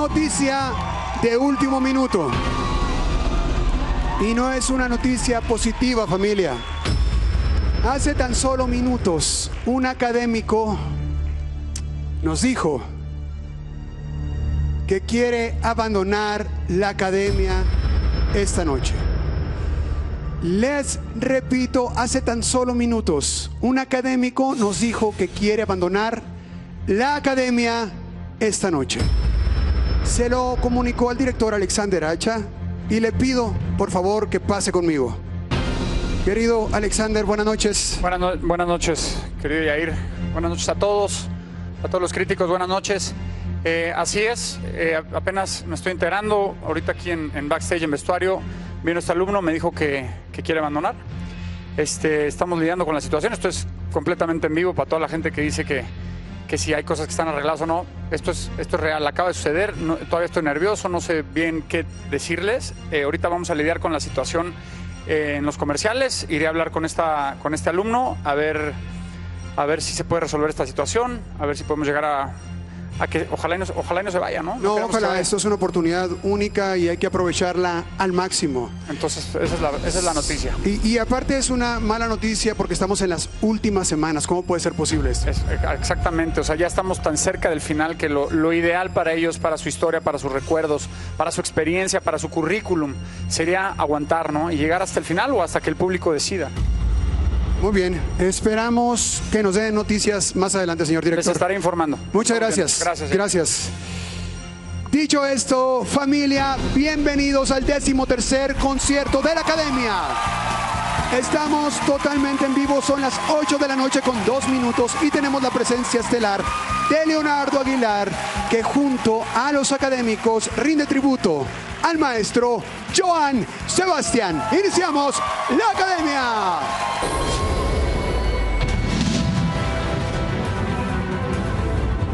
noticia de último minuto. Y no es una noticia positiva, familia. Hace tan solo minutos, un académico nos dijo que quiere abandonar la academia esta noche. Les repito, hace tan solo minutos, un académico nos dijo que quiere abandonar la academia esta noche. Se lo comunicó al director Alexander Acha y le pido, por favor, que pase conmigo. Querido Alexander, buenas noches. Buenas noches, querido Yahir. Buenas noches a todos los críticos, buenas noches. Así es, apenas me estoy enterando, ahorita aquí en backstage, en vestuario, vino este alumno, me dijo que quiere abandonar. Estamos lidiando con la situación, esto es completamente en vivo para toda la gente que dice que si hay cosas que están arregladas o no. Esto es real, acaba de suceder, no, todavía estoy nervioso, no sé bien qué decirles. Ahorita vamos a lidiar con la situación. En los comerciales iré a hablar con este alumno a ver si se puede resolver esta situación, a ver si podemos llegar a que ojalá y no se vaya, ¿no? No, ojalá, esto es una oportunidad única y hay que aprovecharla al máximo. Entonces esa es la noticia. Y aparte es una mala noticia porque estamos en las últimas semanas, ¿cómo puede ser posible esto? Exactamente, o sea, ya estamos tan cerca del final que lo ideal para ellos, para su historia, para sus recuerdos, para su experiencia, para su currículum, sería aguantar, ¿no? Y llegar hasta el final o hasta que el público decida. Muy bien, esperamos que nos den noticias más adelante, señor director. Les estaré informando. Muchas gracias. Gracias. Gracias. Dicho esto, familia, bienvenidos al 13º concierto de la Academia. Estamos totalmente en vivo, son las 8:02 p.m. y tenemos la presencia estelar de Leonardo Aguilar, que junto a los académicos rinde tributo al maestro Joan Sebastián. Iniciamos la Academia.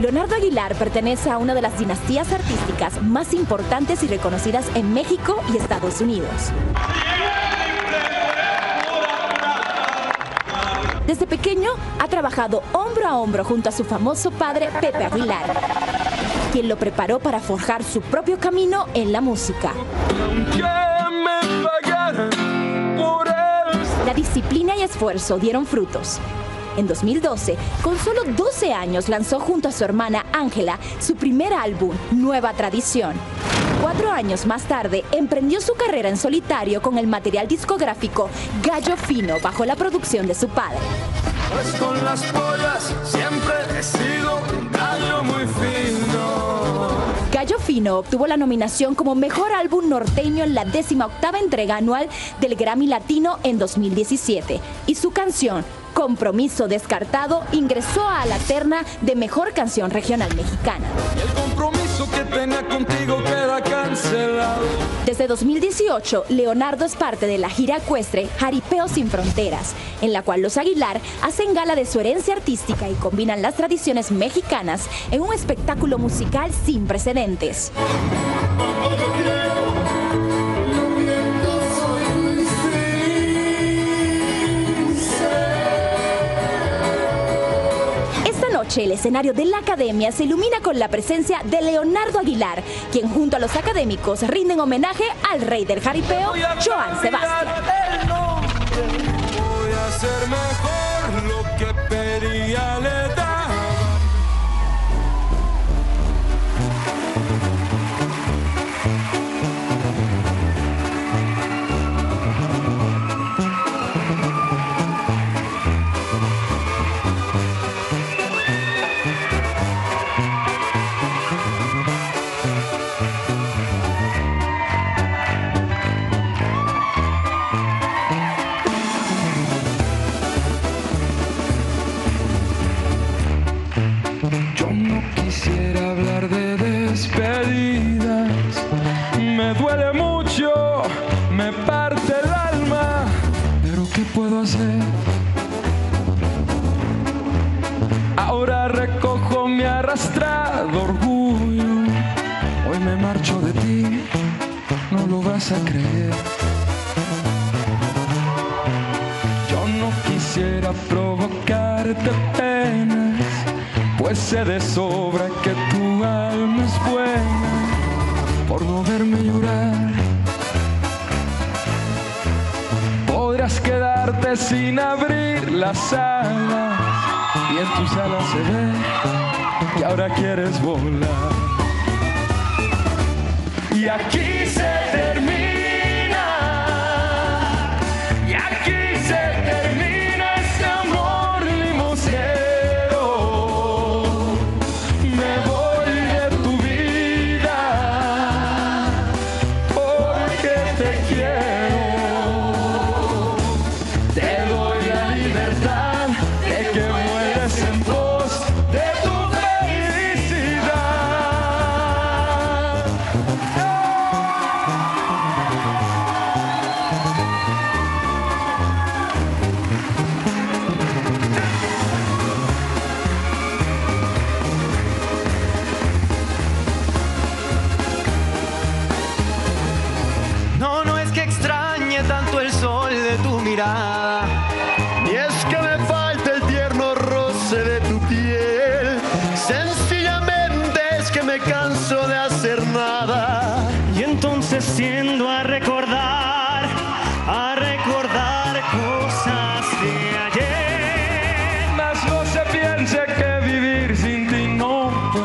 Leonardo Aguilar pertenece a una de las dinastías artísticas más importantes y reconocidas en México y Estados Unidos. Desde pequeño ha trabajado hombro a hombro junto a su famoso padre Pepe Aguilar, quien lo preparó para forjar su propio camino en la música. La disciplina y esfuerzo dieron frutos. En 2012, con solo 12 años, lanzó junto a su hermana Ángela su primer álbum, Nueva Tradición. 4 años más tarde, emprendió su carrera en solitario con el material discográfico Gallo Fino, bajo la producción de su padre. Pues con las pollas siempre he sido un gallo muy fino. Gallo Fino obtuvo la nominación como Mejor Álbum Norteño en la 18ª entrega anual del Grammy Latino en 2017. Y su canción Compromiso Descartado ingresó a la terna de Mejor Canción Regional Mexicana. El compromiso que tenía contigo queda cancelado. Desde 2018, Leonardo es parte de la gira ecuestre Jaripeo Sin Fronteras, en la cual los Aguilar hacen gala de su herencia artística y combinan las tradiciones mexicanas en un espectáculo musical sin precedentes. El escenario de la Academia se ilumina con la presencia de Leonardo Aguilar, quien junto a los académicos rinden homenaje al rey del jaripeo, Joan Sebastián. Voy a hacer mejor lo que pedía la edad. Me duele mucho, me parte el alma, pero ¿qué puedo hacer? Ahora recojo mi arrastrado orgullo, hoy me marcho de ti, no lo vas a creer. Yo no quisiera provocarte penas, pues sé de sobra que tu alma es buena. por no verme llorar. Podrás quedarte sin abrir las alas, y en tus alas se ve que ahora quieres volar. Y aquí se termina. Siendo a recordar cosas de ayer. Mas no se piense que vivir sin ti no fue.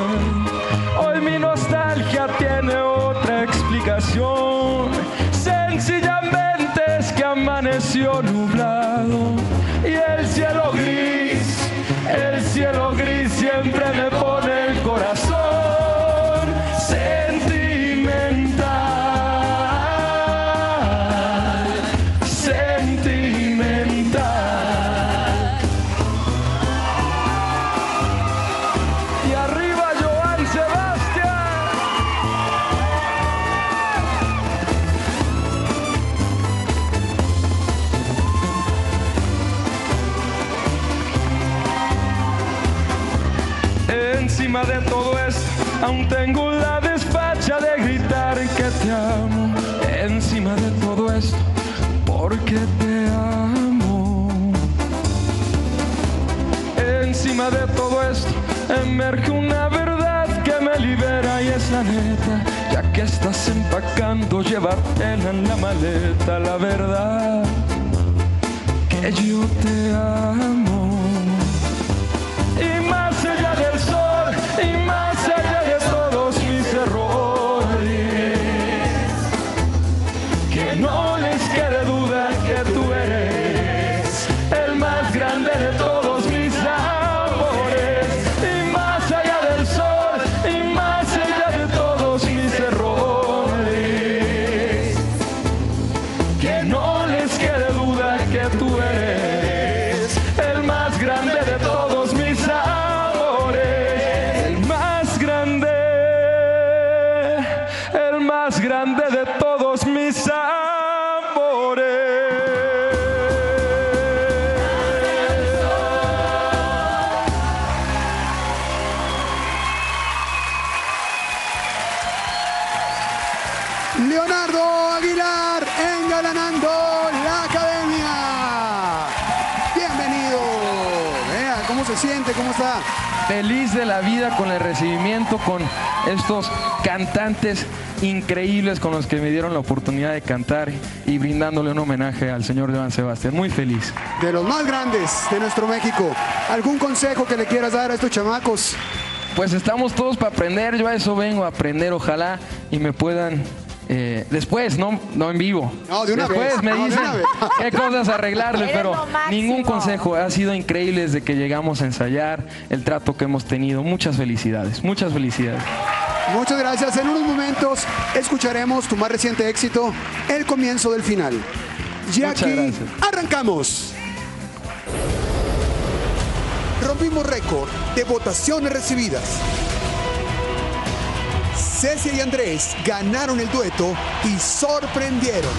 Hoy mi nostalgia tiene otra explicación. Sencillamente es que amaneció nublado y el cielo gris siempre me pone el corazón sentimental. De todo esto, aún tengo la despacha de gritar que te amo. Encima de todo esto, porque te amo. Encima de todo esto, emerge una verdad que me libera y es la neta. Ya que estás empacando, llévatela en la maleta. La verdad, que yo te amo. Y más allá del sol, y más allá de todos mis errores, que no les quede duda que tú eres el más grande de todos mis amores. Y más allá del sol, y más allá de todos mis errores, que no les quede duda que tú eres el más grande de todos mis amores. Grande de todos mis amores. Leonardo Aguilar engalanando la Academia. Bienvenido. Vea cómo se siente, cómo está. Feliz de la vida con el recibimiento, con estos cantantes increíbles con los que me dieron la oportunidad de cantar y brindándole un homenaje al señor Joan Sebastián. Muy feliz. De los más grandes de nuestro México. ¿Algún consejo que le quieras dar a estos chamacos? Pues estamos todos para aprender. Yo a eso vengo, a aprender. Ojalá y me puedan... después, no en vivo. No, de una después vez. Me dicen qué cosas arreglarle, pero ningún consejo. Ha sido increíble desde que llegamos a ensayar, el trato que hemos tenido. Muchas felicidades, muchas felicidades. Muchas gracias. En unos momentos escucharemos tu más reciente éxito, el comienzo del final. Y muchas aquí gracias. Arrancamos. Rompimos récord de votaciones recibidas. Cecia y Andrés ganaron el dueto y sorprendieron.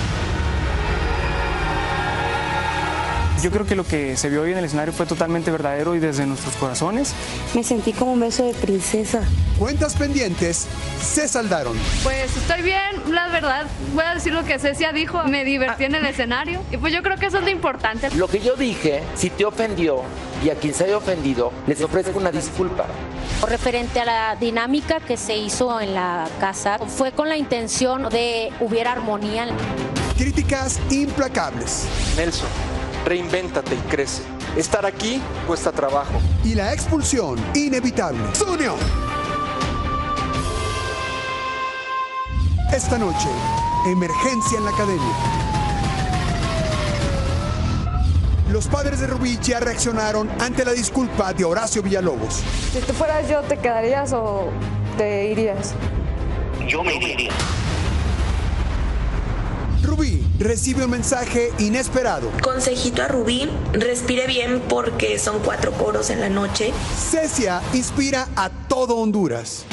Yo creo que lo que se vio hoy en el escenario fue totalmente verdadero y desde nuestros corazones. Me sentí como un beso de princesa. Cuentas pendientes se saldaron. Pues estoy bien, la verdad, voy a decir lo que Cecia dijo, me divertí en el escenario y pues yo creo que eso es lo importante. Lo que yo dije, si te ofendió y a quien se haya ofendido, les ofrezco una disculpa. Referente a la dinámica que se hizo en la casa, fue con la intención de hubiera armonía. Críticas implacables. Nelson, reinvéntate y crece. Estar aquí cuesta trabajo. Y la expulsión inevitable. ¡Zunio! Esta noche, emergencia en la academia. Los padres de Rubí ya reaccionaron ante la disculpa de Horacio Villalobos. Si tú fueras yo, ¿te quedarías o te irías? Yo me iría. Rubí recibe un mensaje inesperado. Consejito a Rubí, respire bien porque son 4 coros en la noche. Cecia inspira a todo Honduras.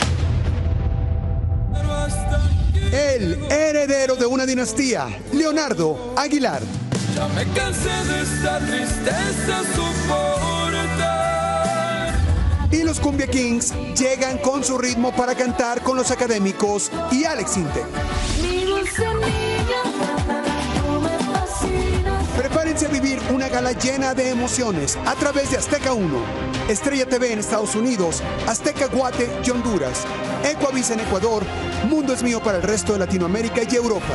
El heredero de una dinastía, Leonardo Aguilar. Ya me cansé de esta tristeza soportar. Y los Kumbia Kings llegan con su ritmo para cantar con los académicos y Aleks Syntek. Prepárense a vivir una gala llena de emociones a través de Azteca 1, Estrella TV en Estados Unidos, Azteca Guate y Honduras, Ecuavisa en Ecuador, Mundo es mío para el resto de Latinoamérica y Europa,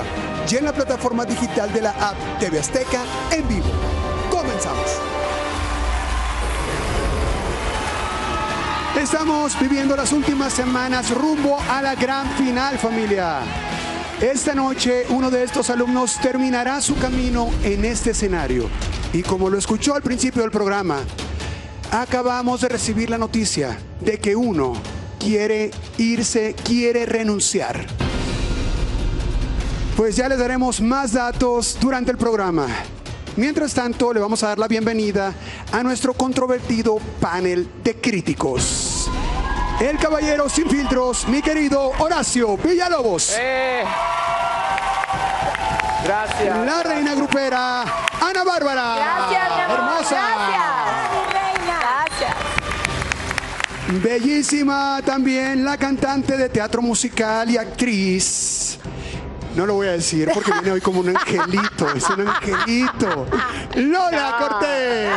y en la plataforma digital de la app TV Azteca en vivo. ¡Comenzamos! Estamos viviendo las últimas semanas rumbo a la gran final, familia. Esta noche uno de estos alumnos terminará su camino en este escenario y como lo escuchó al principio del programa, acabamos de recibir la noticia de que uno quiere irse, quiere renunciar. Pues ya les daremos más datos durante el programa. Mientras tanto, le vamos a dar la bienvenida a nuestro controvertido panel de críticos. El caballero sin filtros, mi querido Horacio Villalobos. Gracias. La reina grupera, Ana Bárbara. Gracias, mi amor. Hermosa. Gracias, mi reina. Gracias. Bellísima también la cantante de teatro musical y actriz. No lo voy a decir porque viene hoy como un angelito, es un angelito. Lola Cortés.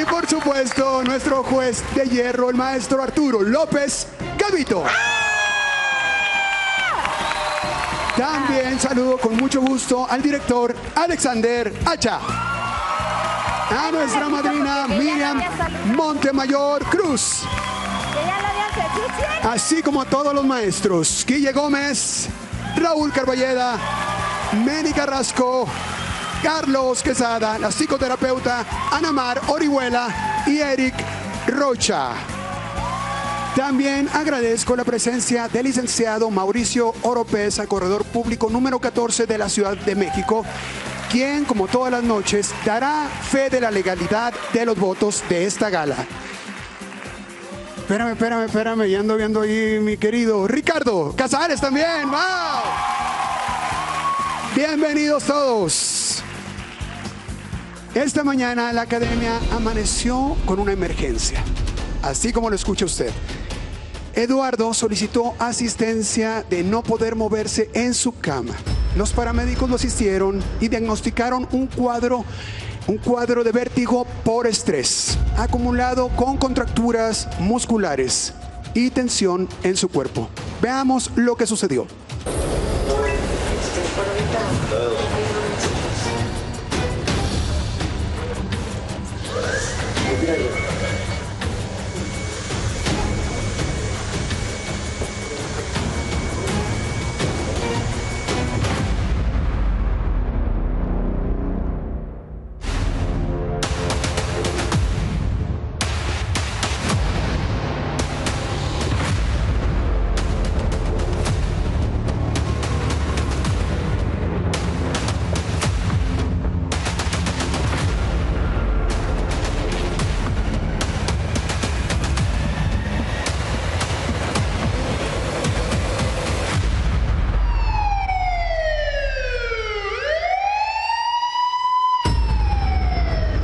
Y por supuesto, nuestro juez de hierro, el maestro Arturo López Gavito. También saludo con mucho gusto al director Alexander Acha. A nuestra madrina Miriam Montemayor Cruz. Así como a todos los maestros, Guille Gómez, Raúl Carballeda, Manny Carrasco, Carlos Quesada, la psicoterapeuta Ana Mar Orihuela y Eric Rocha. También agradezco la presencia del licenciado Mauricio Oropesa, corredor público número 14 de la Ciudad de México, quien, como todas las noches, dará fe de la legalidad de los votos de esta gala. Espérame, espérame, espérame, ya ando viendo ahí mi querido Ricardo Casares también, ¡wow! Bienvenidos todos. Esta mañana la academia amaneció con una emergencia, así como lo escucha usted. Eduardo solicitó asistencia de no poder moverse en su cama. Los paramédicos lo asistieron y diagnosticaron un cuadro de vértigo por estrés, acumulado con contracturas musculares y tensión en su cuerpo. Veamos lo que sucedió.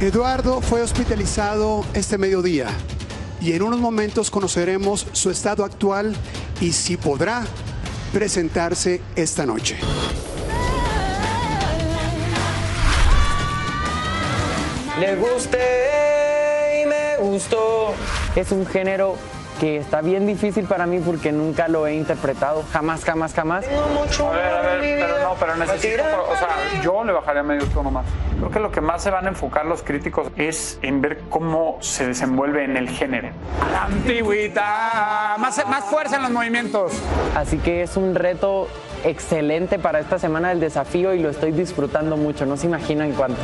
Eduardo fue hospitalizado este mediodía y en unos momentos conoceremos su estado actual y si podrá presentarse esta noche. Le gusté y me gustó. Es un género que está bien difícil para mí porque nunca lo he interpretado, jamás. A ver, pero necesito, o sea, yo le bajaría medio tono más. Creo que lo que más se van a enfocar los críticos es en ver cómo se desenvuelve en el género. La antigüita, más fuerza en los movimientos. Así que es un reto excelente para esta semana del desafío y lo estoy disfrutando mucho, no se imaginan cuánto.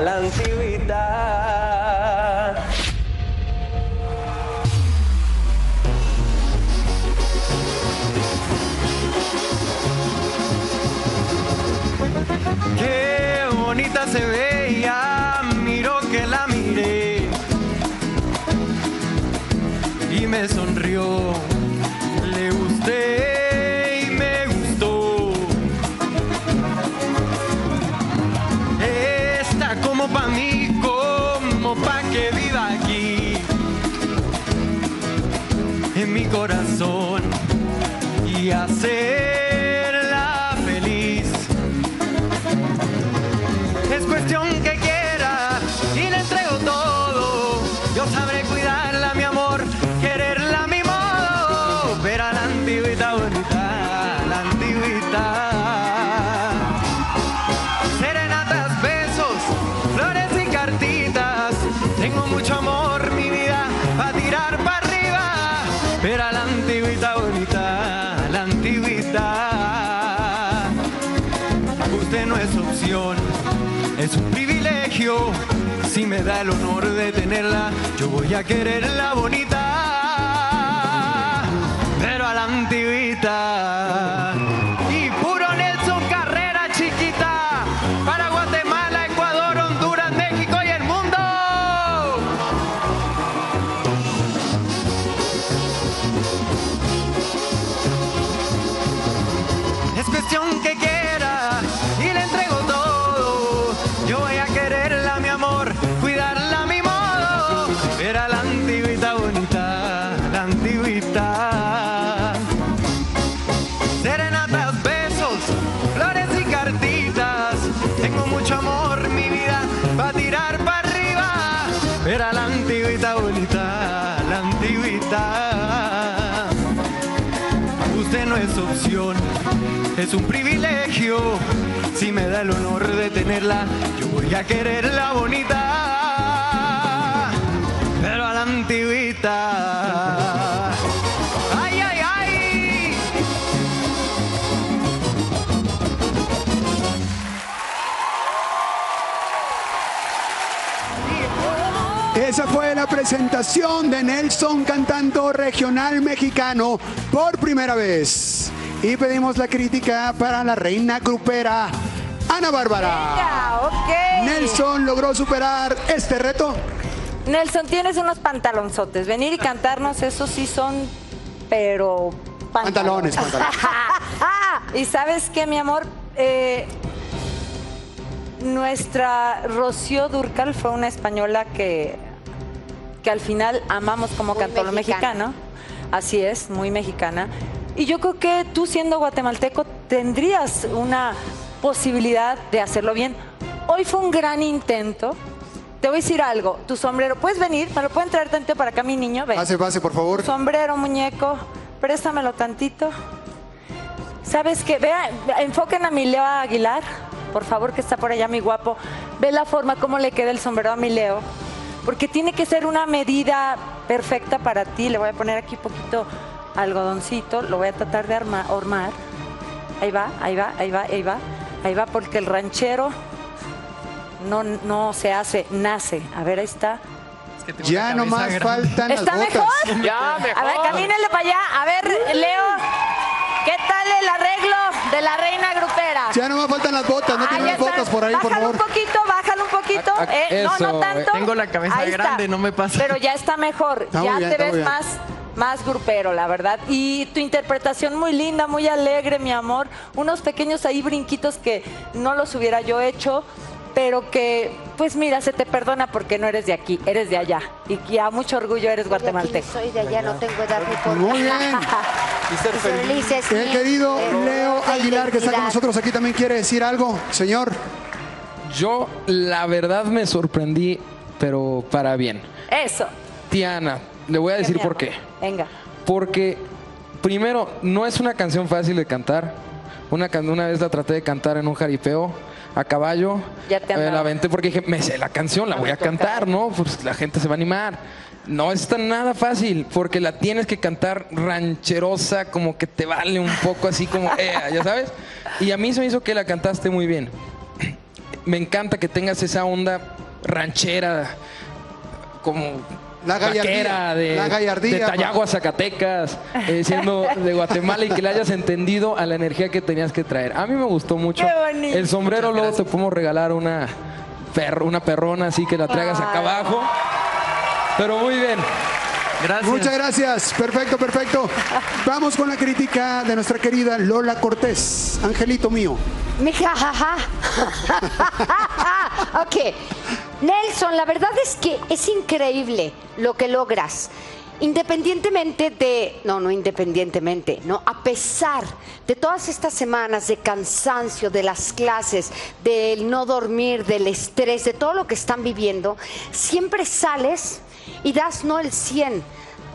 La antigüita. Qué bonita se veía, miro que la miré y me sonrió, le gusté y me gustó. Está como pa' mí, como pa' que viva aquí, en mi corazón y hacer. Es cuestión que quiera y le entrego todo. Yo sabré cuidarla, mi amor, quererla a mi modo. Ver a la antigüita bonita, la antigüita. Serenatas, besos, flores y cartitas. Tengo mucho amor, mi vida, pa' tirar pa' arriba. Ver a la antigüita bonita, la antigüita. Usted no es opción. Es un privilegio, si me da el honor de tenerla, yo voy a quererla bonita, pero a la antigüita. Y puro Nelson Carrera, chiquita, para Guatemala, Ecuador, Honduras, México y el mundo. Es cuestión que quiera y le entrego todo. Yo voy a quererla, mi amor, cuidarla a mi modo. Era la antigüita bonita, la antigüita. Serenatas, besos, flores y cartitas. Tengo mucho amor, mi vida, pa' tirar pa' arriba. Era la antigüita bonita, la antigüita. Usted no es opción, es un privilegio. Si me da el honor de tenerla, yo voy a quererla bonita, pero a la antigüita. ¡Ay, ay, ay! Esa fue la presentación de Nelson cantando regional mexicano por primera vez. Y pedimos la crítica para la reina grupera, Ana Bárbara. Okay. Nelson logró superar este reto. Nelson, tienes unos pantalonzotes. Venir y cantarnos, esos sí son, pero... Pantalones. Y ¿sabes qué, mi amor? Nuestra Rocío Dúrcal fue una española que al final amamos como cantó lo mexicano. Así es, muy mexicana. Y yo creo que tú, siendo guatemalteco, tendrías una posibilidad de hacerlo bien. Hoy fue un gran intento. Te voy a decir algo. Tu sombrero, ¿puedes venir? ¿Me lo pueden traer tantito para acá, mi niño? Ven. Pase, por favor. Tu sombrero, muñeco, préstamelo tantito. ¿Sabes qué? Vea, enfoquen a mi Leo Aguilar, por favor, que está por allá, mi guapo. Ve la forma, cómo le queda el sombrero a mi Leo. Porque tiene que ser una medida perfecta para ti. Le voy a poner aquí poquito... algodoncito, lo voy a tratar de armar. Ahí va, porque el ranchero no se hace, nace. A ver, ahí está. Es que ya nomás faltan las botas. ¿Está mejor? Ya, mejor. A ver, camínenle para allá. A ver, Leo, ¿qué tal el arreglo de la reina grupera? Ya nomás faltan las botas, no tienen las botas por ahí, por favor. Bájalo un poquito. No tanto. Tengo la cabeza ahí grande, está. No me pasa. Pero ya está mejor, ya te ves bien. Más grupero, la verdad. Y tu interpretación muy linda, muy alegre, mi amor. Unos pequeños ahí brinquitos que no los hubiera yo hecho. pero que, pues mira, se te perdona porque no eres de aquí, eres de allá. Y a mucho orgullo eres guatemalteco. Soy de allá, no tengo edad ni por. Muy bien. Felices. El querido Leo Aguilar, que está con nosotros aquí, también quiere decir algo, señor. Yo, la verdad, me sorprendí, pero para bien. Eso. Tía Ana, le voy a decir por qué. Venga. Porque, primero, no es una canción fácil de cantar. Una vez la traté de cantar en un jaripeo a caballo. Ya te la aventé porque dije, me sé la canción, la voy a cantar, ¿no? Pues la gente se va a animar. No es tan nada fácil, porque la tienes que cantar rancherosa, como que te vale un poco así como, ya sabes. Y a mí se me hizo que la cantaste muy bien. Me encanta que tengas esa onda ranchera, como... La gallardía, de Tayagua, Zacatecas, siendo de Guatemala, y que le hayas entendido a la energía que tenías que traer. A mí me gustó mucho. El sombrero, luego te podemos regalar una perrona, así que la traigas acá abajo. Pero muy bien. Gracias. Muchas gracias. Perfecto, perfecto. Vamos con la crítica de nuestra querida Lola Cortés. Angelito mío. Mi jajaja. Ok. Nelson, la verdad es que es increíble lo que logras. A pesar de todas estas semanas de cansancio, de las clases, del no dormir, del estrés, de todo lo que están viviendo, siempre sales y das no el 100%.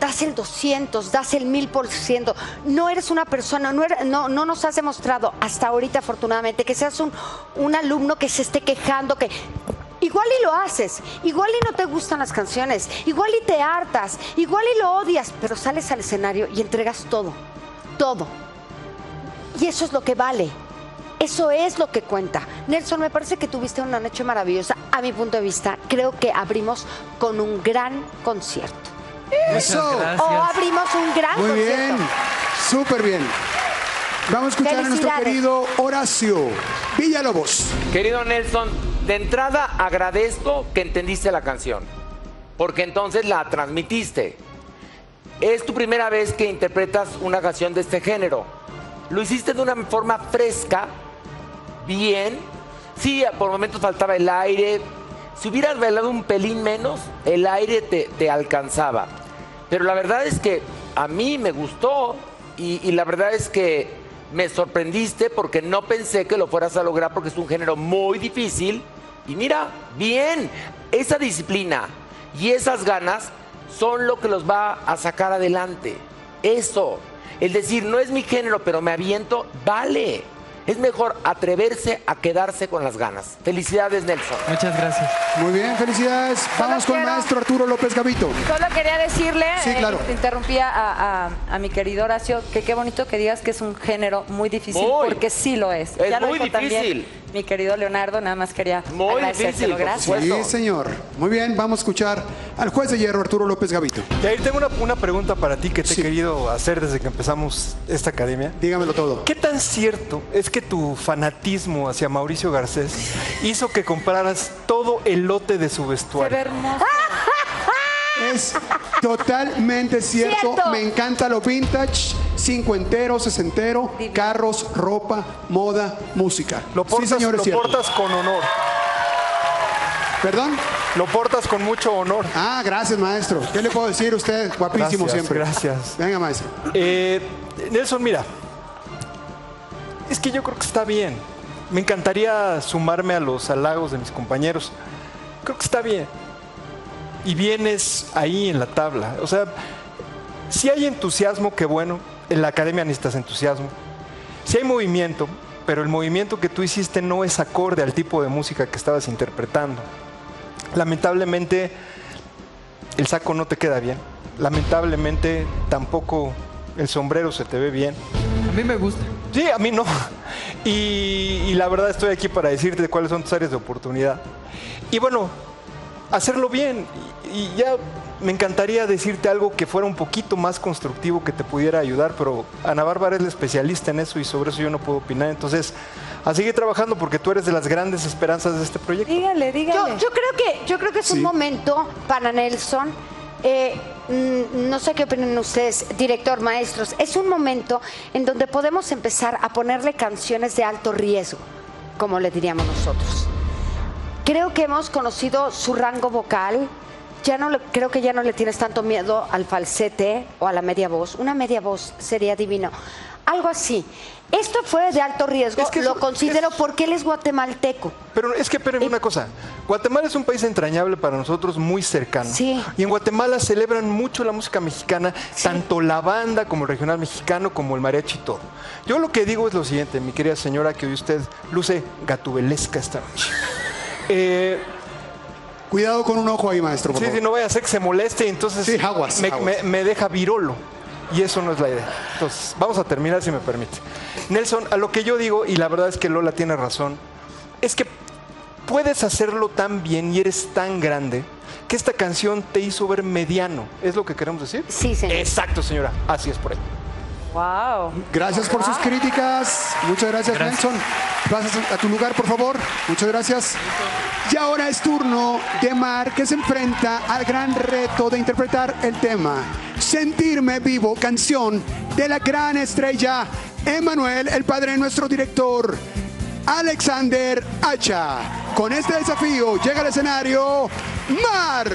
Das el 200, das el 1000%. No eres una persona, no nos has demostrado hasta ahorita, afortunadamente, que seas un alumno que se esté quejando, que igual y lo haces, igual y no te gustan las canciones, igual y te hartas, igual y lo odias, pero sales al escenario y entregas todo, todo. Y eso es lo que vale. Eso es lo que cuenta. Nelson, me parece que tuviste una noche maravillosa. A mi punto de vista, creo que abrimos con un gran concierto. Eso. O abrimos un gran Muy concierto. Bien, súper bien. Vamos a escuchar a nuestro querido Horacio Villalobos. Querido Nelson, de entrada agradezco que entendiste la canción, porque entonces la transmitiste. Es tu primera vez que interpretas una canción de este género. Lo hiciste de una forma fresca, bien. Sí, por momentos faltaba el aire. Si hubieras bailado un pelín menos, el aire te alcanzaba. Pero la verdad es que a mí me gustó y la verdad es que me sorprendiste porque no pensé que lo fueras a lograr porque es un género muy difícil. Y mira, bien, esa disciplina y esas ganas son lo que los va a sacar adelante. Eso, el decir, no es mi género, pero me aviento, vale. Es mejor atreverse a quedarse con las ganas. Felicidades, Nelson. Muchas gracias. Muy bien, felicidades. Vamos con maestro Arturo López Gavito. Solo quería decirle, sí, claro. Interrumpía a mi querido Horacio, que qué bonito que digas que es un género muy difícil, porque sí lo es. Es ya lo muy difícil. También, mi querido Leonardo, nada más quería agradecérselo. Gracias. Sí, señor. Muy bien, vamos a escuchar al juez de hierro, Arturo López Gavito. Yair, tengo una pregunta para ti que te he querido hacer desde que empezamos esta academia. Dígamelo todo. ¿Qué tan cierto es que tu fanatismo hacia Mauricio Garcés hizo que compraras todo el lote de su vestuario? Se ve hermoso. Es totalmente cierto. Me encanta lo vintage, cincuentero, sesentero, carros, ropa, moda, música. Lo portas, sí, señor, lo portas con honor. ¿Perdón? Lo portas con mucho honor. Ah, gracias, maestro. ¿Qué le puedo decir a usted? Guapísimo gracias, siempre. Gracias. Venga, maestro. Nelson, mira. Es que yo creo que está bien. Me encantaría sumarme a los halagos de mis compañeros. Creo que está bien. Y vienes ahí en la tabla. O sea, si hay entusiasmo, qué bueno. En la academia necesitas entusiasmo. Si hay movimiento, pero el movimiento que tú hiciste no es acorde al tipo de música que estabas interpretando. Lamentablemente, el saco no te queda bien. Lamentablemente, tampoco el sombrero se te ve bien. A mí me gusta. Sí, a mí no. Y la verdad estoy aquí para decirte cuáles son tus áreas de oportunidad. Y bueno, hacerlo bien. Y ya me encantaría decirte algo que fuera un poquito más constructivo, que te pudiera ayudar, pero Ana Bárbara es la especialista en eso y sobre eso yo no puedo opinar. Entonces, a seguir trabajando porque tú eres de las grandes esperanzas de este proyecto. Dígale, dígale. Yo creo que es un momento para Nelson. No sé qué opinan ustedes, director, maestros. Es un momento en donde podemos empezar a ponerle canciones de alto riesgo, como le diríamos nosotros. Creo que hemos conocido su rango vocal. Creo que ya no le tienes tanto miedo al falsete o a la media voz. Una media voz sería divino. Algo así. Esto fue de alto riesgo, es que lo considero porque él es guatemalteco. Pero es que, pero una cosa, Guatemala es un país entrañable para nosotros, muy cercano. Sí. Y en Guatemala celebran mucho la música mexicana, sí, tanto la banda como el regional mexicano, como el mariachi y todo. Yo lo que digo es lo siguiente, mi querida señora, que hoy usted luce gatubelesca esta noche. Cuidado con un ojo ahí, maestro. Sí, sí, no vaya a ser que se moleste, entonces sí, aguas, me deja virolo. Y eso no es la idea. Entonces, vamos a terminar, si me permite. Nelson, a lo que yo digo, y la verdad es que Lola tiene razón, es que puedes hacerlo tan bien y eres tan grande que esta canción te hizo ver mediano. ¿Es lo que queremos decir? Sí, señor. Exacto, señora. Así es por ahí. Wow. Gracias por sus críticas. Muchas gracias, Nelson. Gracias a tu lugar, por favor. Muchas gracias. Y ahora es turno de Mar, que se enfrenta al gran reto de interpretar el tema Sentirme Vivo, canción de la gran estrella Emmanuel, el padre de nuestro director Alexander Acha. Con este desafío llega al escenario Mar.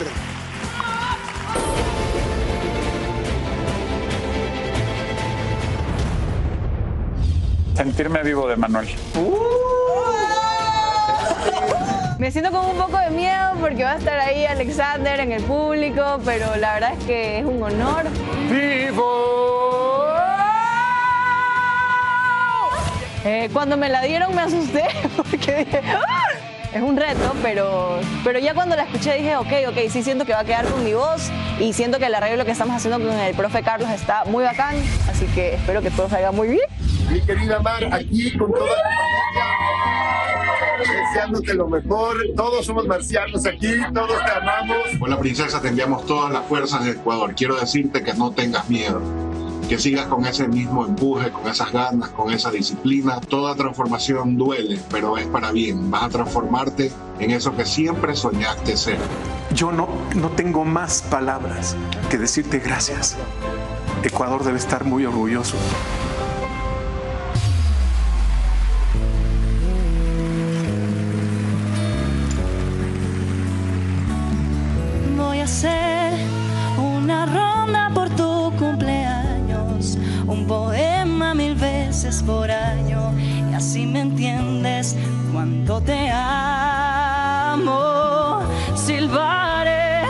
Sentirme Vivo de Manuel. Me siento con un poco de miedo porque va a estar ahí Alexander en el público, pero la verdad es que es un honor. ¡Vivo! Cuando me la dieron me asusté porque dije, ¡ah! Es un reto, pero ya cuando la escuché dije, ok, sí siento que va a quedar con mi voz y siento que el arreglo que estamos haciendo con el profe Carlos está muy bacán, así que espero que todo salga muy bien. Mi querida Mar, aquí con toda la familia, deseándote lo mejor. Todos somos marcianos aquí, todos te amamos. Hola, princesa, te enviamos todas las fuerzas de Ecuador. Quiero decirte que no tengas miedo, que sigas con ese mismo empuje, con esas ganas, con esa disciplina. Toda transformación duele, pero es para bien. Vas a transformarte en eso que siempre soñaste ser. Yo no tengo más palabras que decirte gracias. Ecuador debe estar muy orgulloso. Voy a hacer una ronda por tu cumpleaños, un poema 1000 veces por año, y así me entiendes cuando te amo. Silbaré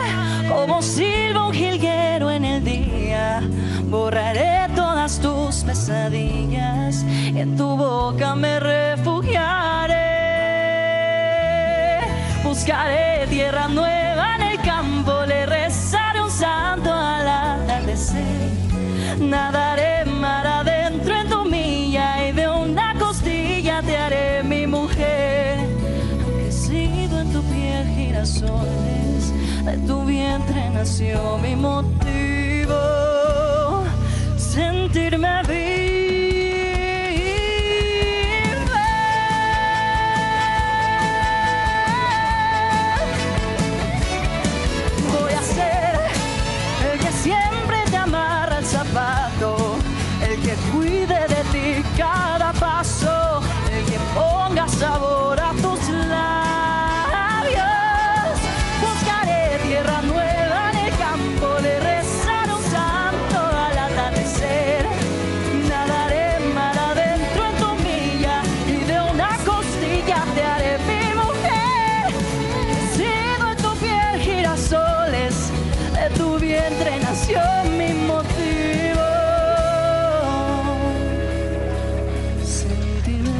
como silba un jilguero en el día, borraré todas tus pesadillas, y en tu boca me refugiaré. Buscaré tierra nueva en el campo, le rezaré un santo al atardecer, nadaré mar adentro en tu milla y de una costilla te haré mi mujer. Aunque sigo en tu piel girasoles, de tu vientre nació mi motivo, sentirme vivo. Cuide de ti cada paso, el que ponga sabor a tus labios. Buscaré tierra nueva en el campo, le rezaré un santo al atardecer, nadaré mar adentro en tu milla y de una costilla te haré mi mujer. Sigo en tu piel girasoles, de tu vientre nació mi motivo. Sentirme,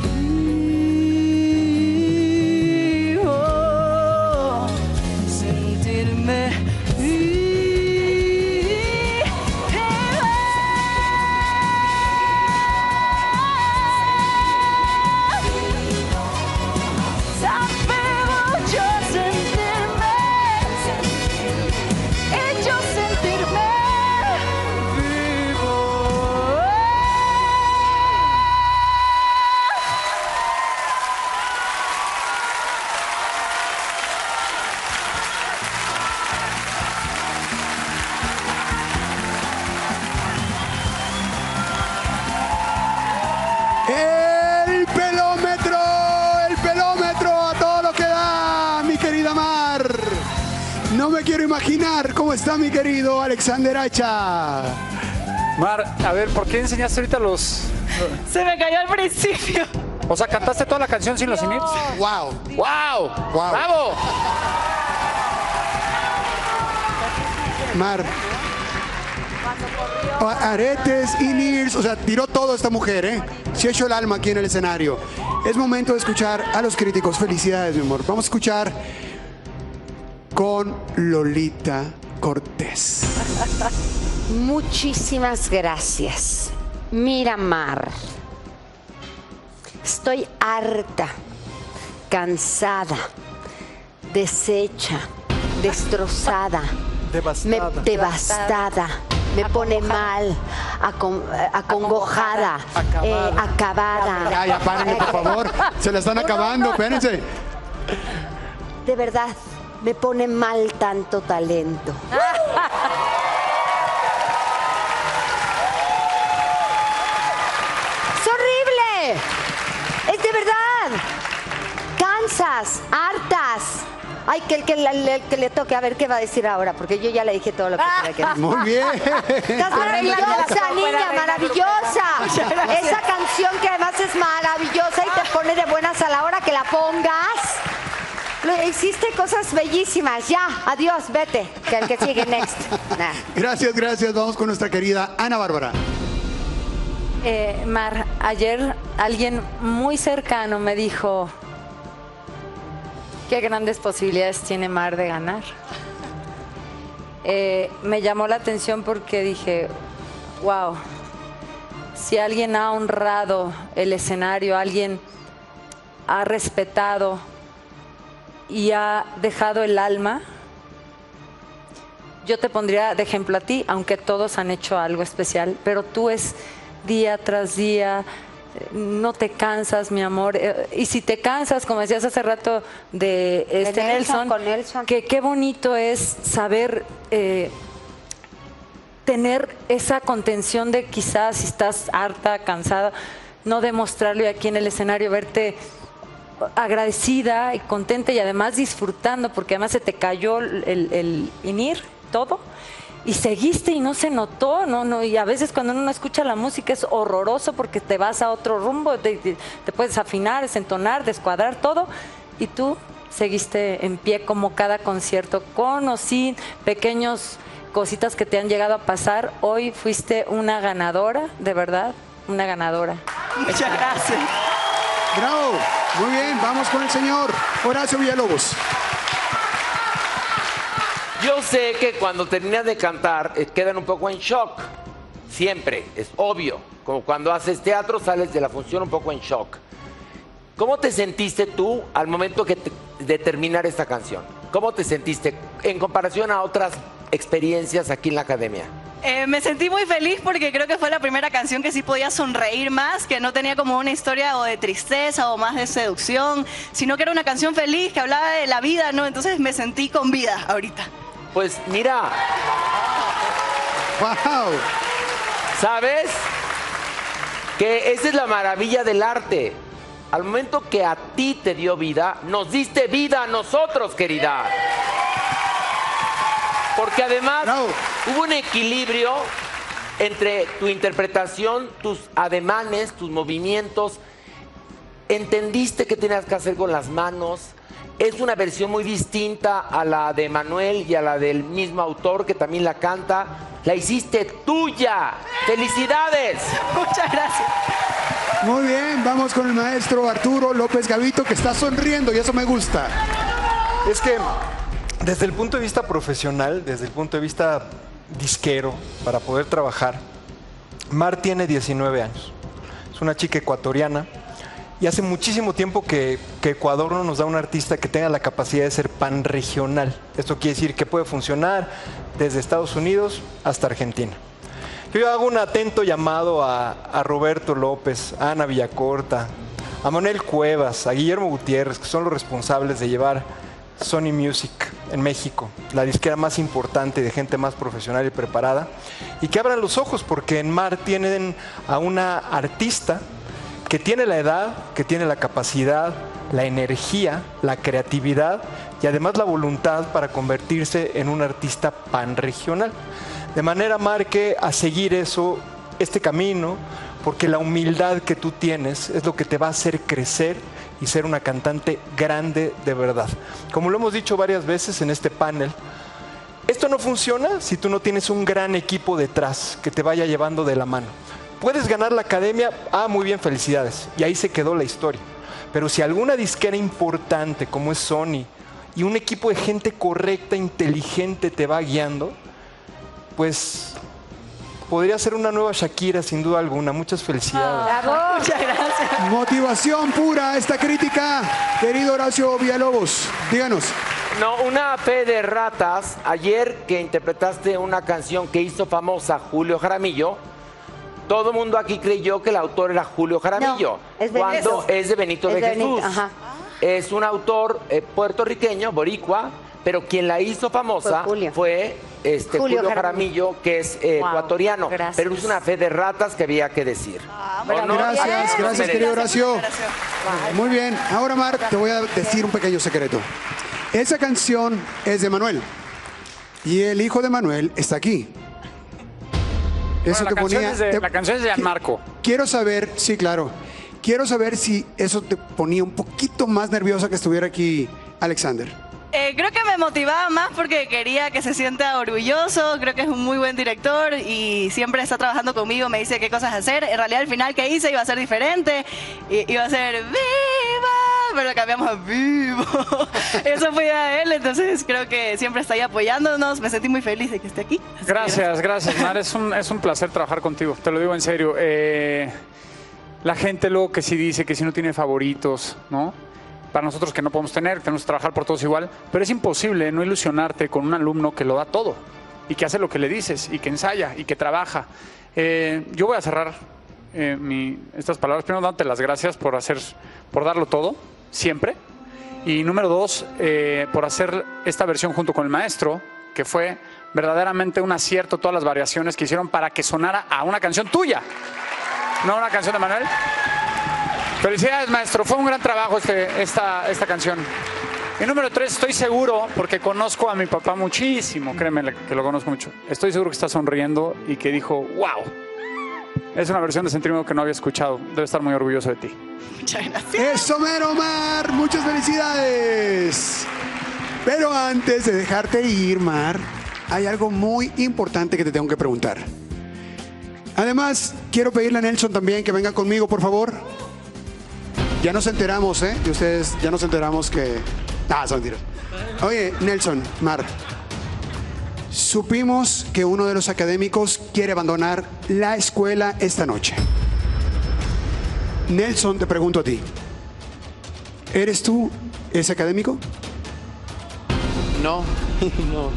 me quiero imaginar cómo está mi querido Alexander Acha. Mar, a ver, ¿por qué enseñaste ahorita los...? Se me cayó al principio. O sea, ¿cantaste toda la canción sin los inhibs? ¡Wow! ¡Wow! ¡Wow! ¡Bravo! Mar. Aretes, in-ears, o sea, tiró todo esta mujer, ¿eh? Se echó el alma aquí en el escenario. Es momento de escuchar a los críticos. Felicidades, mi amor. Vamos a escuchar con Lolita Cortés. Muchísimas gracias. Mira, Mar, estoy harta, cansada, deshecha, destrozada, devastada. Me pone mal, acongojada, acabada. Ya, ya, párenle, por favor. Se la están acabando, espérense. De verdad, me pone mal tanto talento. ¡Es horrible! ¡Es de verdad! Cansas, hartas. Ay, que le toque, a ver qué va a decir ahora, porque yo ya le dije todo lo que tenía que decir. Muy bien. Estás maravillosa, niña, maravillosa. Esa canción que además es maravillosa y te pone de buenas a la hora que la pongas. Hiciste cosas bellísimas. Ya, adiós, vete. Que el que sigue, next. Nah. Gracias, gracias. Vamos con nuestra querida Ana Bárbara. Mar, ayer alguien muy cercano me dijo... ¿Qué grandes posibilidades tiene Mar de ganar? Me llamó la atención porque dije, wow, si alguien ha honrado el escenario, alguien ha respetado y ha dejado el alma, yo te pondría de ejemplo a ti, aunque todos han hecho algo especial, pero tú es día tras día... No te cansas, mi amor. Y si te cansas, como decías hace rato de Nelson, que qué bonito es saber tener esa contención de quizás si estás harta, cansada, no demostrarlo y aquí en el escenario verte agradecida y contenta y además disfrutando, porque además se te cayó el inhib, todo. Y seguiste y no se notó, no, y a veces cuando uno no escucha la música es horroroso porque te vas a otro rumbo, te puedes afinar, desentonar, descuadrar todo, y tú seguiste en pie como cada concierto, con o sin pequeños cositas que te han llegado a pasar. Hoy fuiste una ganadora, de verdad, una ganadora. Muchas gracias. Bravo, muy bien, vamos con el señor Horacio Villalobos. Yo sé que cuando terminas de cantar quedan un poco en shock, siempre, es obvio. Como cuando haces teatro sales de la función un poco en shock. ¿Cómo te sentiste tú al momento de terminar esta canción? ¿Cómo te sentiste en comparación a otras experiencias aquí en la academia? Me sentí muy feliz porque creo que fue la primera canción que sí podía sonreír más, que no tenía como una historia o de tristeza o más de seducción, sino que era una canción feliz que hablaba de la vida, ¿no? Entonces me sentí con vida ahorita. Pues mira. ¡Wow! ¿Sabes? Que esa es la maravilla del arte. Al momento que a ti te dio vida, nos diste vida a nosotros, querida. Porque además hubo un equilibrio entre tu interpretación, tus ademanes, tus movimientos. Entendiste qué tenías que hacer con las manos. Es una versión muy distinta a la de Emmanuel y a la del mismo autor que también la canta. La hiciste tuya. ¡Felicidades! Muchas gracias. Muy bien, vamos con el maestro Arturo López Gavito, que está sonriendo y eso me gusta. Es que... desde el punto de vista profesional, desde el punto de vista disquero, para poder trabajar, Mar tiene 19 años. Es una chica ecuatoriana y hace muchísimo tiempo que Ecuador no nos da un artista que tenga la capacidad de ser panregional. Esto quiere decir que puede funcionar desde Estados Unidos hasta Argentina. Yo hago un atento llamado a Roberto López, a Ana Villacorta, a Manuel Cuevas, a Guillermo Gutiérrez, que son los responsables de llevar... Sony Music en México, la disquera más importante de gente más profesional y preparada, y que abran los ojos porque en Mar tienen a una artista que tiene la edad, que tiene la capacidad, la energía, la creatividad y además la voluntad para convertirse en un artista panregional. De manera, Marque, a seguir eso, este camino, porque la humildad que tú tienes es lo que te va a hacer crecer y ser una cantante grande de verdad. Como lo hemos dicho varias veces en este panel, esto no funciona si tú no tienes un gran equipo detrás que te vaya llevando de la mano. Puedes ganar la Academia, ah, muy bien, felicidades, y ahí se quedó la historia. Pero si alguna disquera importante como es Sony y un equipo de gente correcta, inteligente te va guiando, pues podría ser una nueva Shakira, sin duda alguna. Muchas felicidades. Bravo. Muchas gracias. Motivación pura esta crítica, querido Horacio Villalobos. Díganos. No, una P de ratas. Ayer que interpretaste una canción que hizo famosa Julio Jaramillo, todo el mundo aquí creyó que el autor era Julio Jaramillo. No, es cuando es de Benito de Jesús. Ajá. Es un autor puertorriqueño, boricua, pero quien la hizo famosa fue Julio Jaramillo, que es ecuatoriano. Gracias. Pero es una fe de ratas que había que decir. Ah, no, gracias, gracias, querido Horacio. Muy bien, ahora, Mar, te voy a decir un pequeño secreto. Esa canción es de Manuel y el hijo de Manuel está aquí. Eso bueno, la canción es de Marco. Quiero saber, sí, claro. Quiero saber si eso te ponía un poquito más nerviosa que estuviera aquí Alexander. Creo que me motivaba más porque quería que se sienta orgulloso. Creo que es un muy buen director y siempre está trabajando conmigo, me dice qué cosas hacer. En realidad, el final que hice iba a ser diferente. Iba a ser ¡Viva! Pero lo cambiamos a ¡Vivo! Eso fue a él, entonces creo que siempre está ahí apoyándonos. Me sentí muy feliz de que esté aquí. Gracias, gracias, Mar. Es un placer trabajar contigo, te lo digo en serio. La gente luego que sí dice que si no tiene favoritos, ¿no? Para nosotros que no podemos tener, tenemos que trabajar por todos igual, pero es imposible no ilusionarte con un alumno que lo da todo y que hace lo que le dices y que ensaya y que trabaja. Yo voy a cerrar estas palabras, primero dándote las gracias por darlo todo, siempre, y número dos, por hacer esta versión junto con el maestro, que fue verdaderamente un acierto todas las variaciones que hicieron para que sonara a una canción tuya. No, una canción de Manuel. Felicidades, maestro. Fue un gran trabajo esta canción. Y número tres, estoy seguro, porque conozco a mi papá muchísimo, créeme que lo conozco mucho. Estoy seguro que está sonriendo y que dijo, wow, es una versión de Sentimiento que no había escuchado. Debe estar muy orgulloso de ti. Muchas gracias. Eso, mero, Mar. Muchas felicidades. Pero antes de dejarte ir, Mar, hay algo muy importante que te tengo que preguntar. Además, quiero pedirle a Nelson también que venga conmigo, por favor. Ya nos enteramos, ¿eh? Y ustedes ya nos enteramos que... Ah, son tiros. Oye, Nelson, Mar. Supimos que uno de los académicos quiere abandonar la escuela esta noche. Nelson, te pregunto a ti. ¿Eres tú ese académico? No, no.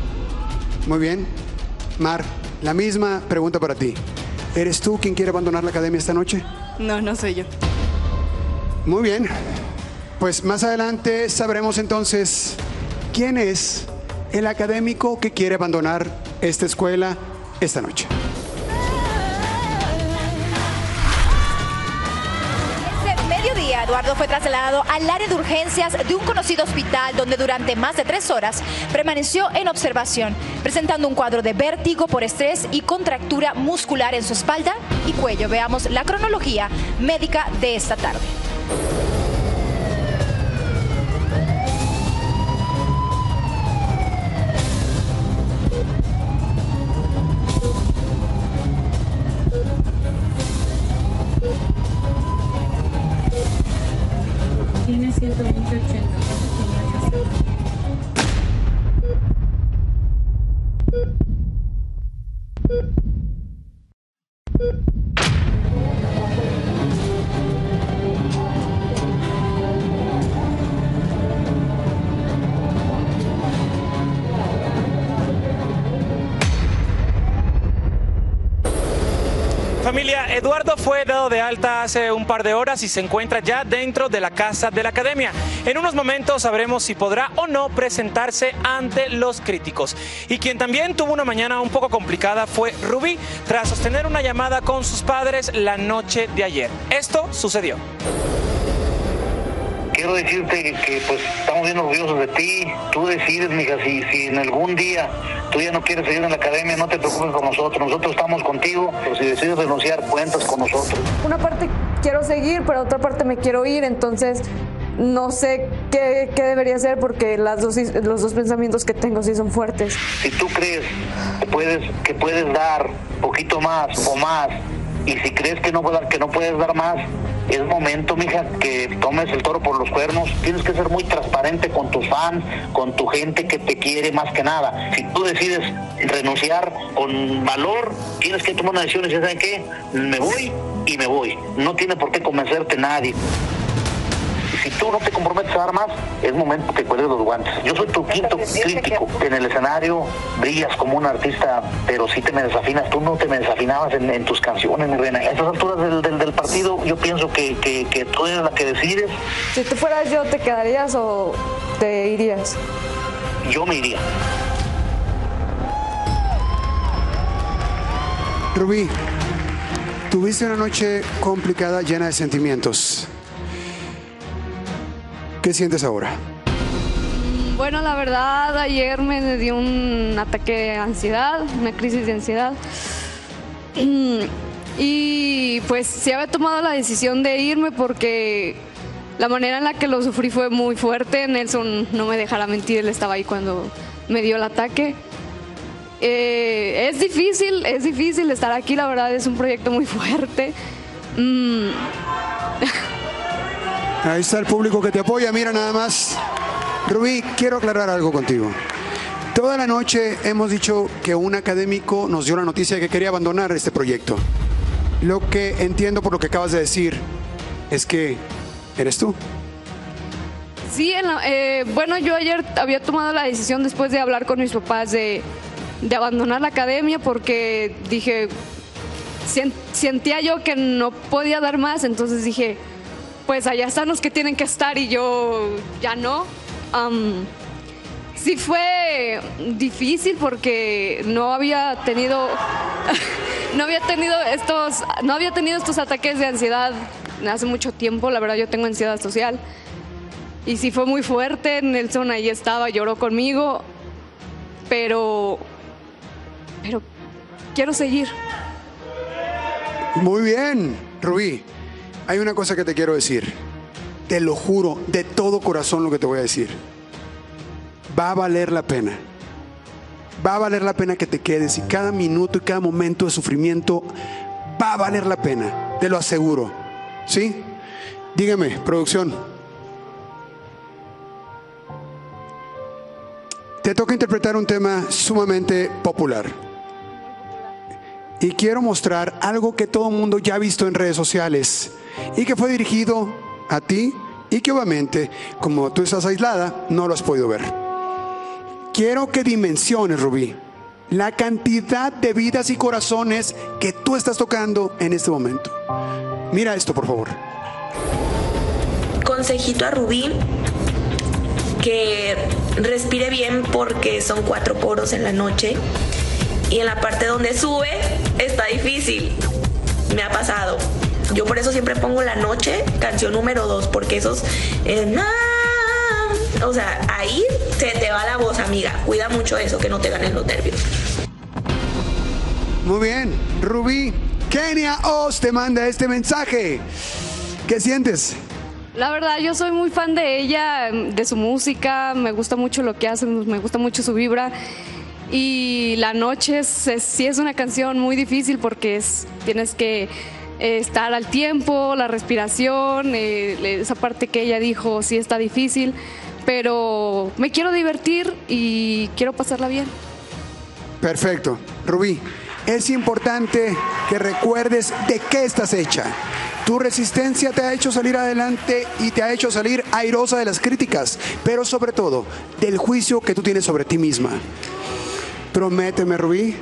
Muy bien. Mar, la misma pregunta para ti. ¿Eres tú quien quiere abandonar la academia esta noche? No, no soy yo. Muy bien. Pues más adelante sabremos entonces quién es el académico que quiere abandonar esta escuela esta noche. Eduardo fue trasladado al área de urgencias de un conocido hospital donde durante más de 3 horas permaneció en observación, presentando un cuadro de vértigo por estrés y contractura muscular en su espalda y cuello. Veamos la cronología médica de esta tarde. Familia, Eduardo fue dado de alta hace un par de horas y se encuentra ya dentro de la casa de la Academia. En unos momentos sabremos si podrá o no presentarse ante los críticos. Y quien también tuvo una mañana un poco complicada fue Rubí, tras sostener una llamada con sus padres la noche de ayer. Esto sucedió. Quiero decirte que pues estamos bien orgullosos de ti. Tú decides, mija, si en algún día tú ya no quieres seguir en la Academia, no te preocupes por nosotros. Nosotros estamos contigo, pero si decides renunciar, cuentas con nosotros. Una parte quiero seguir, pero otra parte me quiero ir, entonces no sé qué debería hacer porque los dos pensamientos que tengo sí son fuertes. Si tú crees que puedes dar poquito más o más, y si crees que no puedes dar más, es momento, mija, que tomes el toro por los cuernos. Tienes que ser muy transparente con tus fans, con tu gente que te quiere más que nada. Si tú decides renunciar con valor, tienes que tomar una decisión y decir, ¿saben qué? Me voy y me voy. No tiene por qué convencerte nadie. Si tú no te comprometes a dar más, es momento que cuelgues los guantes. Yo soy tu quinto crítico. En el escenario brillas como un artista, pero sí te me desafinas. Tú no te me desafinabas en tus canciones, mi reina. A estas alturas del partido, yo pienso que tú eres la que decides. Si tú fueras yo, ¿te quedarías o te irías? Yo me iría. Rubí, tuviste una noche complicada, llena de sentimientos. ¿Qué sientes ahora? Bueno, la verdad, ayer me dio un ataque de ansiedad, una crisis de ansiedad. Y pues sí había tomado la decisión de irme porque la manera en la que lo sufrí fue muy fuerte. Nelson no me dejará mentir, él estaba ahí cuando me dio el ataque. Es difícil estar aquí, la verdad, es un proyecto muy fuerte. Ahí está el público que te apoya, mira nada más. Rubí, quiero aclarar algo contigo. Toda la noche hemos dicho que un académico nos dio la noticia de que quería abandonar este proyecto. Lo que entiendo por lo que acabas de decir es que eres tú. Sí, bueno, yo ayer había tomado la decisión después de hablar con mis papás de abandonar la Academia porque dije, sentía yo que no podía dar más, entonces dije, pues allá están los que tienen que estar y yo ya no. Sí fue difícil porque no había tenido estos ataques de ansiedad hace mucho tiempo. La verdad, yo tengo ansiedad social y sí fue muy fuerte. Nelson ahí estaba, lloró conmigo, pero quiero seguir. Muy bien, Rubí. Hay una cosa que te quiero decir, te lo juro, de todo corazón lo que te voy a decir. Va a valer la pena. Va a valer la pena que te quedes y cada minuto y cada momento de sufrimiento va a valer la pena, te lo aseguro. ¿Sí? Dígame, producción. Te toca interpretar un tema sumamente popular. Y quiero mostrar algo que todo el mundo ya ha visto en redes sociales y que fue dirigido a ti y que obviamente, como tú estás aislada, no lo has podido ver. Quiero que dimensiones, Rubí, la cantidad de vidas y corazones que tú estás tocando en este momento. Mira esto, por favor. Consejito a Rubí, que respire bien porque son 4 coros en la noche. Y en la parte donde sube está difícil, me ha pasado. Yo por eso siempre pongo la noche, canción número 2, porque esos... o sea, ahí se te va la voz, amiga. Cuida mucho eso, que no te ganen los nervios. Muy bien, Rubí, Kenia Os te manda este mensaje. ¿Qué sientes? La verdad, yo soy muy fan de ella, de su música, me gusta mucho lo que hace, me gusta mucho su vibra. Y la noche sí es una canción muy difícil porque tienes que estar al tiempo, la respiración, esa parte que ella dijo sí está difícil, pero me quiero divertir y quiero pasarla bien. Perfecto. Rubí, es importante que recuerdes de qué estás hecha. Tu resistencia te ha hecho salir adelante y te ha hecho salir airosa de las críticas, pero sobre todo del juicio que tú tienes sobre ti misma. Prométeme, Rubí,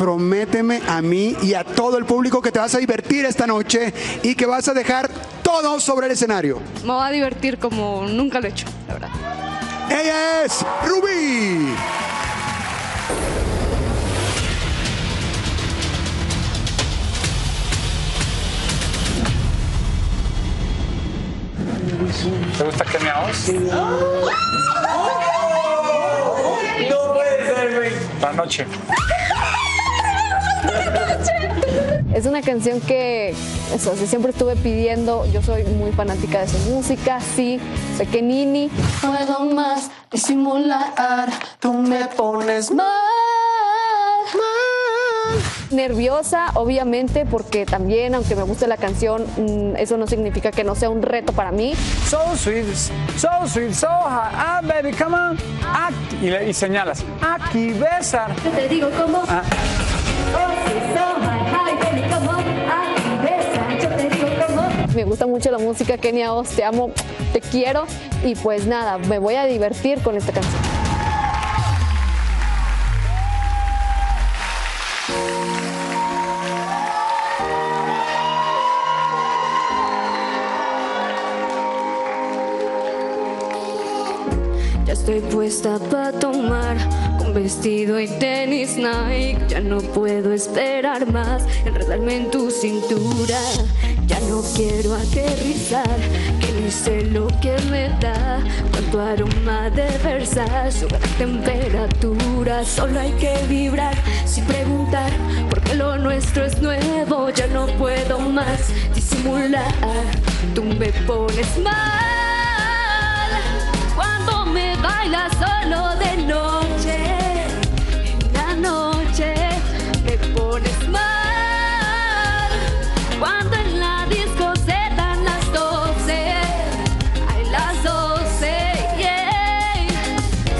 Prométeme a mí y a todo el público que te vas a divertir esta noche y que vas a dejar todo sobre el escenario. Me va a divertir como nunca lo he hecho, la verdad. Ella es Rubí. ¿Te gusta Kenia Os? Sí. ¡Oh! No puede ser, güey. La noche. Es una canción que eso, siempre estuve pidiendo. Yo soy muy fanática de su música, sí. Soy Kenini. Puedo más disimular. Tú me pones mal. Nerviosa, obviamente, porque también, aunque me guste la canción, eso no significa que no sea un reto para mí. So sweet, so sweet, so hot. Ah, baby, come on. Ah, y señalas. Aquí, besar. Yo te digo cómo. Ah. Me gusta mucho la música, Kenia Os, te amo, te quiero. Y pues nada, me voy a divertir con esta canción. Estoy puesta para tomar con vestido y tenis Nike. Ya no puedo esperar más, enredarme en tu cintura. Ya no quiero aterrizar, que ni sé lo que me da. Con tu aroma de Versace, sube la temperatura. Solo hay que vibrar sin preguntar, porque lo nuestro es nuevo. Ya no puedo más disimular, tú me pones mal. Me baila solo de noche, en la noche me pones mal. Cuando en la disco se dan las 12, hay las 12, yeah.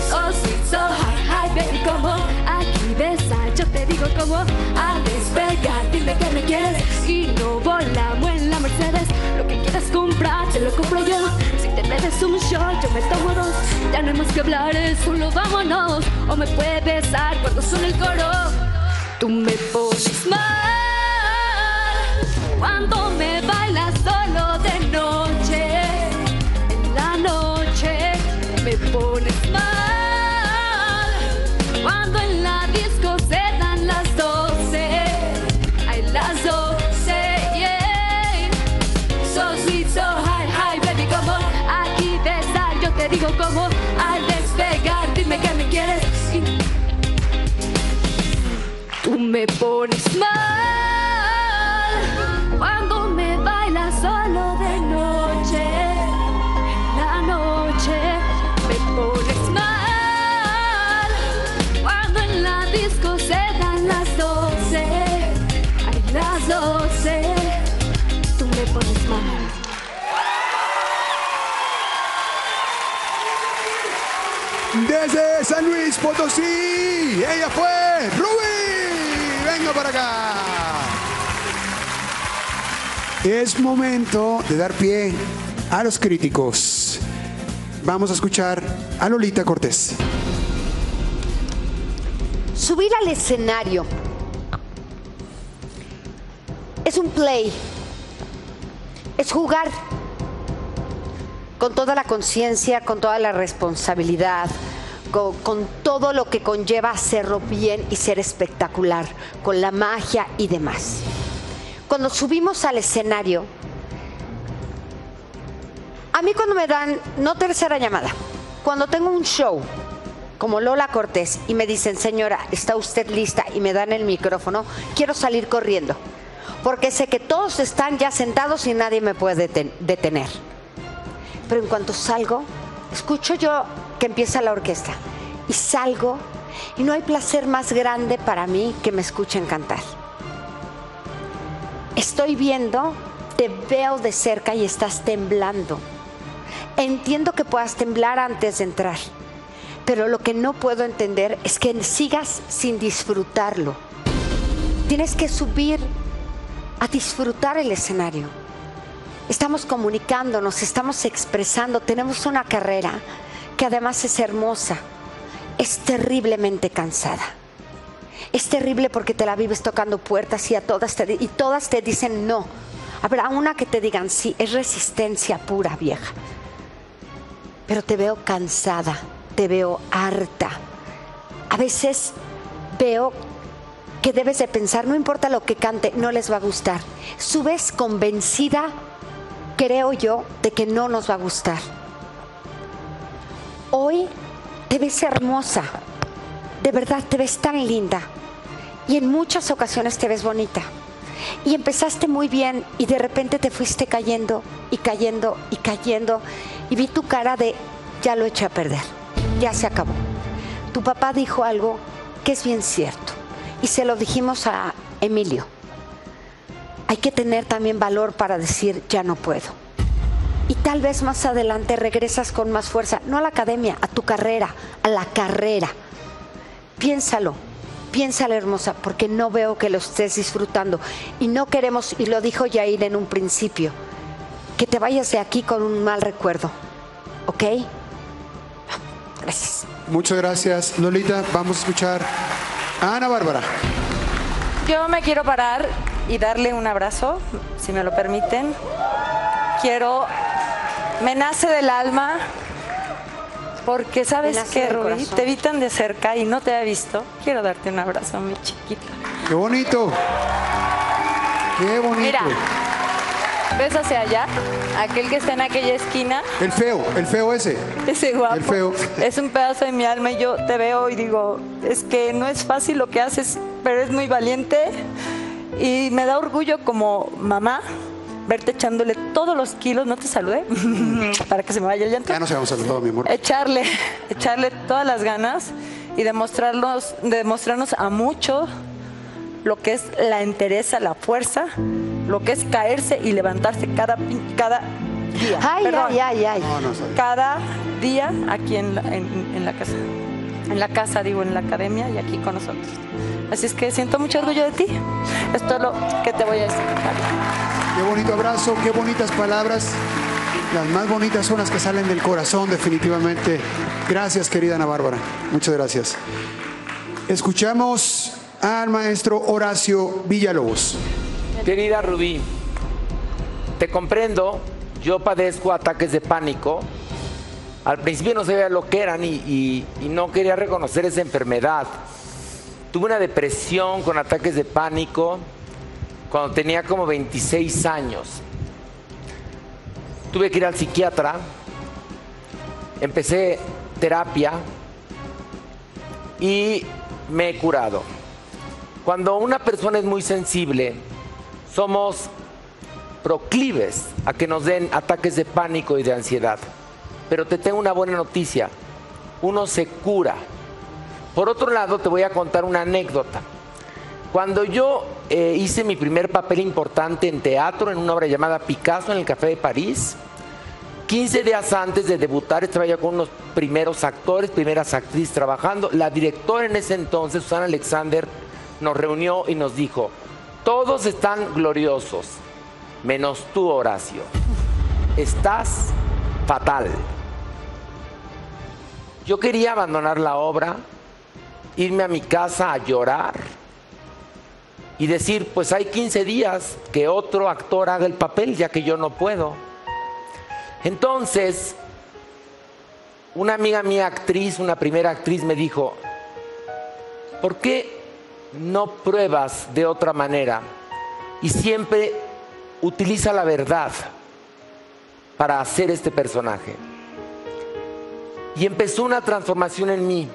So sweet, so hot, baby, como aquí besa, yo te digo como al despegar, dime que me quieres y no volamos en la Mercedes. Lo que quieras comprar, te lo compro yo. Me des un shot, yo me tomo dos. Ya no hay más que hablar, es solo vámonos. O me puedes besar cuando suene el coro. Tú me pones mal cuando me bailas solo de noche. En la noche me pones mal. Cuando en la disco se dan las 12, hay las 12, yeah. So sweet, so high, high, baby, come on. Te digo como al despegar, dime que me quieres. Tú me pones mal cuando me bailas solo de noche. En la noche me pones mal cuando en la disco se dan las 12. Ay, las 12 tú me pones mal. Desde San Luis Potosí, ella fue Rubí. Venga para acá. Es momento de dar pie a los críticos. Vamos a escuchar a Lolita Cortés. Subir al escenario es un play, es jugar. Con toda la conciencia, con toda la responsabilidad, con todo lo que conlleva hacerlo bien y ser espectacular, con la magia y demás. Cuando subimos al escenario, a mí cuando me dan, no tercera llamada, cuando tengo un show como Lola Cortés y me dicen, señora, ¿está usted lista? Y me dan el micrófono, quiero salir corriendo, porque sé que todos están ya sentados y nadie me puede detener. Pero en cuanto salgo, escucho yo que empieza la orquesta y salgo y no hay placer más grande para mí que me escuchen cantar. Estoy viendo, te veo de cerca y estás temblando. Entiendo que puedas temblar antes de entrar, pero lo que no puedo entender es que sigas sin disfrutarlo. Tienes que subir a disfrutar el escenario. Estamos comunicándonos, estamos expresando, tenemos una carrera que además es hermosa, es terriblemente cansada. es terrible porque te la vives tocando puertas y todas te dicen no. Habrá una que te digan sí, es resistencia pura, vieja. Pero te veo cansada, te veo harta. A veces veo que debes de pensar, no importa lo que cante, no les va a gustar. Subes convencida, creo yo, de que no nos va a gustar. Hoy te ves hermosa, de verdad te ves tan linda y en muchas ocasiones te ves bonita. Y empezaste muy bien y de repente te fuiste cayendo y cayendo y cayendo y vi tu cara de ya lo eché a perder, ya se acabó. Tu papá dijo algo que es bien cierto y se lo dijimos a Emilio. Hay que tener también valor para decir ya no puedo. Y tal vez más adelante regresas con más fuerza, no a la academia, a tu carrera, a la carrera. Piénsalo. Piénsale, hermosa, porque no veo que lo estés disfrutando. Y no queremos, y lo dijo Yahir en un principio, que te vayas de aquí con un mal recuerdo. ¿Ok? Gracias. Muchas gracias, Lolita. Vamos a escuchar a Ana Bárbara. Yo me quiero parar y darle un abrazo, si me lo permiten. Me nace del alma, porque sabes que, Rubí, te vi tan de cerca y no te había visto. Quiero darte un abrazo, mi chiquita. ¡Qué bonito! ¡Qué bonito! Mira, ves hacia allá, aquel que está en aquella esquina. El feo ese. Ese guapo. El feo. Es un pedazo de mi alma y yo te veo y digo, es que no es fácil lo que haces, pero es muy valiente. Y me da orgullo como mamá verte echándole todos los kilos, no te saludé, para que se me vaya el llanto. Ya no se vamos a saludar, mi amor. Echarle todas las ganas y demostrarnos a mucho lo que es la entereza, la fuerza, lo que es caerse y levantarse cada día. Ay, perdón, ay, ay, ay. No, no, cada día aquí en la casa. En la casa, digo, en la academia y aquí con nosotros. Así es que siento mucho orgullo de ti. Esto es lo que te voy a decir. Qué bonito abrazo, qué bonitas palabras. Las más bonitas son las que salen del corazón, definitivamente. Gracias, querida Ana Bárbara. Muchas gracias. Escuchamos al maestro Horacio Villalobos. Querida Rubí, te comprendo. Yo padezco ataques de pánico. Al principio no sabía lo que eran y no quería reconocer esa enfermedad. Tuve una depresión con ataques de pánico cuando tenía como 26 años. Tuve que ir al psiquiatra, empecé terapia y me he curado. Cuando una persona es muy sensible, somos proclives a que nos den ataques de pánico y de ansiedad. Pero te tengo una buena noticia, uno se cura. Por otro lado, te voy a contar una anécdota. Cuando yo hice mi primer papel importante en teatro, en una obra llamada Picasso, en el Café de París, 15 días antes de debutar, estaba yo con unos primeros actores, primeras actrices trabajando. La directora en ese entonces, Susana Alexander, nos reunió y nos dijo, todos están gloriosos, menos tú, Horacio. Estás fatal. Yo quería abandonar la obra, irme a mi casa a llorar y decir, pues hay 15 días que otro actor haga el papel, ya que yo no puedo. Entonces, una amiga mía actriz, una primera actriz, me dijo, ¿por qué no pruebas de otra manera? Y siempre utiliza la verdad para hacer este personaje. Y empezó una transformación en mí.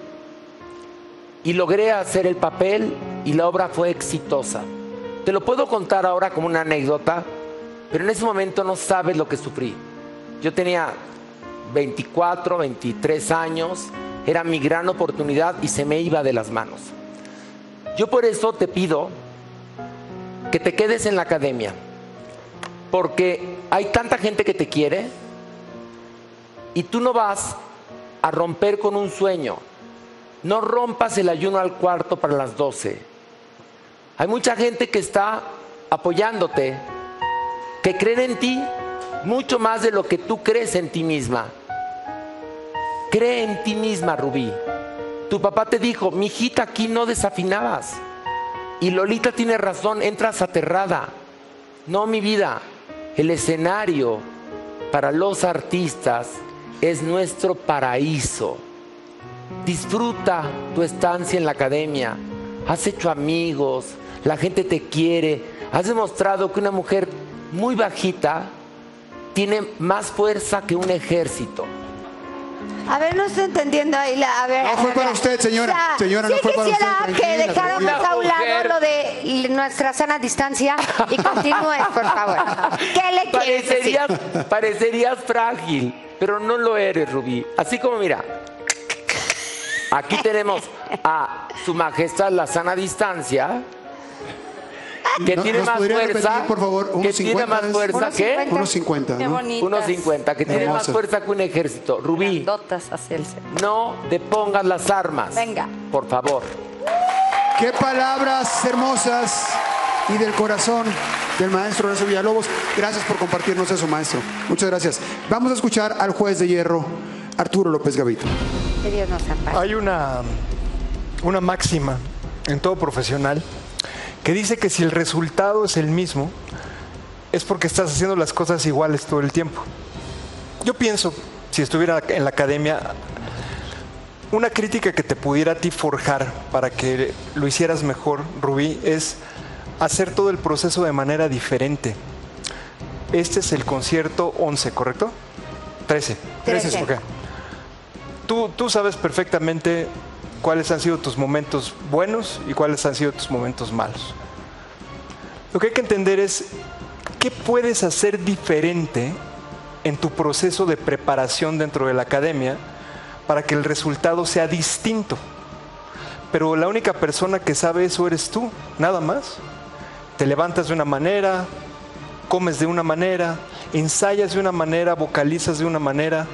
Y logré hacer el papel y la obra fue exitosa. Te lo puedo contar ahora como una anécdota, pero en ese momento no sabes lo que sufrí. Yo tenía 24, 23 años, era mi gran oportunidad y se me iba de las manos. Yo por eso te pido que te quedes en la academia, porque hay tanta gente que te quiere y tú no vas a romper con un sueño. No rompas el ayuno al cuarto para las 12. Hay mucha gente que está apoyándote, que creen en ti mucho más de lo que tú crees en ti misma. Cree en ti misma, Rubí. tu papá te dijo, mijita, aquí no desafinabas. Y Lolita tiene razón, entras aterrada. No, mi vida, el escenario para los artistas es nuestro paraíso. Disfruta tu estancia en la academia. Has hecho amigos, la gente te quiere. Has demostrado que una mujer muy bajita tiene más fuerza que un ejército. A ver, no estoy entendiendo ahí la... A ver, no fue para usted, señora. O sea, señora, no fue para usted. Que dejáramos a un lado lo de nuestra sana distancia y continúes, por favor. ¿Qué le quieres decir? Parecerías frágil, pero no lo eres, Rubí. Así como, mira, aquí tenemos a Su Majestad la sana distancia... Que tiene más fuerza, por favor, que tiene más fuerza que... Unos 50. Unos 50, que tiene más fuerza que un ejército. Rubí, no depongas las armas. Venga. Por favor. Qué palabras hermosas y del corazón del maestro Horacio Villalobos. Gracias por compartirnos eso, maestro. Muchas gracias. Vamos a escuchar al juez de hierro, Arturo López Gavito. Que Dios nos ampare. Hay una máxima en todo profesional que dice que si el resultado es el mismo, es porque estás haciendo las cosas iguales todo el tiempo. Yo pienso, si estuviera en la academia, una crítica que te pudiera a ti forjar para que lo hicieras mejor, Rubí, es hacer todo el proceso de manera diferente. Este es el concierto 11, ¿correcto? 13. 13. Okay. Tú sabes perfectamente cuáles han sido tus momentos buenos y cuáles han sido tus momentos malos. Lo que hay que entender es qué puedes hacer diferente en tu proceso de preparación dentro de la academia para que el resultado sea distinto. Pero la única persona que sabe eso eres tú, nada más. Te levantas de una manera, comes de una manera, ensayas de una manera, vocalizas de una manera.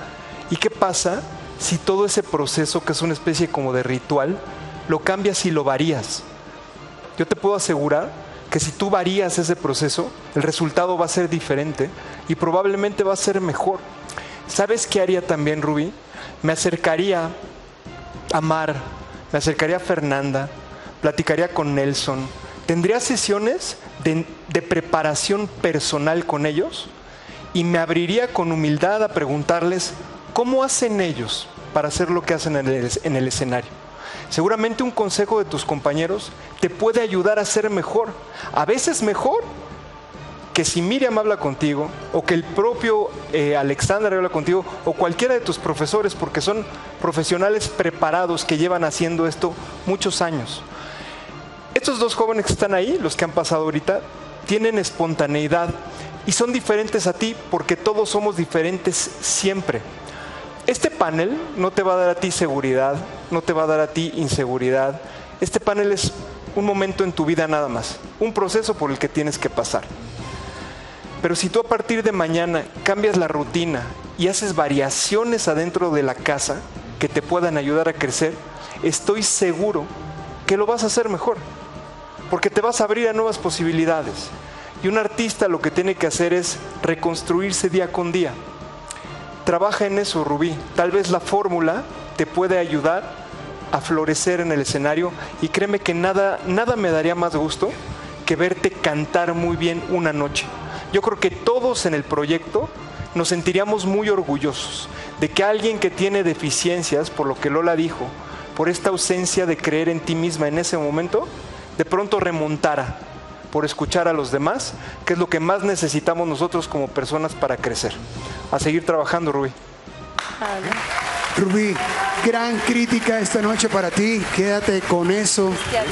¿Y qué pasa si todo ese proceso, que es una especie como de ritual, lo cambias y lo varías? Yo te puedo asegurar que si tú varías ese proceso, el resultado va a ser diferente y probablemente va a ser mejor. ¿Sabes qué haría también, Rubí? Me acercaría a Mar, me acercaría a Fernanda, platicaría con Nelson, tendría sesiones de preparación personal con ellos y me abriría con humildad a preguntarles cómo hacen ellos para hacer lo que hacen en el escenario. Seguramente un consejo de tus compañeros te puede ayudar a ser mejor. A veces mejor que si Miriam habla contigo o que el propio Alexander habla contigo o cualquiera de tus profesores, porque son profesionales preparados que llevan haciendo esto muchos años. Estos dos jóvenes que están ahí, los que han pasado ahorita, tienen espontaneidad y son diferentes a ti porque todos somos diferentes siempre. Este panel no te va a dar a ti seguridad, no te va a dar a ti inseguridad. Este panel es un momento en tu vida nada más, un proceso por el que tienes que pasar. Pero si tú a partir de mañana cambias la rutina y haces variaciones adentro de la casa que te puedan ayudar a crecer, estoy seguro que lo vas a hacer mejor, porque te vas a abrir a nuevas posibilidades. Y un artista lo que tiene que hacer es reconstruirse día con día. Trabaja en eso, Rubí. Tal vez la fórmula te puede ayudar a florecer en el escenario y créeme que nada me daría más gusto que verte cantar muy bien una noche. Yo creo que todos en el proyecto nos sentiríamos muy orgullosos de que alguien que tiene deficiencias, por lo que Lola dijo, por esta ausencia de creer en ti misma en ese momento, de pronto remontara por escuchar a los demás, que es lo que más necesitamos nosotros como personas para crecer. A seguir trabajando, Rubí. Rubí, gran crítica esta noche para ti. Quédate con eso,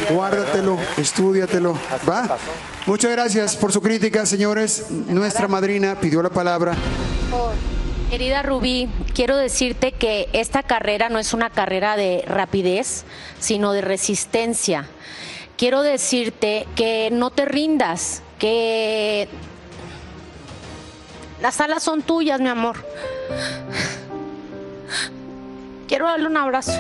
guárdatelo, estúdiatelo. ¿Va? Muchas gracias por su crítica, señores. Nuestra madrina pidió la palabra. Querida Rubí, quiero decirte que esta carrera no es una carrera de rapidez, sino de resistencia. Quiero decirte que no te rindas, que las alas son tuyas, mi amor. Quiero darle un abrazo.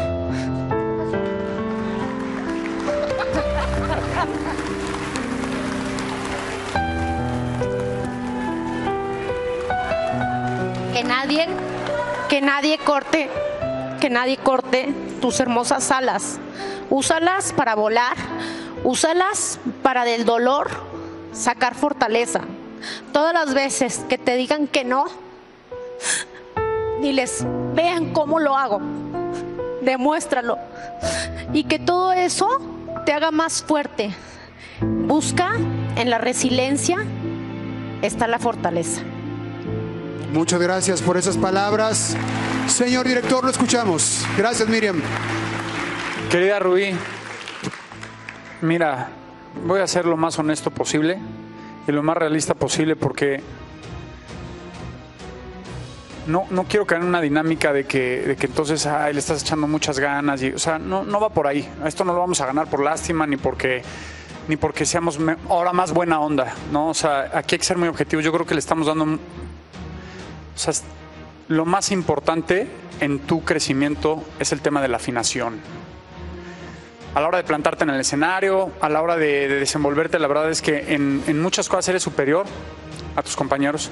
Que nadie corte que nadie corte tus hermosas alas. Úsalas para volar, úsalas para del dolor sacar fortaleza. Todas las veces que te digan que no, diles, vean cómo lo hago, demuéstralo. Y que todo eso te haga más fuerte. Busca en la resiliencia, está la fortaleza. Muchas gracias por esas palabras. Señor director, lo escuchamos. Gracias, Miriam. Querida Rubí, mira, voy a ser lo más honesto posible y lo más realista posible, porque no quiero caer en una dinámica de que entonces le estás echando muchas ganas. Y, o sea, no va por ahí. Esto no lo vamos a ganar por lástima ni porque seamos ahora más buena onda, ¿no? O sea, aquí hay que ser muy objetivos. Yo creo que le estamos dando... O sea, lo más importante en tu crecimiento es el tema de la afinación. A la hora de plantarte en el escenario, a la hora de desenvolverte, la verdad es que en muchas cosas eres superior a tus compañeros.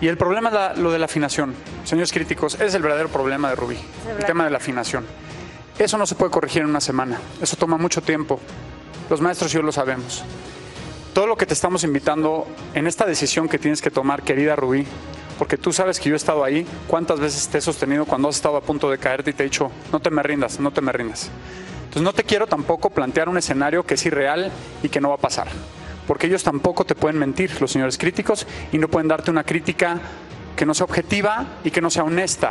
Y el problema es lo de la afinación. Señores críticos, es el verdadero problema de Rubí, el tema de la afinación. Eso no se puede corregir en una semana, eso toma mucho tiempo. Los maestros y yo lo sabemos. Todo lo que te estamos invitando en esta decisión que tienes que tomar, querida Rubí, porque tú sabes que yo he estado ahí, cuántas veces te he sostenido cuando has estado a punto de caerte y te he dicho, no te me rindas, no te me rindas. Entonces no te quiero tampoco plantear un escenario que es irreal y que no va a pasar, porque ellos tampoco te pueden mentir, los señores críticos, y no pueden darte una crítica que no sea objetiva y que no sea honesta,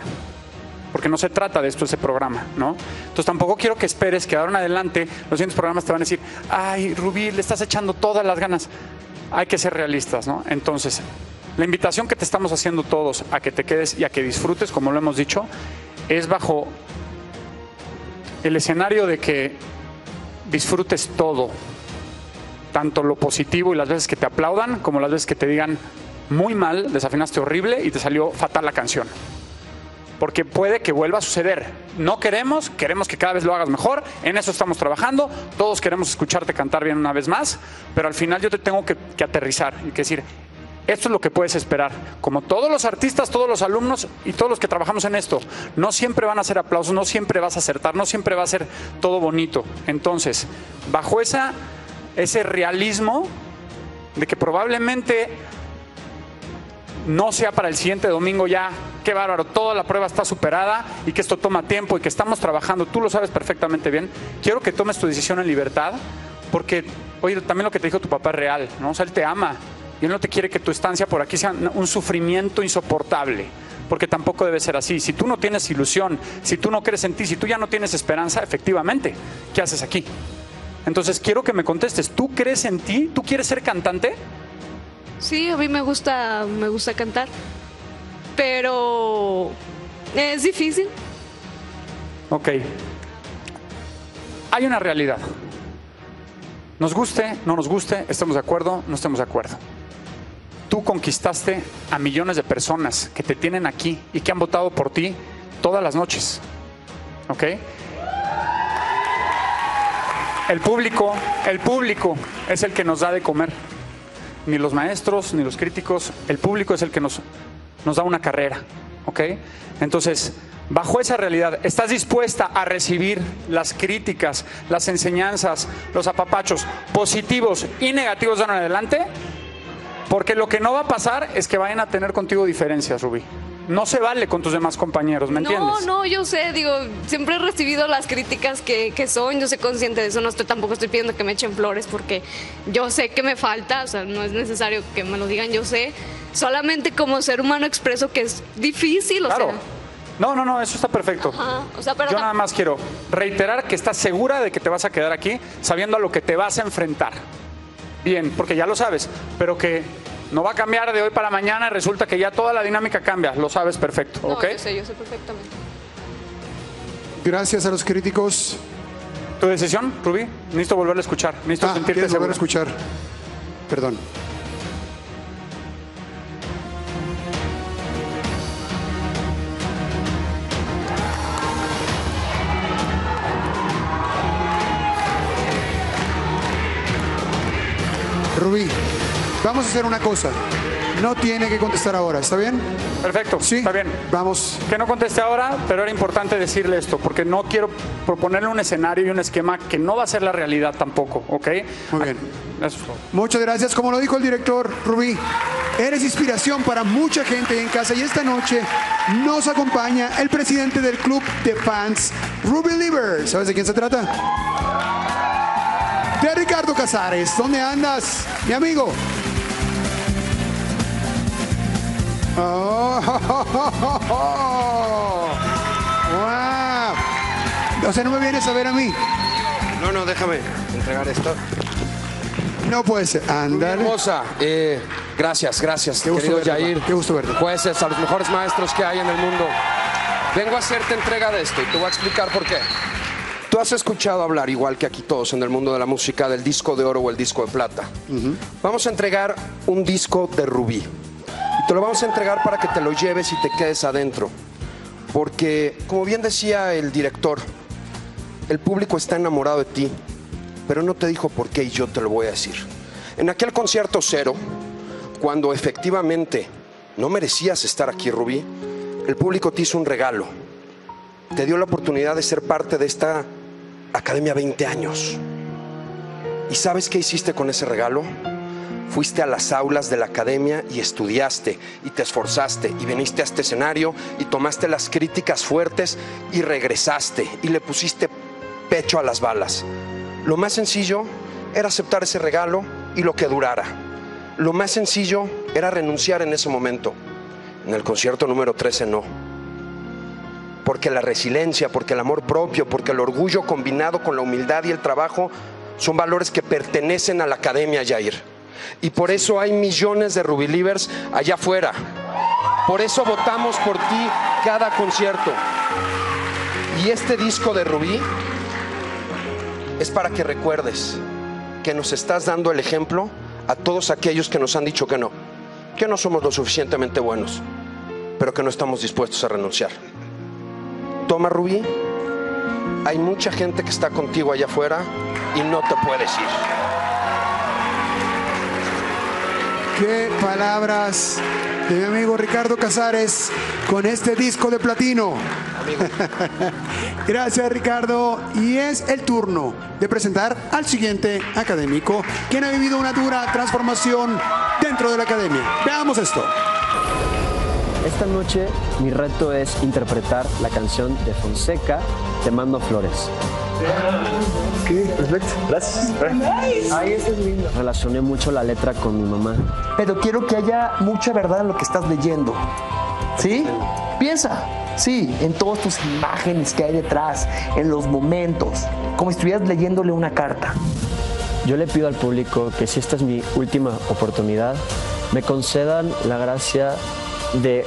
porque no se trata de esto, ese programa, ¿no? Entonces tampoco quiero que esperes que de ahora en adelante los siguientes programas te van a decir, ay, Rubí, le estás echando todas las ganas. Hay que ser realistas, ¿no? Entonces, la invitación que te estamos haciendo todos a que te quedes y a que disfrutes, como lo hemos dicho, es bajo... el escenario de que disfrutes todo, tanto lo positivo y las veces que te aplaudan, como las veces que te digan muy mal, desafinaste horrible y te salió fatal la canción. Porque puede que vuelva a suceder. No queremos que cada vez lo hagas mejor, en eso estamos trabajando, todos queremos escucharte cantar bien una vez más, pero al final yo te tengo que aterrizar y que decir, esto es lo que puedes esperar. Como todos los artistas, todos los alumnos y todos los que trabajamos en esto, no siempre van a ser aplausos, no siempre vas a acertar, no siempre va a ser todo bonito. Entonces, bajo ese realismo de que probablemente no sea para el siguiente domingo ya, qué bárbaro, toda la prueba está superada y que esto toma tiempo y que estamos trabajando, tú lo sabes perfectamente bien, quiero que tomes tu decisión en libertad, porque, oye, también lo que te dijo tu papá es real, ¿no? O sea, él te ama. Y él no te quiere que tu estancia por aquí sea un sufrimiento insoportable, porque tampoco debe ser así. Si tú no tienes ilusión, si tú no crees en ti, si tú ya no tienes esperanza, efectivamente, ¿qué haces aquí? Entonces quiero que me contestes, ¿tú crees en ti? ¿Tú quieres ser cantante? Sí, a mí me gusta cantar, pero es difícil. Ok. Hay una realidad. Nos guste, no nos guste, estemos de acuerdo, no estemos de acuerdo. Tú conquistaste a millones de personas que te tienen aquí y que han votado por ti todas las noches, ¿ok? El público es el que nos da de comer. Ni los maestros, ni los críticos, el público es el que nos da una carrera, ¿ok? Entonces, bajo esa realidad, ¿estás dispuesta a recibir las críticas, las enseñanzas, los apapachos positivos y negativos de ahora en adelante? Porque lo que no va a pasar es que vayan a tener contigo diferencias, Rubí. No se vale con tus demás compañeros, ¿me entiendes? No, yo sé, digo, siempre he recibido las críticas que son, yo soy consciente de eso, tampoco estoy pidiendo que me echen flores porque yo sé que me falta, o sea, no es necesario que me lo digan, yo sé, solamente como ser humano expreso que es difícil, o sea... Claro. No, eso está perfecto. Ajá, o sea, pero yo nada más quiero reiterar que estás segura de que te vas a quedar aquí sabiendo a lo que te vas a enfrentar. Bien, porque ya lo sabes, pero que no va a cambiar de hoy para mañana y resulta que ya toda la dinámica cambia. Lo sabes perfecto, ¿ok? No, yo sé perfectamente. Gracias a los críticos. ¿Tu decisión, Rubí? Necesito volverla a escuchar. Necesito sentirte segura. Volver a escuchar. Perdón. Rubí, vamos a hacer una cosa. No tiene que contestar ahora, ¿está bien? Perfecto, sí, está bien. Vamos. Que no conteste ahora, pero era importante decirle esto, porque no quiero proponerle un escenario y un esquema que no va a ser la realidad tampoco, ¿ok? Muy bien. Eso. Muchas gracias. Como lo dijo el director Rubí, eres inspiración para mucha gente en casa, y esta noche nos acompaña el presidente del club de fans Ruby Liver. ¿Sabes de quién se trata? De Ricardo Casares. ¿Dónde andas, mi amigo? Oh, oh, oh, oh, oh. Wow. O sea, no me vienes a ver a mí. No, no, déjame entregar esto. No puede ser. Andale. Hermosa. Gracias, gracias. Qué gusto verte, Yahir. Qué gusto verte. Jueces, a los mejores maestros que hay en el mundo. Vengo a hacerte entrega de esto y te voy a explicar por qué. Tú has escuchado hablar, igual que aquí todos en el mundo de la música, del disco de oro o el disco de plata. Vamos a entregar un disco de rubí. Te lo vamos a entregar para que te lo lleves y te quedes adentro. Porque, como bien decía el director, el público está enamorado de ti, pero no te dijo por qué y yo te lo voy a decir. En aquel concierto cero, cuando efectivamente no merecías estar aquí, Rubí, el público te hizo un regalo. Te dio la oportunidad de ser parte de esta Academia 20 años. ¿Y sabes qué hiciste con ese regalo? Fuiste a las aulas de la academia y estudiaste, y te esforzaste, y viniste a este escenario, y tomaste las críticas fuertes, y regresaste, y le pusiste pecho a las balas. Lo más sencillo era aceptar ese regalo y lo que durara. Lo más sencillo era renunciar en ese momento. En el concierto número 13 no. Porque la resiliencia, porque el amor propio, porque el orgullo combinado con la humildad y el trabajo son valores que pertenecen a la academia, Yahir. Y por eso hay millones de Rubí Livers allá afuera. Por eso votamos por ti cada concierto. Y este disco de Rubí es para que recuerdes que nos estás dando el ejemplo a todos aquellos que nos han dicho que no somos lo suficientemente buenos, pero que no estamos dispuestos a renunciar. Toma, Rubí, hay mucha gente que está contigo allá afuera y no te puedes ir. Qué palabras de mi amigo Ricardo Casares con este disco de platino. Amigo. Gracias, Ricardo. Y es el turno de presentar al siguiente académico, quien ha vivido una dura transformación dentro de la academia. Veamos esto. Esta noche mi reto es interpretar la canción de Fonseca, Te Mando Flores. Okay, perfecto. Gracias. Nice. Ay, eso es lindo. Relacioné mucho la letra con mi mamá. Pero quiero que haya mucha verdad en lo que estás leyendo. ¿Sí? Piensa. Sí, en todas tus imágenes que hay detrás, en los momentos, como si estuvieras leyéndole una carta. Yo le pido al público que si esta es mi última oportunidad, me concedan la gracia de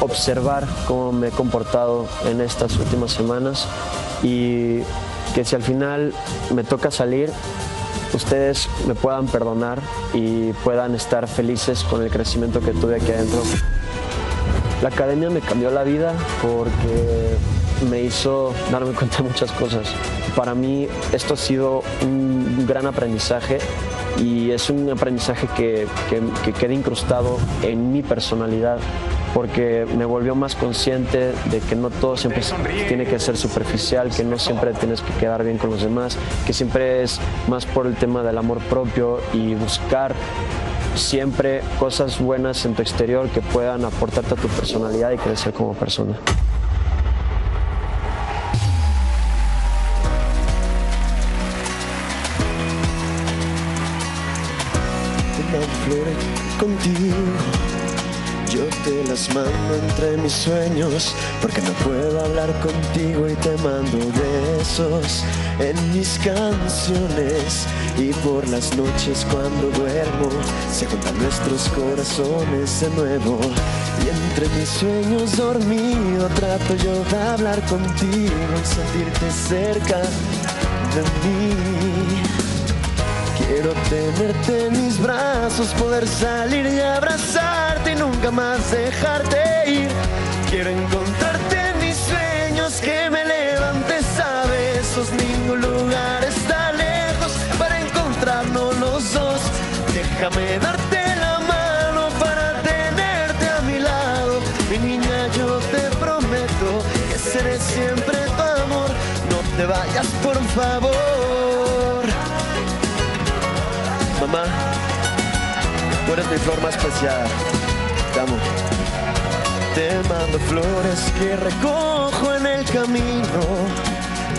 observar cómo me he comportado en estas últimas semanas y que si al final me toca salir, ustedes me puedan perdonar y puedan estar felices con el crecimiento que tuve aquí adentro. La academia me cambió la vida porque me hizo darme cuenta de muchas cosas. Para mí esto ha sido un gran aprendizaje y es un aprendizaje que queda incrustado en mi personalidad, porque me volvió más consciente de que no todo siempre tiene que ser superficial, que no siempre tienes que quedar bien con los demás, que siempre es más por el tema del amor propio y buscar siempre cosas buenas en tu exterior que puedan aportarte a tu personalidad y crecer como persona. Contigo yo te las mando entre mis sueños, porque no puedo hablar contigo y te mando besos en mis canciones. Y por las noches cuando duermo se juntan nuestros corazones de nuevo. Y entre mis sueños dormido trato yo de hablar contigo y sentirte cerca de mí. Quiero tenerte en mis brazos, poder salir y abrazarte y nunca más dejarte ir. Quiero encontrarte en mis sueños, que me levantes a besos. Ningún lugar está lejos para encontrarnos los dos. Déjame darte la mano para vayas, por favor. Mamá, tú eres mi flor más especial. Te amo. Te mando flores que recojo en el camino.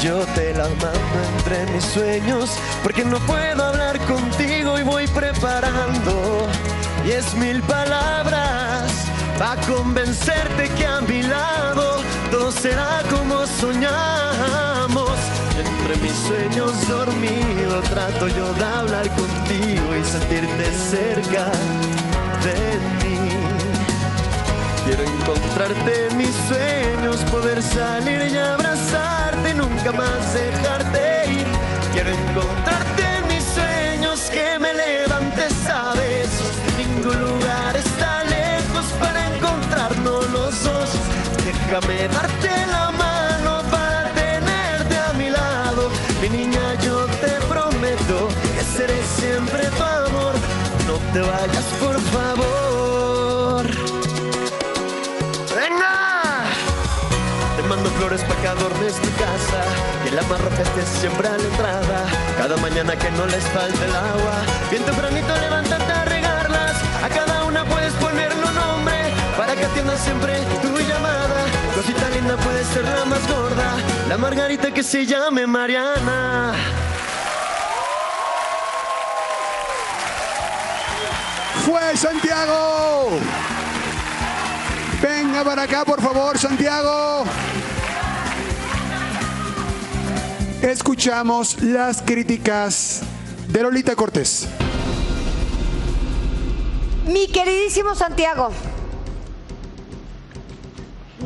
Yo te las mando entre mis sueños, porque no puedo hablar contigo y voy preparando 10.000 palabras para convencerte que a mi lado todo será como soñamos. Entre mis sueños dormido trato yo de hablar contigo y sentirte cerca de mí. Quiero encontrarte en mis sueños, poder salir y abrazarte, nunca más dejarte ir. Quiero encontrarte en mis sueños, que me levantes a besos. Ningún lugar está lejos para encontrarnos los dos. Déjame darte la mano para tenerte a mi lado. Mi niña, yo te prometo que seré siempre tu amor. No te vayas, por favor. Mando flores para que adornes tu casa y el amarro que estés siempre a la entrada. Cada mañana que no les falte el agua, bien tempranito levántate a regarlas. A cada una puedes ponerle un nombre para que atienda siempre tu llamada. Cosita linda puede ser la más gorda, la margarita que se llame Mariana. ¡Fue Santiago! Venga para acá, por favor, Santiago. Escuchamos las críticas de Lolita Cortés. Mi queridísimo Santiago,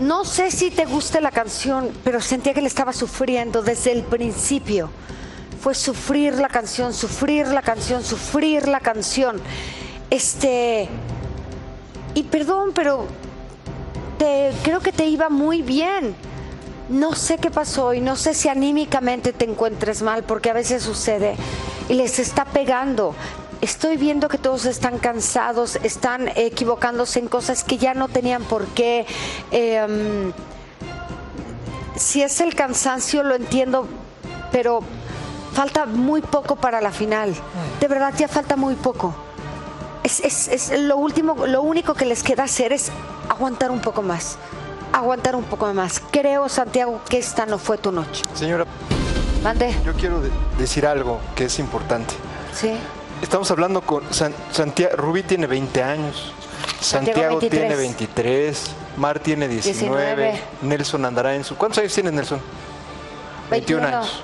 no sé si te gusta la canción, pero sentía que le estaba sufriendo desde el principio. Fue sufrir la canción, sufrir la canción, sufrir la canción. Y perdón, pero creo que te iba muy bien. No sé qué pasó y no sé si anímicamente te encuentres mal, porque a veces sucede y les está pegando. Estoy viendo que todos están cansados, están equivocándose en cosas que ya no tenían por qué. Si es el cansancio, lo entiendo, pero falta muy poco para la final. De verdad, ya falta muy poco. Es lo último, lo único que les queda hacer es aguantar un poco más. Aguantar un poco más. Creo, Santiago, que esta no fue tu noche. Señora, mande. Yo quiero decir algo que es importante. Sí. Estamos hablando con Santiago. Rubí tiene 20 años. Santiago 23. Tiene 23. Mar tiene 19. Nelson andará en su... ¿Cuántos años tiene Nelson? 21 años.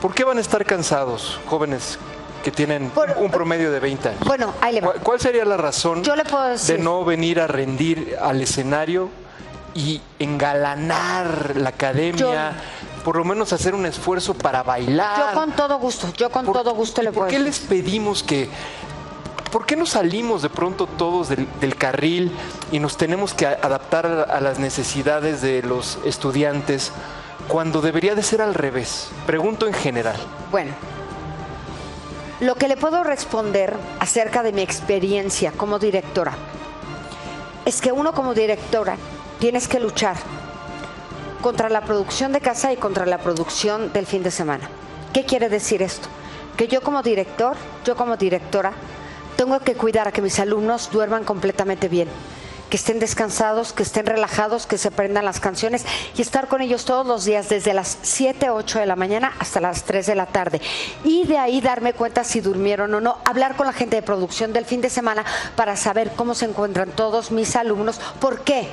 ¿Por qué van a estar cansados, jóvenes que tienen un promedio de 20 años? Bueno, ahí le va. ¿Cuál sería la razón de no venir a rendir al escenario y engalanar la academia, por lo menos hacer un esfuerzo para bailar? Yo con todo gusto, le voy a decir. ¿Por qué les pedimos que... ¿Por qué no salimos de pronto todos del carril y nos tenemos que adaptar a las necesidades de los estudiantes cuando debería de ser al revés? Pregunto en general. Bueno, lo que le puedo responder acerca de mi experiencia como directora es que uno como directora tienes que luchar contra la producción de casa y contra la producción del fin de semana. ¿Qué quiere decir esto? Que yo como director, yo como directora, tengo que cuidar a que mis alumnos duerman completamente bien, que estén descansados, que estén relajados, que se aprendan las canciones y estar con ellos todos los días desde las 7, 8 de la mañana hasta las 3 de la tarde. Y de ahí darme cuenta si durmieron o no, hablar con la gente de producción del fin de semana para saber cómo se encuentran todos mis alumnos. ¿Por qué?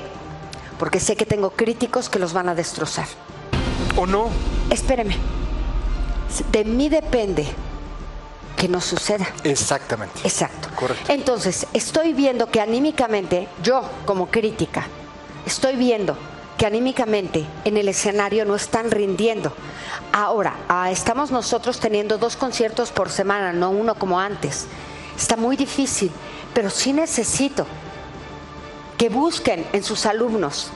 Porque sé que tengo críticos que los van a destrozar. ¿O no? Espéreme. De mí depende que no suceda. Exactamente. Exacto. Correcto. Entonces, estoy viendo que anímicamente, yo como crítica, estoy viendo que anímicamente en el escenario no están rindiendo. Ahora, estamos nosotros teniendo 2 conciertos por semana, no uno como antes. Está muy difícil, pero sí necesito que busquen en sus alumnos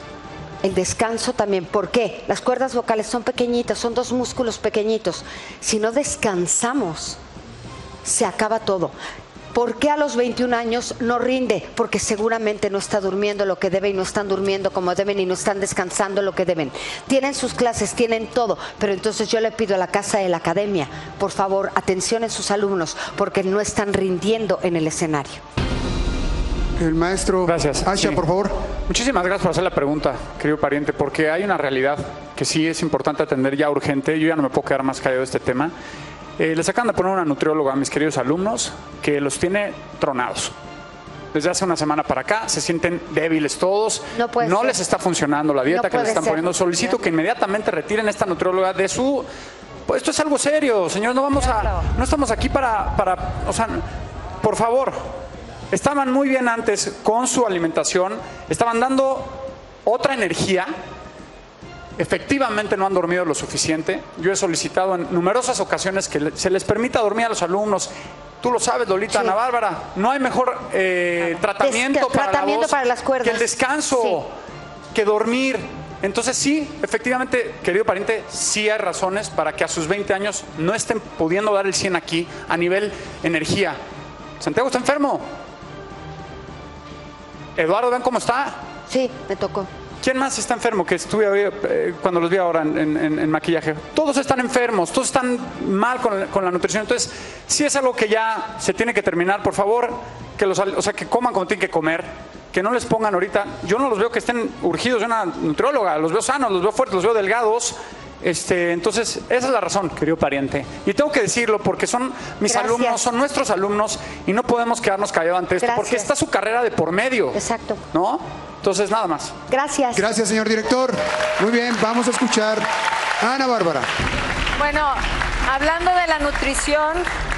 el descanso también. ¿Por qué? Las cuerdas vocales son pequeñitas, son 2 músculos pequeñitos. Si no descansamos, se acaba todo. ¿Por qué a los 21 años no rinde? Porque seguramente no está durmiendo lo que debe y no están durmiendo como deben y no están descansando lo que deben. Tienen sus clases, tienen todo, pero entonces yo le pido a la Casa de la Academia, por favor, atención en sus alumnos, porque no están rindiendo en el escenario. El maestro Acha, sí, por favor. Muchísimas gracias por hacer la pregunta, querido pariente, porque hay una realidad que sí es importante atender ya urgente. Yo ya no me puedo quedar más callado de este tema. Les acaban de poner una nutrióloga a mis queridos alumnos que los tiene tronados. Desde hace una semana para acá se sienten débiles todos. No les está funcionando la dieta que les están poniendo. Solicito que inmediatamente retiren a esta nutrióloga de su... Pues esto es algo serio, señores. No vamos a... No estamos aquí para... O sea, por favor... Estaban muy bien antes con su alimentación, estaban dando otra energía, efectivamente no han dormido lo suficiente. Yo he solicitado en numerosas ocasiones que se les permita dormir a los alumnos. Tú lo sabes, Lolita, sí. Ana Bárbara, no hay mejor tratamiento para las cuerdas que el descanso, sí, que dormir. Entonces sí, efectivamente, querido pariente, sí hay razones para que a sus 20 años no estén pudiendo dar el 100 aquí a nivel energía. Santiago está enfermo. Eduardo, ¿ven cómo está? Sí, me tocó. ¿Quién más está enfermo? Que estuve cuando los vi ahora en maquillaje. Todos están enfermos, todos están mal con la nutrición. Entonces, si es algo que ya se tiene que terminar, por favor, que los, o sea, que coman como tienen que comer, que no les pongan ahorita. Yo no los veo que estén urgidos de una nutrióloga, los veo sanos, los veo fuertes, los veo delgados. Entonces, esa es la razón, querido pariente. Y tengo que decirlo porque son mis alumnos, son nuestros alumnos y no podemos quedarnos callados ante esto porque está su carrera de por medio. Exacto. ¿No? Entonces, nada más. Gracias. Gracias, señor director. Muy bien, vamos a escuchar a Ana Bárbara. Bueno, hablando de la nutrición,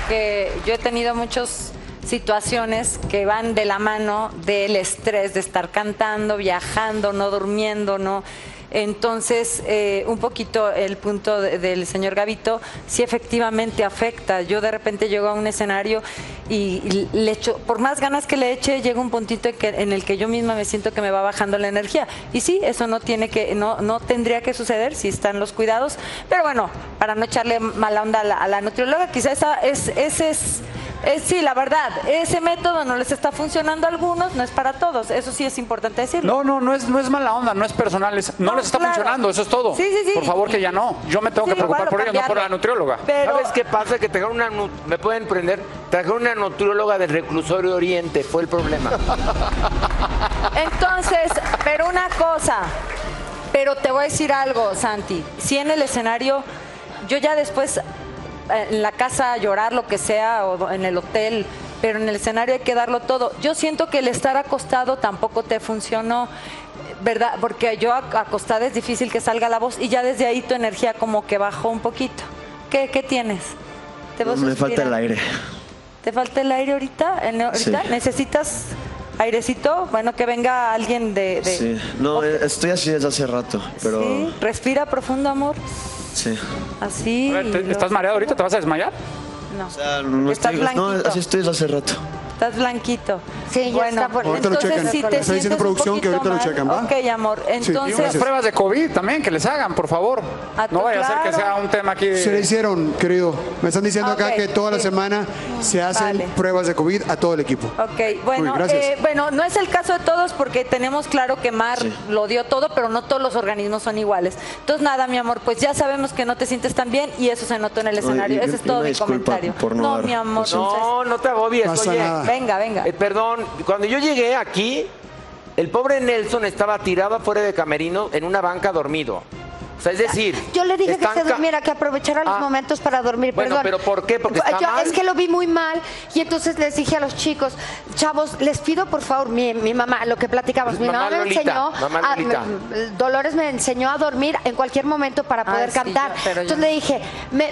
que yo he tenido muchas situaciones que van de la mano del estrés, de estar cantando, viajando, no durmiendo, no... Entonces, un poquito el punto del señor Gavito, sí efectivamente afecta. Yo de repente llego a un escenario y le echo, por más ganas que le eche, llega un puntito en el que yo misma me siento que me va bajando la energía. Y sí, eso no tiene que, no tendría que suceder si están los cuidados. Pero bueno, para no echarle mala onda a la nutrióloga, quizás sí, la verdad, ese método no les está funcionando a algunos, no es para todos, eso sí es importante decirlo. No es mala onda, no es personal, no les está funcionando, eso es todo. Sí. Por favor, que ya no, yo me tengo que preocupar por ellos, no por la nutrióloga. Pero... ¿Sabes qué pasa? Que trajeron una nutrióloga del reclusorio Oriente, fue el problema. Entonces, pero una cosa, pero te voy a decir algo, Santi, si en el escenario, yo ya después... en la casa a llorar, lo que sea, o en el hotel, pero en el escenario hay que darlo todo. Yo siento que el estar acostado tampoco te funcionó, ¿verdad? Porque yo acostada es difícil que salga la voz y ya desde ahí tu energía como que bajó un poquito. ¿Qué tienes? Me falta el aire. ¿Te falta el aire ahorita? ¿Ahorita? Sí. ¿Necesitas airecito? Bueno, que venga alguien de... Sí. No, estoy así desde hace rato, pero... ¿Sí? Respira profundo, amor. Sí. Así. A ver, ¿estás mareado ahorita? ¿Te vas a desmayar? No. O sea, así estoy desde hace rato. Estás blanquito. Sí, bueno, ya está. Ahorita lo checan. Si está diciendo producción que ahorita lo checan, ¿va? Ok, amor. Entonces, sí, y unas pruebas de COVID también que les hagan, por favor. No vaya a ser que sea un tema aquí. Se le hicieron, querido. Me están diciendo acá que toda la semana se hacen pruebas de COVID a todo el equipo. Ok, bueno, bien, bueno, no es el caso de todos porque tenemos claro que Mar lo dio todo, pero no todos los organismos son iguales. Entonces, nada, mi amor, pues ya sabemos que no te sientes tan bien y eso se notó en el escenario. Ese es todo mi comentario. No, mi amor. No, no te agobies, oye. Venga. Perdón, cuando yo llegué aquí, el pobre Nelson estaba tirado afuera de camerino en una banca dormido. O sea, es decir... Yo le dije que se durmiera, que aprovechara los momentos para dormir, bueno, perdón. Pero ¿por qué? Porque está mal. Es que lo vi muy mal y entonces les dije a los chicos, chavos, les pido por favor, mi mamá, lo que platicamos, mi mamá me enseñó, Dolores me enseñó a dormir en cualquier momento para poder cantar. Sí, entonces le dije,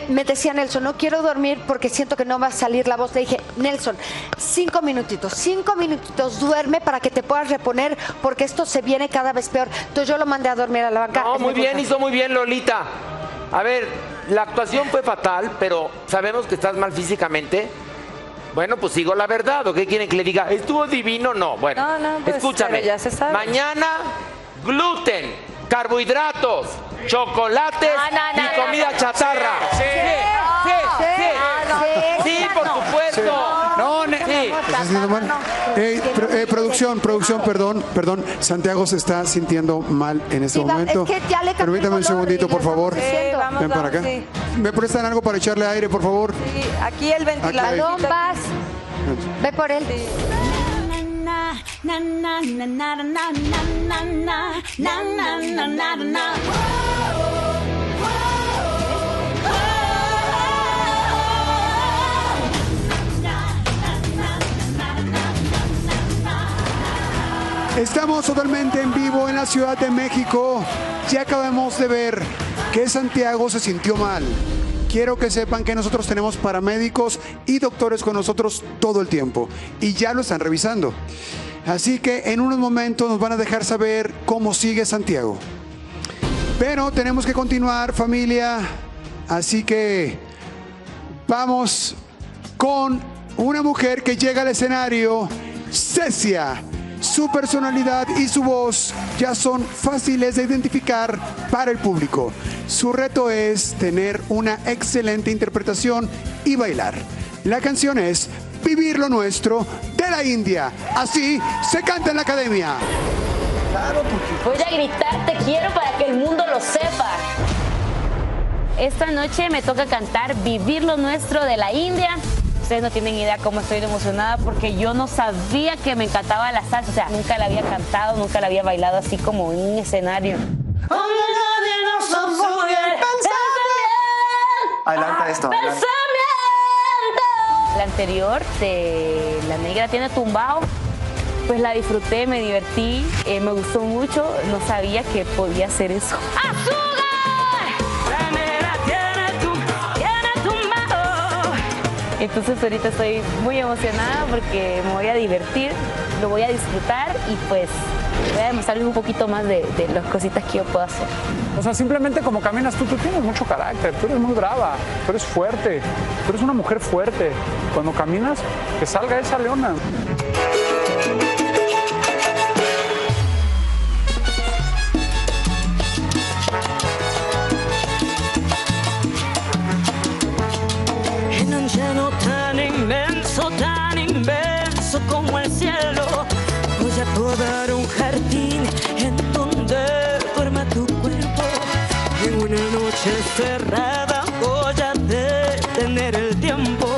me decía Nelson, no quiero dormir porque siento que no va a salir la voz. Le dije, Nelson, 5 minutitos, duerme para que te puedas reponer porque esto se viene cada vez peor. Entonces yo lo mandé a dormir a la banca. No, muy bien, hizo muy bien, Lolita. A ver, la actuación fue fatal, pero sabemos que estás mal físicamente. Bueno, pues digo la verdad, ¿o qué quieren que le diga? ¿Estuvo divino? No, bueno, pues, escúchame. Ya se sabe. Mañana, gluten, carbohidratos, chocolates y comida chatarra. Sí, por supuesto. No, Producción, perdón. Santiago se está sintiendo mal en este momento. Es que ya le permítame un segundito, por favor. Ven para acá. Sí. ¿Me prestan algo para echarle aire, por favor? Sí, aquí el ventilador. Bombas. Ve por él. Sí. Estamos totalmente en vivo en la Ciudad de México. Ya acabamos de ver que Santiago se sintió mal. Quiero que sepan que nosotros tenemos paramédicos y doctores con nosotros todo el tiempo. Y ya lo están revisando. Así que en unos momentos nos van a dejar saber cómo sigue Santiago. Pero tenemos que continuar, familia. Así que vamos con una mujer que llega al escenario, Cecia. Su personalidad y su voz ya son fáciles de identificar para el público. Su reto es tener una excelente interpretación y bailar. La canción es Vivir lo Nuestro de La India. Así se canta en la Academia. Voy a gritar te quiero para que el mundo lo sepa. Esta noche me toca cantar Vivir lo Nuestro de La India. Ustedes no tienen idea cómo estoy emocionada porque yo no sabía que me encantaba la salsa. Nunca la había cantado, nunca la había bailado así como en un escenario. Adelanta esto. Pensamiento. La anterior de La Negra tiene tumbado. Pues la disfruté, me divertí, me gustó mucho. No sabía que podía hacer eso. ¡Azúcar! Entonces ahorita estoy muy emocionada porque me voy a divertir, lo voy a disfrutar y pues voy a demostrarles un poquito más de las cositas que yo puedo hacer. O sea, simplemente como caminas tú tienes mucho carácter, tú eres muy brava, tú eres fuerte, tú eres una mujer fuerte. Cuando caminas, que salga esa leona. Como el cielo, voy a podar un jardín en donde forma tu cuerpo. En una noche cerrada voy a detener el tiempo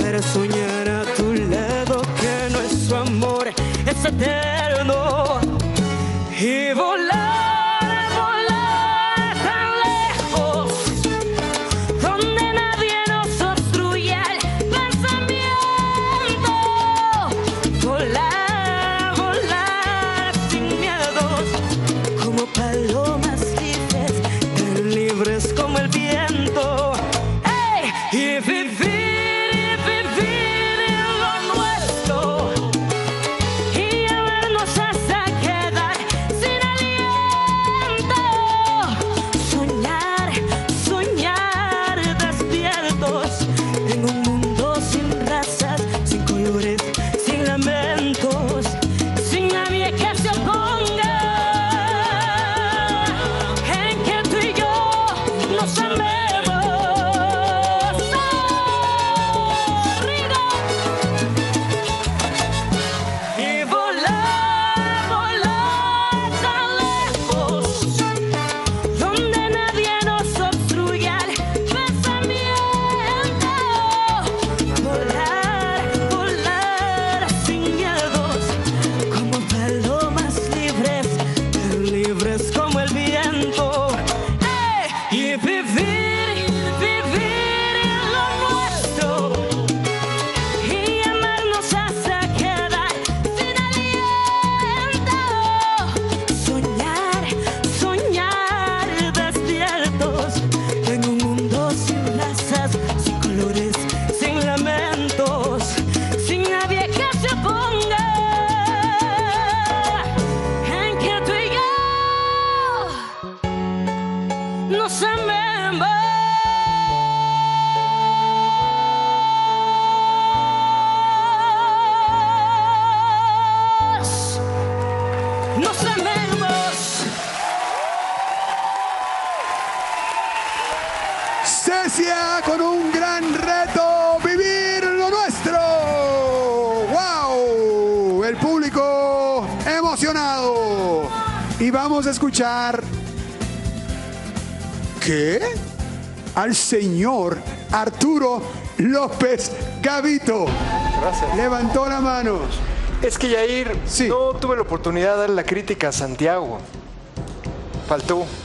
para soñar a tu lado que nuestro amor es eterno y volar. Vivir lo nuestro y haber emocionado. Y vamos a escuchar... ¿Qué? Al señor Arturo López Gavito. Gracias. Levantó la mano. Es que, Yahir, sí, no tuve la oportunidad de dar la crítica a Santiago.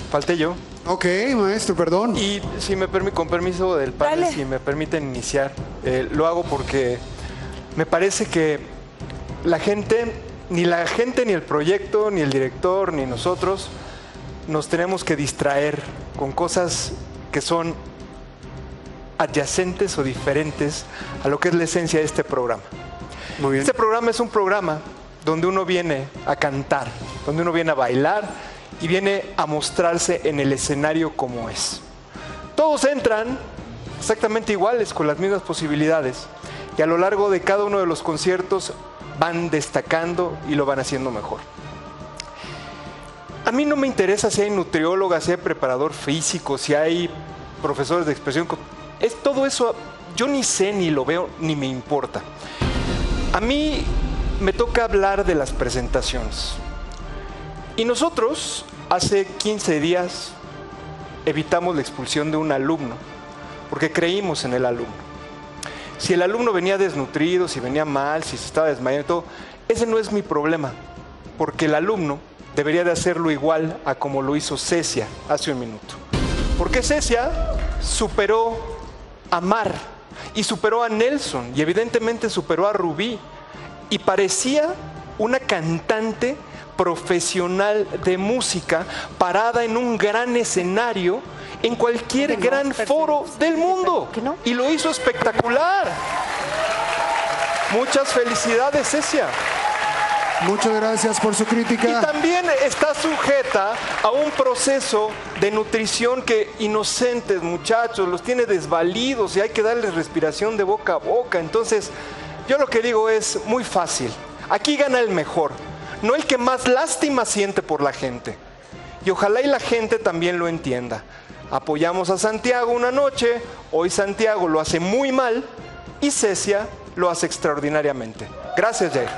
Falté yo. Ok, maestro, perdón. Y si me con permiso del panel, dale, si me permiten iniciar, lo hago porque me parece que la gente, ni el proyecto, ni el director, ni nosotros, nos tenemos que distraer con cosas que son adyacentes o diferentes a lo que es la esencia de este programa. Muy bien. Este programa es un programa donde uno viene a cantar, donde uno viene a bailar y viene a mostrarse en el escenario como es. Todos entran exactamente iguales, con las mismas posibilidades, y a lo largo de cada uno de los conciertos van destacando y lo van haciendo mejor. A mí no me interesa si hay nutrióloga, si hay preparador físico, si hay profesores de expresión. Es todo eso, yo ni sé, ni lo veo, ni me importa. A mí me toca hablar de las presentaciones. Y nosotros, hace 15 días, evitamos la expulsión de un alumno, porque creímos en el alumno. Si el alumno venía desnutrido, si venía mal, si se estaba desmayando y todo, ese no es mi problema, porque el alumno debería de hacerlo igual a como lo hizo Cecia hace un minuto. Porque Cecia superó a Mar, y superó a Nelson, y evidentemente superó a Rubí, y parecía una cantante profesional de música parada en un gran escenario en cualquier gran foro del mundo, y lo hizo espectacular. Muchas felicidades, Cecia. Muchas gracias por su crítica. Y también está sujeta a un proceso de nutrición que inocentes muchachos los tiene desvalidos y hay que darles respiración de boca a boca. Entonces, yo lo que digo es muy fácil. Aquí gana el mejor, no el que más lástima siente por la gente. Y ojalá y la gente también lo entienda. Apoyamos a Santiago una noche, hoy Santiago lo hace muy mal y Cecia lo hace extraordinariamente. Gracias, Yahir.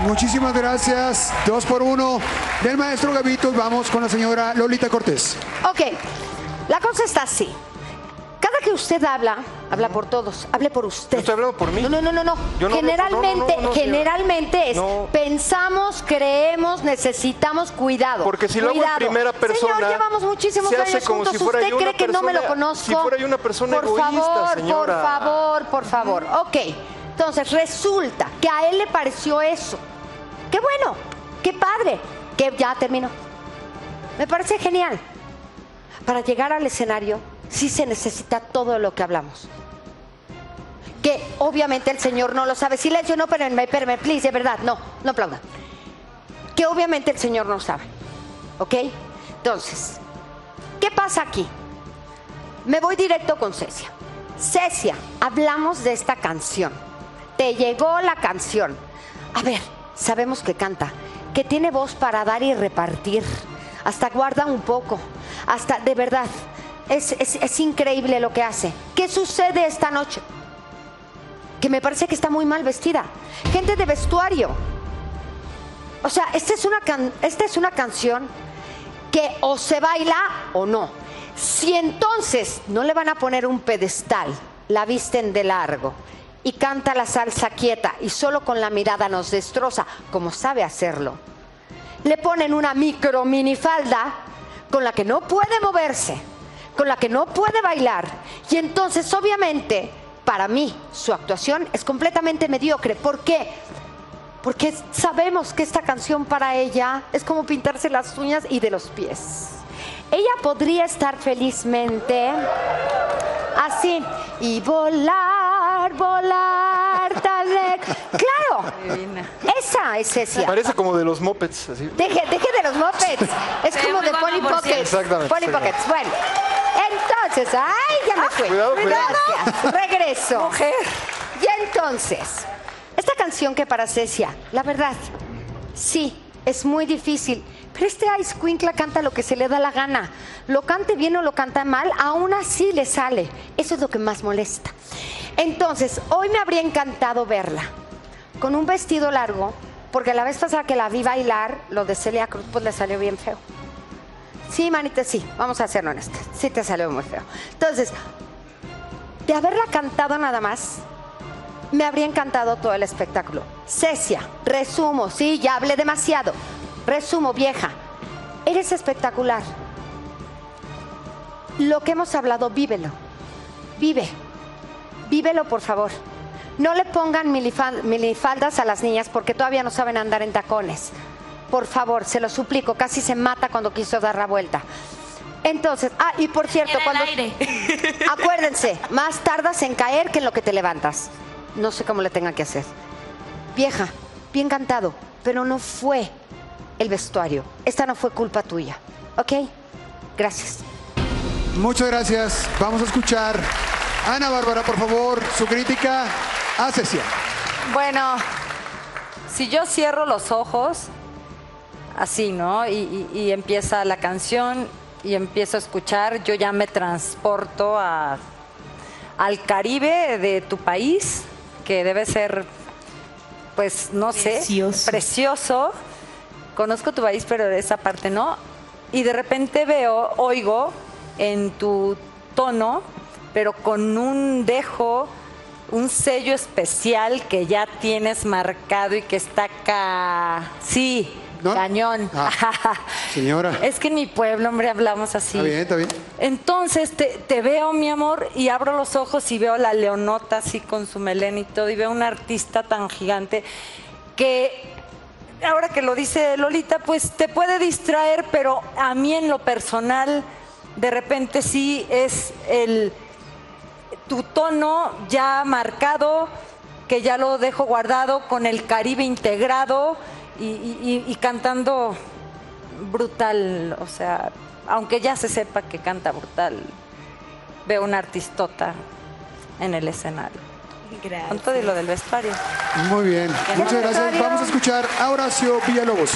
Muchísimas gracias. 2 por 1 del maestro Gavito. Vamos con la señora Lolita Cortés. Ok, la cosa está así. Cada que usted habla por todos, hable por usted. ¿Usted habla por mí? No. Generalmente es pensamos, creemos, necesitamos cuidado. Porque si lo hago en primera persona, señor, llevamos muchísimos años juntos. ¿Usted cree que no me lo conozco? Si fuera yo una persona egoísta, señora. Por favor. Ok. Entonces, resulta que a él le pareció eso. ¡Qué bueno! ¡Qué padre! Que ya terminó. Me parece genial. Para llegar al escenario, sí se necesita todo lo que hablamos. Que obviamente el señor no lo sabe. Silencio, no, espérenme, please, de verdad. No aplaudan. Que obviamente el señor no sabe. ¿Ok? Entonces, ¿qué pasa aquí? Me voy directo con Cecia. Cecia, hablamos de esta canción. Te llegó la canción. A ver, sabemos que canta, que tiene voz para dar y repartir. Hasta guarda un poco. Hasta, de verdad, es increíble lo que hace. ¿Qué sucede esta noche? Que me parece que está muy mal vestida. Gente de vestuario. O sea, esta es una canción que o se baila o no. Si entonces no le van a poner un pedestal, la visten de largo y canta la salsa quieta y solo con la mirada nos destroza, como sabe hacerlo. Le ponen una micro minifalda con la que no puede moverse, con la que no puede bailar. Y entonces, obviamente, para mí, su actuación es completamente mediocre. ¿Por qué? Porque sabemos que esta canción para ella es como pintarse las uñas y de los pies. Ella podría estar felizmente así y volar, tan lejos. ¡Claro! Divina. Esa es Cecia. Parece como de los Muppets. Así. Deje de los Muppets. Es como de Polly Pockets. Exactamente. Polly Pockets. Bueno, entonces, ¡ay, ya me fui! Cuidado. Gracias. Regreso. Mujer. Y entonces, esta canción que para Cecia, la verdad, sí, es muy difícil. Pero este escuincla canta lo que se le da la gana. Lo cante bien o lo canta mal, aún así le sale. Eso es lo que más molesta. Entonces, hoy me habría encantado verla con un vestido largo, Porque la vez pasada que la vi bailar, lo de Celia Cruz, pues le salió bien feo. Sí, manita, sí, vamos a ser honestas. Sí te salió muy feo. Entonces, de haberla cantado nada más, me habría encantado todo el espectáculo. Cecia, resumo, sí, ya hablé demasiado. Resumo, vieja, eres espectacular. Lo que hemos hablado, vívelo. Vívelo, por favor. No le pongan minifaldas a las niñas porque todavía no saben andar en tacones. Por favor, se lo suplico. Casi se mata cuando quiso dar la vuelta. Entonces, y por cierto, cuando... acuérdense, más tardas en caer que en lo que te levantas. No sé cómo le tengan que hacer. Vieja, bien cantado, pero no fue el vestuario. Esta no fue culpa tuya. ¿Ok? Gracias. Muchas gracias. Vamos a escuchar Ana Bárbara, por favor, su crítica a Cecia. Bueno, si yo cierro los ojos... así, ¿no? Y empieza la canción y empiezo a escuchar. Yo ya me transporto al Caribe de tu país, que debe ser, pues, no sé, precioso. Conozco tu país, pero de esa parte no. Y de repente oigo en tu tono, pero con un dejo, un sello especial que ya tienes marcado y que está acá. Sí. ¿No? Cañón. Señora. Es que en mi pueblo, hombre, hablamos así. Está bien, está bien. Entonces te veo, mi amor, y abro los ojos y veo la Leonota así con su melena y todo, y veo un artista tan gigante que, ahora que lo dice Lolita, pues te puede distraer, pero a mí en lo personal, de repente sí es tu tono ya marcado, que ya lo dejo guardado con el Caribe integrado. Y cantando brutal, o sea, aunque ya se sepa que canta brutal, veo una artistota en el escenario. Gracias. Con todo y lo del vestuario. Muy bien, muchas gracias. Vamos a escuchar a Horacio Villalobos.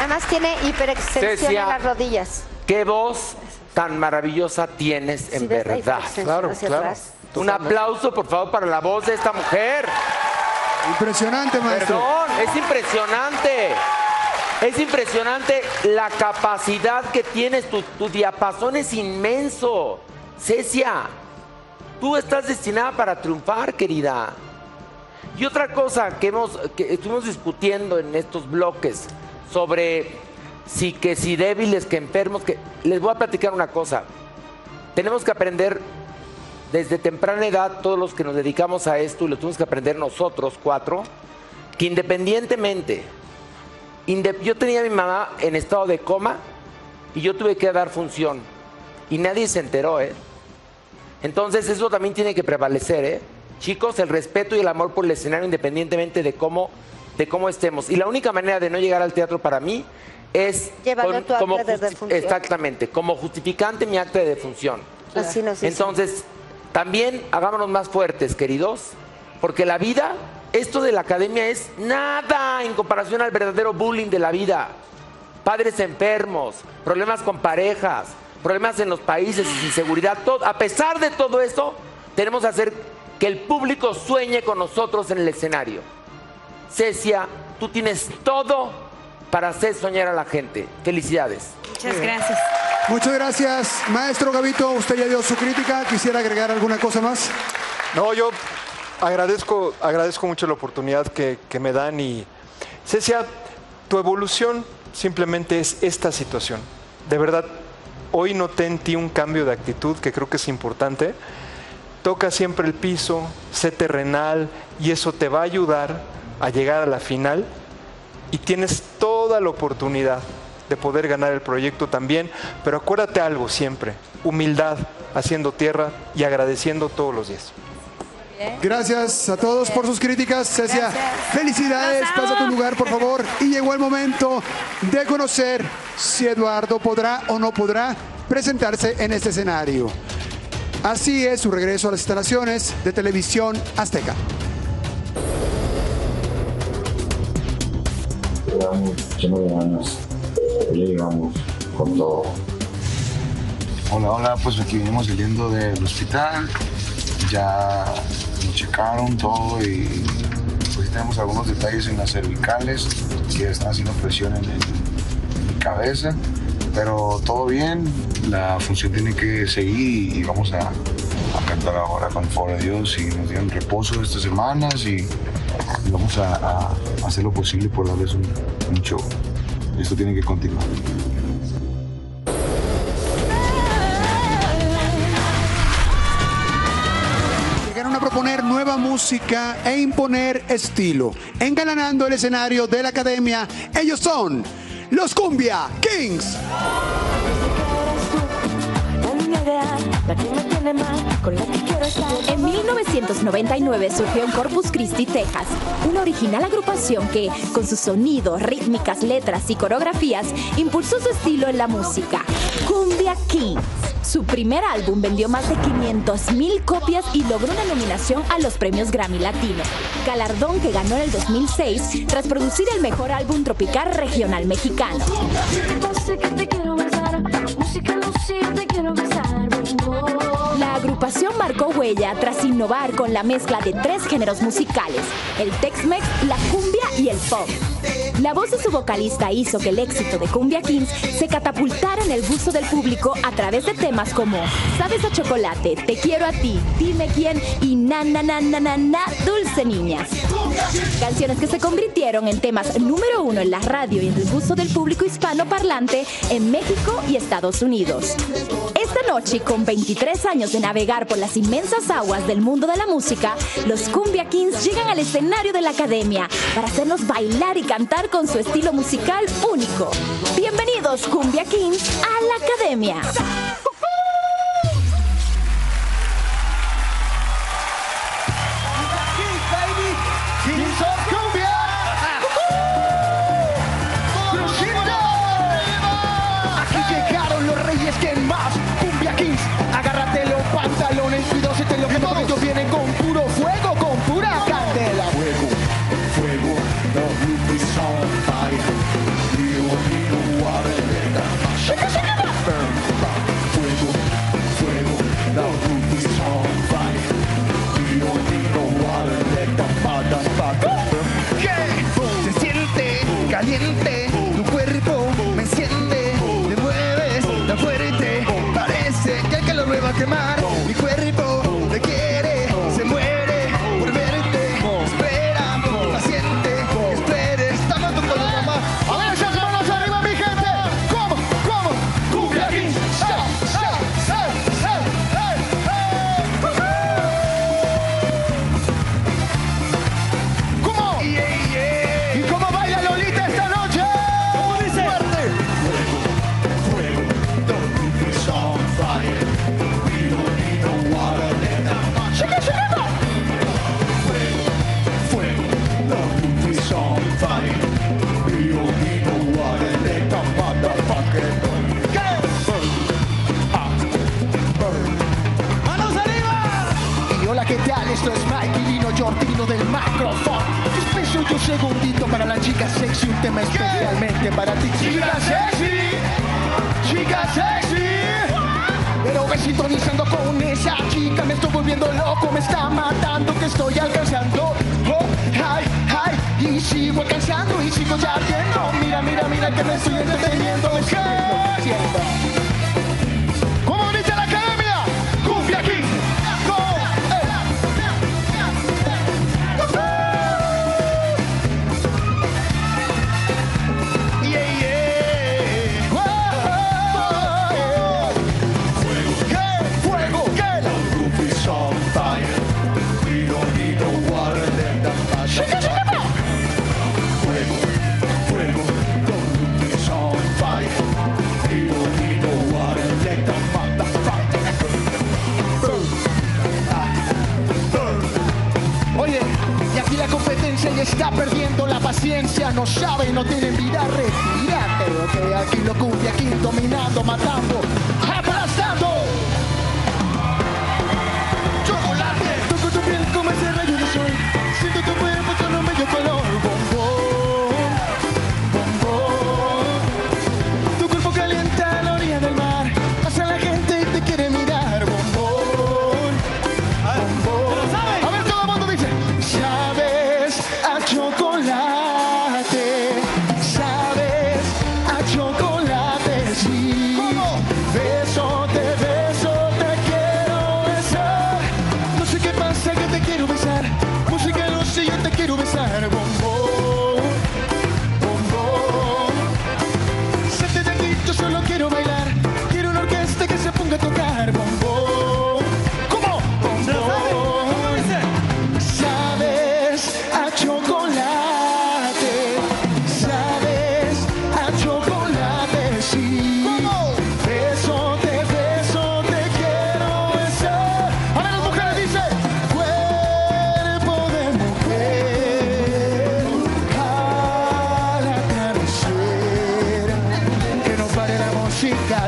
Además tiene hiperextensión en las rodillas. Qué voz tan maravillosa tienes, en verdad. Claro, claro. Un aplauso, por favor, para la voz de esta mujer. Impresionante, maestro. Perdón, es impresionante. Es impresionante la capacidad que tienes. Tu diapasón es inmenso. Cecia, tú estás destinada para triunfar, querida. Y otra cosa que estuvimos discutiendo en estos bloques sobre si débiles, que enfermos, que... les voy a platicar una cosa. Tenemos que aprender... desde temprana edad, todos los que nos dedicamos a esto, y lo tuvimos que aprender nosotros cuatro, que independientemente, yo tenía a mi mamá en estado de coma y yo tuve que dar función y nadie se enteró, ¿eh? Entonces eso también tiene que prevalecer, ¿eh? Chicos, el respeto y el amor por el escenario independientemente de cómo estemos. Y la única manera de no llegar al teatro para mí es... llevando tu acta de defunción. Exactamente, como justificante mi acta de defunción. Así nos hizo. Entonces... también hagámonos más fuertes, queridos, porque la vida, esto de la academia es nada en comparación al verdadero bullying de la vida. Padres enfermos, problemas con parejas, problemas en los países, inseguridad, todo. A pesar de todo eso, tenemos que hacer que el público sueñe con nosotros en el escenario. Cecia, tú tienes todo para hacer soñar a la gente. Felicidades. Muchas gracias. Muchas gracias, maestro Gavito. Usted ya dio su crítica. ¿Quisiera agregar alguna cosa más? No, yo agradezco mucho la oportunidad que me dan. Y Cecia, tu evolución simplemente es esta situación. De verdad, hoy noté en ti un cambio de actitud que creo que es importante. Toca siempre el piso, sé terrenal, y eso te va a ayudar a llegar a la final. Y tienes toda la oportunidad de poder ganar el proyecto también, pero acuérdate algo siempre: humildad, haciendo tierra y agradeciendo todos los días. Gracias a todos por sus críticas, Cecia. Felicidades, pasa a tu lugar, por favor. Y llegó el momento de conocer si Eduardo podrá o no podrá presentarse en este escenario. Así es su regreso a las instalaciones de Televisión Azteca. Llevamos lleno de ganas. Llegamos con todo. Hola, pues aquí venimos saliendo del hospital, ya nos checaron todo y pues tenemos tenemos algunos detalles en las cervicales que están haciendo presión en mi cabeza, pero todo bien, la función tiene que seguir y vamos a cantar ahora con el favor de Dios y nos dieron reposo estas semanas y vamos a hacer lo posible por darles un show. Esto tiene que continuar. Proponer nueva música e imponer estilo. Engalanando el escenario de la Academia, ellos son los Kumbia Kings. En 1999 surgió en Corpus Christi, Texas, una original agrupación que, con sus sonidos, rítmicas, letras y coreografías, impulsó su estilo en la música. Kumbia Kings. Su primer álbum vendió más de 500,000 copias y logró una nominación a los premios Grammy Latino, galardón que ganó en el 2006 tras producir el mejor álbum tropical regional mexicano. La agrupación marcó huella tras innovar con la mezcla de tres géneros musicales, el Tex-Mex, la cumbia y el pop. La voz de su vocalista hizo que el éxito de Kumbia Kings se catapultara en el gusto del público a través de temas como Sabes a Chocolate, Te Quiero a Ti, Dime Quién y Na Na Na Na Na Na Dulce Niña. Canciones que se convirtieron en temas número 1 en la radio y en el gusto del público hispanoparlante en México y Estados Unidos. Esta noche, con 23 años de navegar por las inmensas aguas del mundo de la música, los Kumbia Kings llegan al escenario de la Academia para hacernos bailar y cantar con su estilo musical único. Bienvenidos, Kumbia Kings, a la Academia.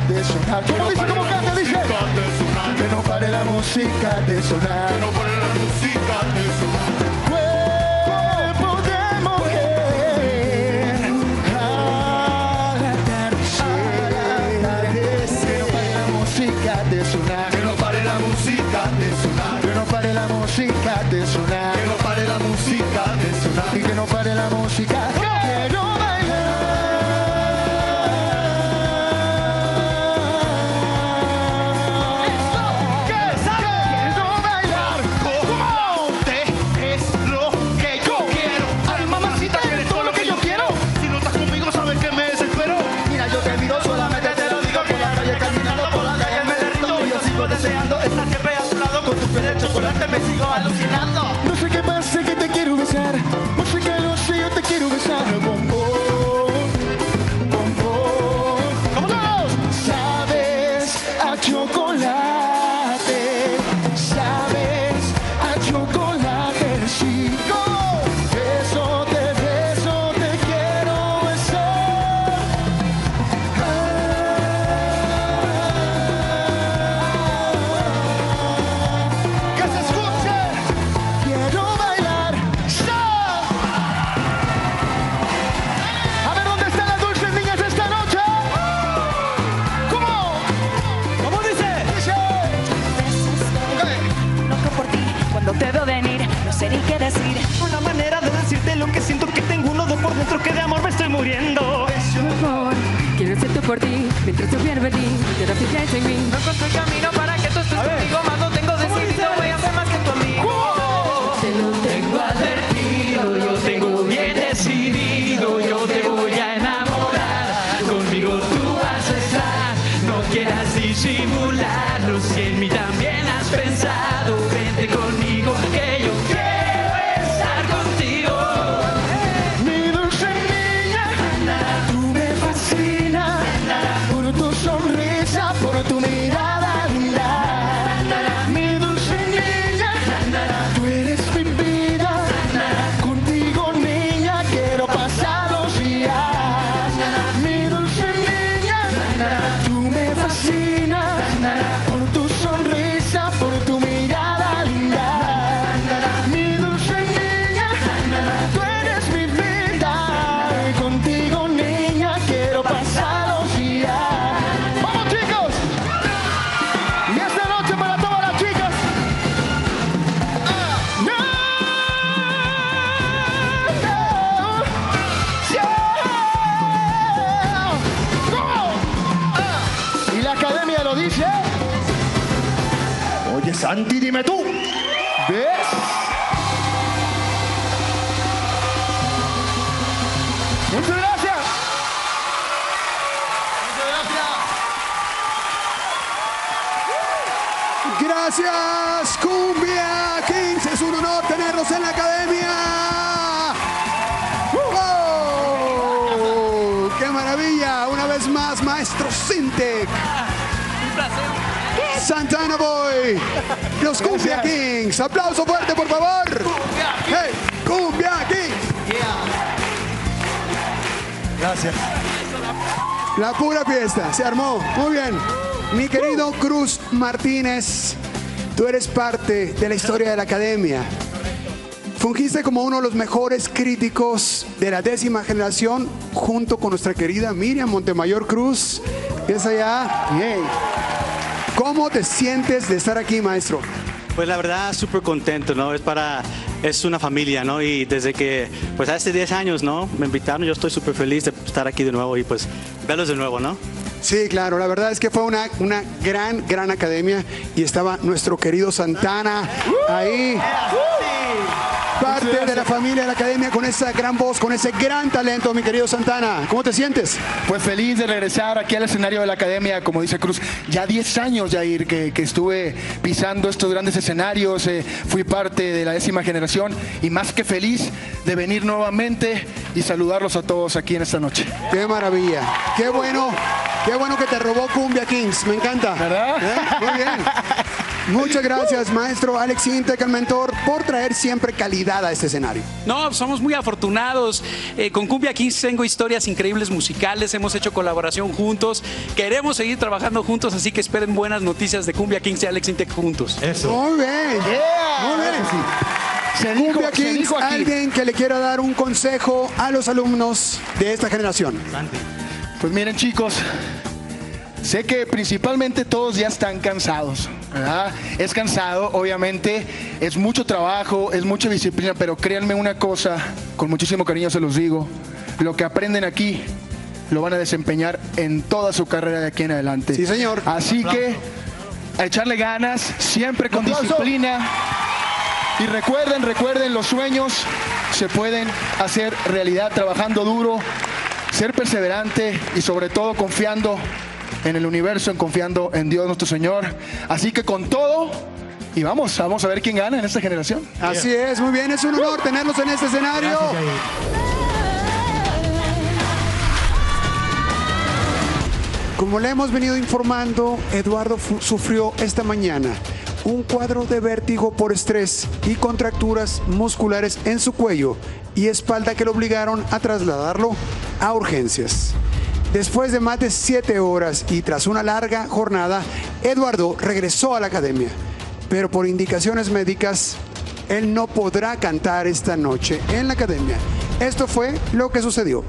de sonar. ¿Cómo dice? ¿Cómo canta? Dice que no pare la música de sonar. Que no pare la música de sonar. Y que no pare la música. Quiero bailar. Quiero bailar. ¿Cómo te es lo que yo quiero? Ay, mamacita, ¿eres todo lo que yo quiero? Si no estás conmigo, sabes que me desespero. Mira, yo te miro, solamente te lo digo. Por la calle caminando, por la calle me derrito. Y yo sigo deseando estar siempre a tu lado. Con tu piel de chocolate me sigo alucinando. No sé qué pasa, que te quiero besar. Por ti, mientras tú pierdes ti, te refieres en mí. No encuentro el camino para que tú estés conmigo, más no tengo decidido, voy a ser más que tu amigo. Te lo tengo advertido, yo tengo bien decidido, yo te voy a enamorar, conmigo tú vas a estar, no quieras disimularlo, si en mí también has pensado, vente conmigo que yo quiero. Santi, dime tú. ¿Ves? Muchas gracias. Muchas gracias. Gracias, Kumbia Kings. Es un honor tenerlos en la academia. ¡Oh! ¡Qué maravilla! Una vez más, maestro Syntek. Un placer. Santana Boy, los Kumbia Kings. Aplauso fuerte, por favor. Kumbia Kings. Hey, Kumbia Kings. Yeah. Gracias. La pura fiesta, se armó. Muy bien. Mi querido Cruz Martínez, tú eres parte de la historia de la academia. Fungiste como uno de los mejores críticos de la 10ª generación, junto con nuestra querida Miriam Montemayor Cruz, que es allá. Yeah. ¿Cómo te sientes de estar aquí, maestro? Pues la verdad, súper contento, ¿no? Es una familia, ¿no? Y desde que, pues hace 10 años, ¿no? Me invitaron, yo estoy súper feliz de estar aquí de nuevo y pues verlos de nuevo, ¿no? Sí, claro, la verdad es que fue una gran academia y estaba nuestro querido Santana ahí. Parte de la familia de la academia con esa gran voz, con ese gran talento, mi querido Santana. ¿Cómo te sientes? Pues feliz de regresar aquí al escenario de la academia, como dice Cruz. Ya 10 años, Yahir, que estuve pisando estos grandes escenarios. Fui parte de la 10ª generación y más que feliz de venir nuevamente y saludarlos a todos aquí en esta noche. ¡Qué maravilla! ¡Qué bueno! ¡Qué bueno que te robó Kumbia Kings! Me encanta. ¿Verdad? ¿Eh? Muy bien. Muchas gracias, maestro Aleks Syntek, el mentor, por traer siempre calidad a este escenario. No, somos muy afortunados. Con Kumbia Kings tengo historias increíbles musicales, hemos hecho colaboración juntos, queremos seguir trabajando juntos, así que esperen buenas noticias de Kumbia Kings y Aleks Syntek juntos. Eso. Muy bien. Yeah. Muy bien. Kumbia Kings, alguien que le quiera dar un consejo a los alumnos de esta generación. Pues miren, chicos, sé que principalmente todos ya están cansados, ¿verdad? Es cansado, obviamente, es mucho trabajo, es mucha disciplina, pero créanme una cosa, con muchísimo cariño se los digo, lo que aprenden aquí lo van a desempeñar en toda su carrera de aquí en adelante. Sí, señor. Así que a echarle ganas, siempre con disciplina. Y recuerden, los sueños se pueden hacer realidad trabajando duro, ser perseverante y sobre todo confiando en el universo, confiando en Dios nuestro Señor. Así que con todo, y vamos a ver quién gana en esta generación. Así es, muy bien, es un honor tenerlos en este escenario. Como le hemos venido informando, Eduardo sufrió esta mañana un cuadro de vértigo por estrés y contracturas musculares en su cuello y espalda que lo obligaron a trasladarlo a urgencias. Después de más de 7 horas y tras una larga jornada, Eduardo regresó a la academia, pero por indicaciones médicas, él no podrá cantar esta noche en la academia. Esto fue lo que sucedió.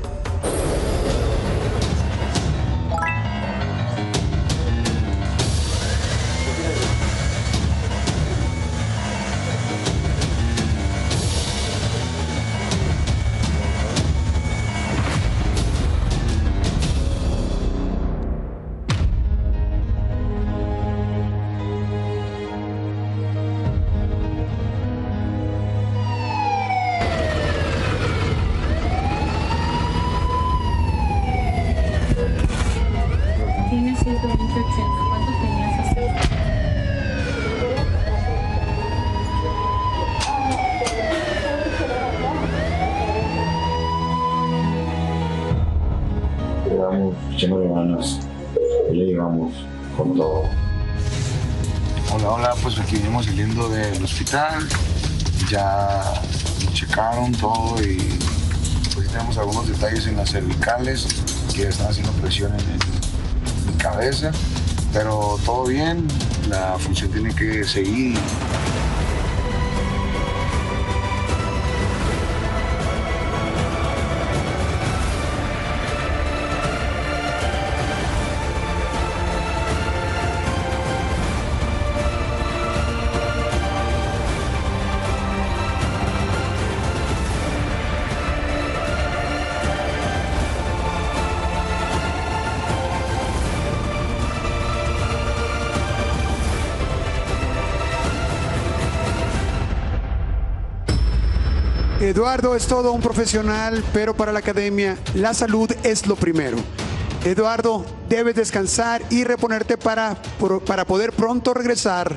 Saliendo del hospital, ya checaron todo y pues tenemos algunos detalles en las cervicales que están haciendo presión en mi cabeza, pero todo bien, la función tiene que seguir. Eduardo es todo un profesional, pero para la academia la salud es lo primero. Eduardo, debes descansar y reponerte para poder pronto regresar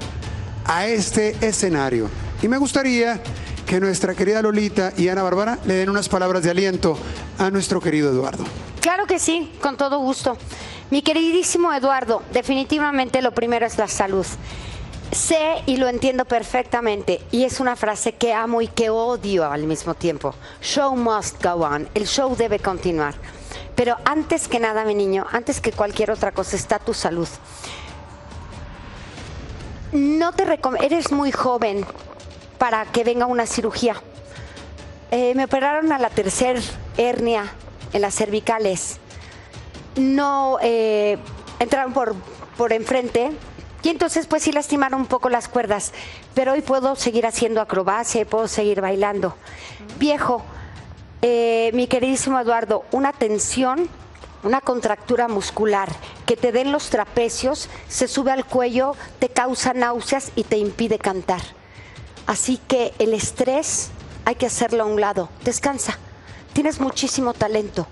a este escenario. Y me gustaría que nuestra querida Lolita y Ana Bárbara le den unas palabras de aliento a nuestro querido Eduardo. Claro que sí, con todo gusto. Mi queridísimo Eduardo, definitivamente lo primero es la salud. Sé y lo entiendo perfectamente, y es una frase que amo y que odio al mismo tiempo. Show must go on, el show debe continuar. Pero antes que nada, mi niño, antes que cualquier otra cosa, está tu salud. No te eres muy joven para que venga una cirugía. Me operaron a la tercera hernia en las cervicales. No entraron por enfrente. Y entonces pues sí lastimaron un poco las cuerdas, pero hoy puedo seguir haciendo acrobacia y puedo seguir bailando. Viejo, mi queridísimo Eduardo, una tensión, una contractura muscular que te den los trapecios, se sube al cuello, te causa náuseas y te impide cantar. Así que el estrés hay que hacerlo a un lado. Descansa, tienes muchísimo talento,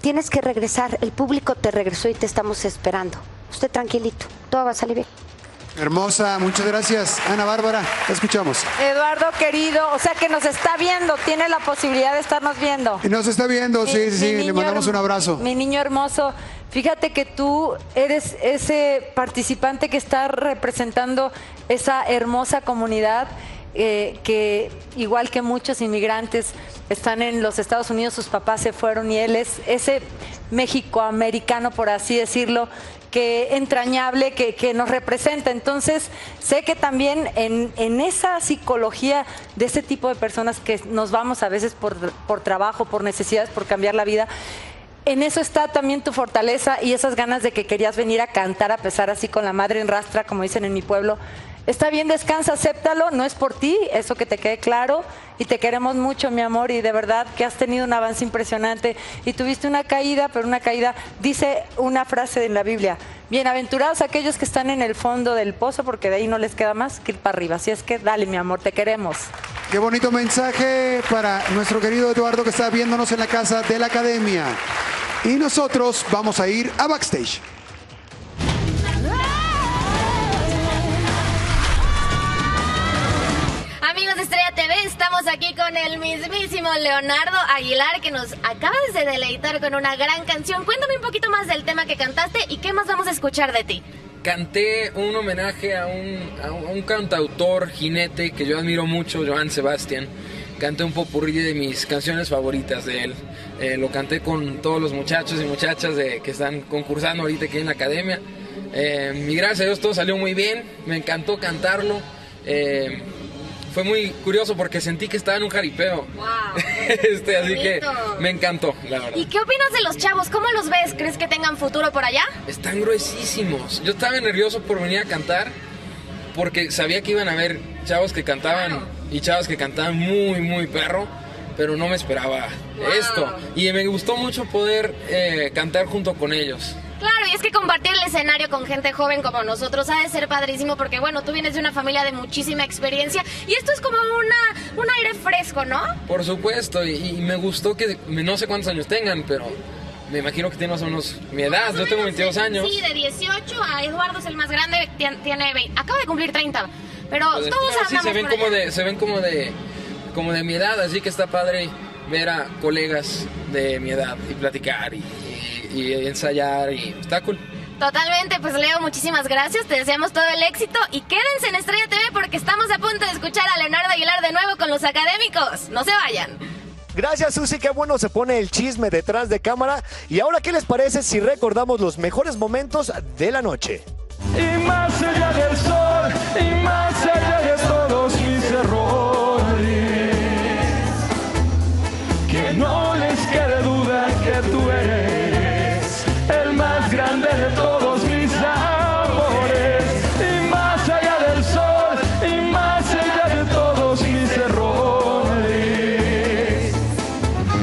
tienes que regresar, el público te regresó y te estamos esperando. Usted tranquilito, todo va a salir bien. Hermosa, muchas gracias. Ana Bárbara, te escuchamos. Eduardo, querido, o sea que nos está viendo, tiene la posibilidad de estarnos viendo. Y nos está viendo, sí, le mandamos un abrazo. Mi niño hermoso, fíjate que tú eres ese participante que está representando esa hermosa comunidad que, igual que muchos inmigrantes, están en los Estados Unidos, sus papás se fueron y él es ese mexicoamericano, por así decirlo, que entrañable, que nos representa. Entonces, sé que también en esa psicología de ese tipo de personas que nos vamos a veces por trabajo, por necesidades, por cambiar la vida, en eso está también tu fortaleza y esas ganas de que querías venir a cantar a pesar así con la madre en rastra, como dicen en mi pueblo. Está bien, descansa, acéptalo, no es por ti, eso que te quede claro, y te queremos mucho, mi amor, y de verdad que has tenido un avance impresionante y tuviste una caída, pero una caída, dice una frase en la Biblia, bienaventurados aquellos que están en el fondo del pozo, porque de ahí no les queda más que ir para arriba, así es que dale, mi amor, te queremos. Qué bonito mensaje para nuestro querido Eduardo que está viéndonos en la casa de la Academia. Y nosotros vamos a ir a backstage. Amigos de Estrella TV, estamos aquí con el mismísimo Leonardo Aguilar, que nos acabas de deleitar con una gran canción. Cuéntame un poquito más del tema que cantaste y qué más vamos a escuchar de ti. Canté un homenaje a un cantautor jinete que yo admiro mucho, Joan Sebastián. Canté un popurrí de mis canciones favoritas de él. Lo canté con todos los muchachos y muchachas que están concursando ahorita aquí en la Academia. Y gracias a Dios todo salió muy bien, me encantó cantarlo. Fue muy curioso porque sentí que estaba en un jaripeo. Wow, así que me encantó, la verdad. ¿Y qué opinas de los chavos? ¿Cómo los ves? ¿Crees que tengan futuro por allá? Están gruesísimos. Yo estaba nervioso por venir a cantar porque sabía que iban a haber chavos que cantaban y chavos que cantaban muy, muy perro, pero no me esperaba esto. Y me gustó mucho poder cantar junto con ellos. Claro, y es que compartir el escenario con gente joven como nosotros ha de ser padrísimo porque, bueno, tú vienes de una familia de muchísima experiencia y esto es como un aire fresco, ¿no? Por supuesto, y me gustó que, no sé cuántos años tengan, pero me imagino que tienen más o menos mi edad, yo tengo 22 años. Sí, de 18, a Eduardo es el más grande, tiene 20, acaba de cumplir 30, pero pues todos sí, se ven como de mi edad, así que está padre ver a colegas de mi edad y platicar y ensayar, y está cool. Totalmente, pues Leo, muchísimas gracias, te deseamos todo el éxito y quédense en Estrella TV porque estamos a punto de escuchar a Leonardo Aguilar de nuevo con los académicos, no se vayan. Gracias, Susi, qué bueno se pone el chisme detrás de cámara. Y ahora, ¿qué les parece si recordamos los mejores momentos de la noche? Y más allá del sol, y más allá de todos mis errores, que no les quede duda que tú eres grande de todos mis amores, y más allá del sol, y más allá de todos mis errores.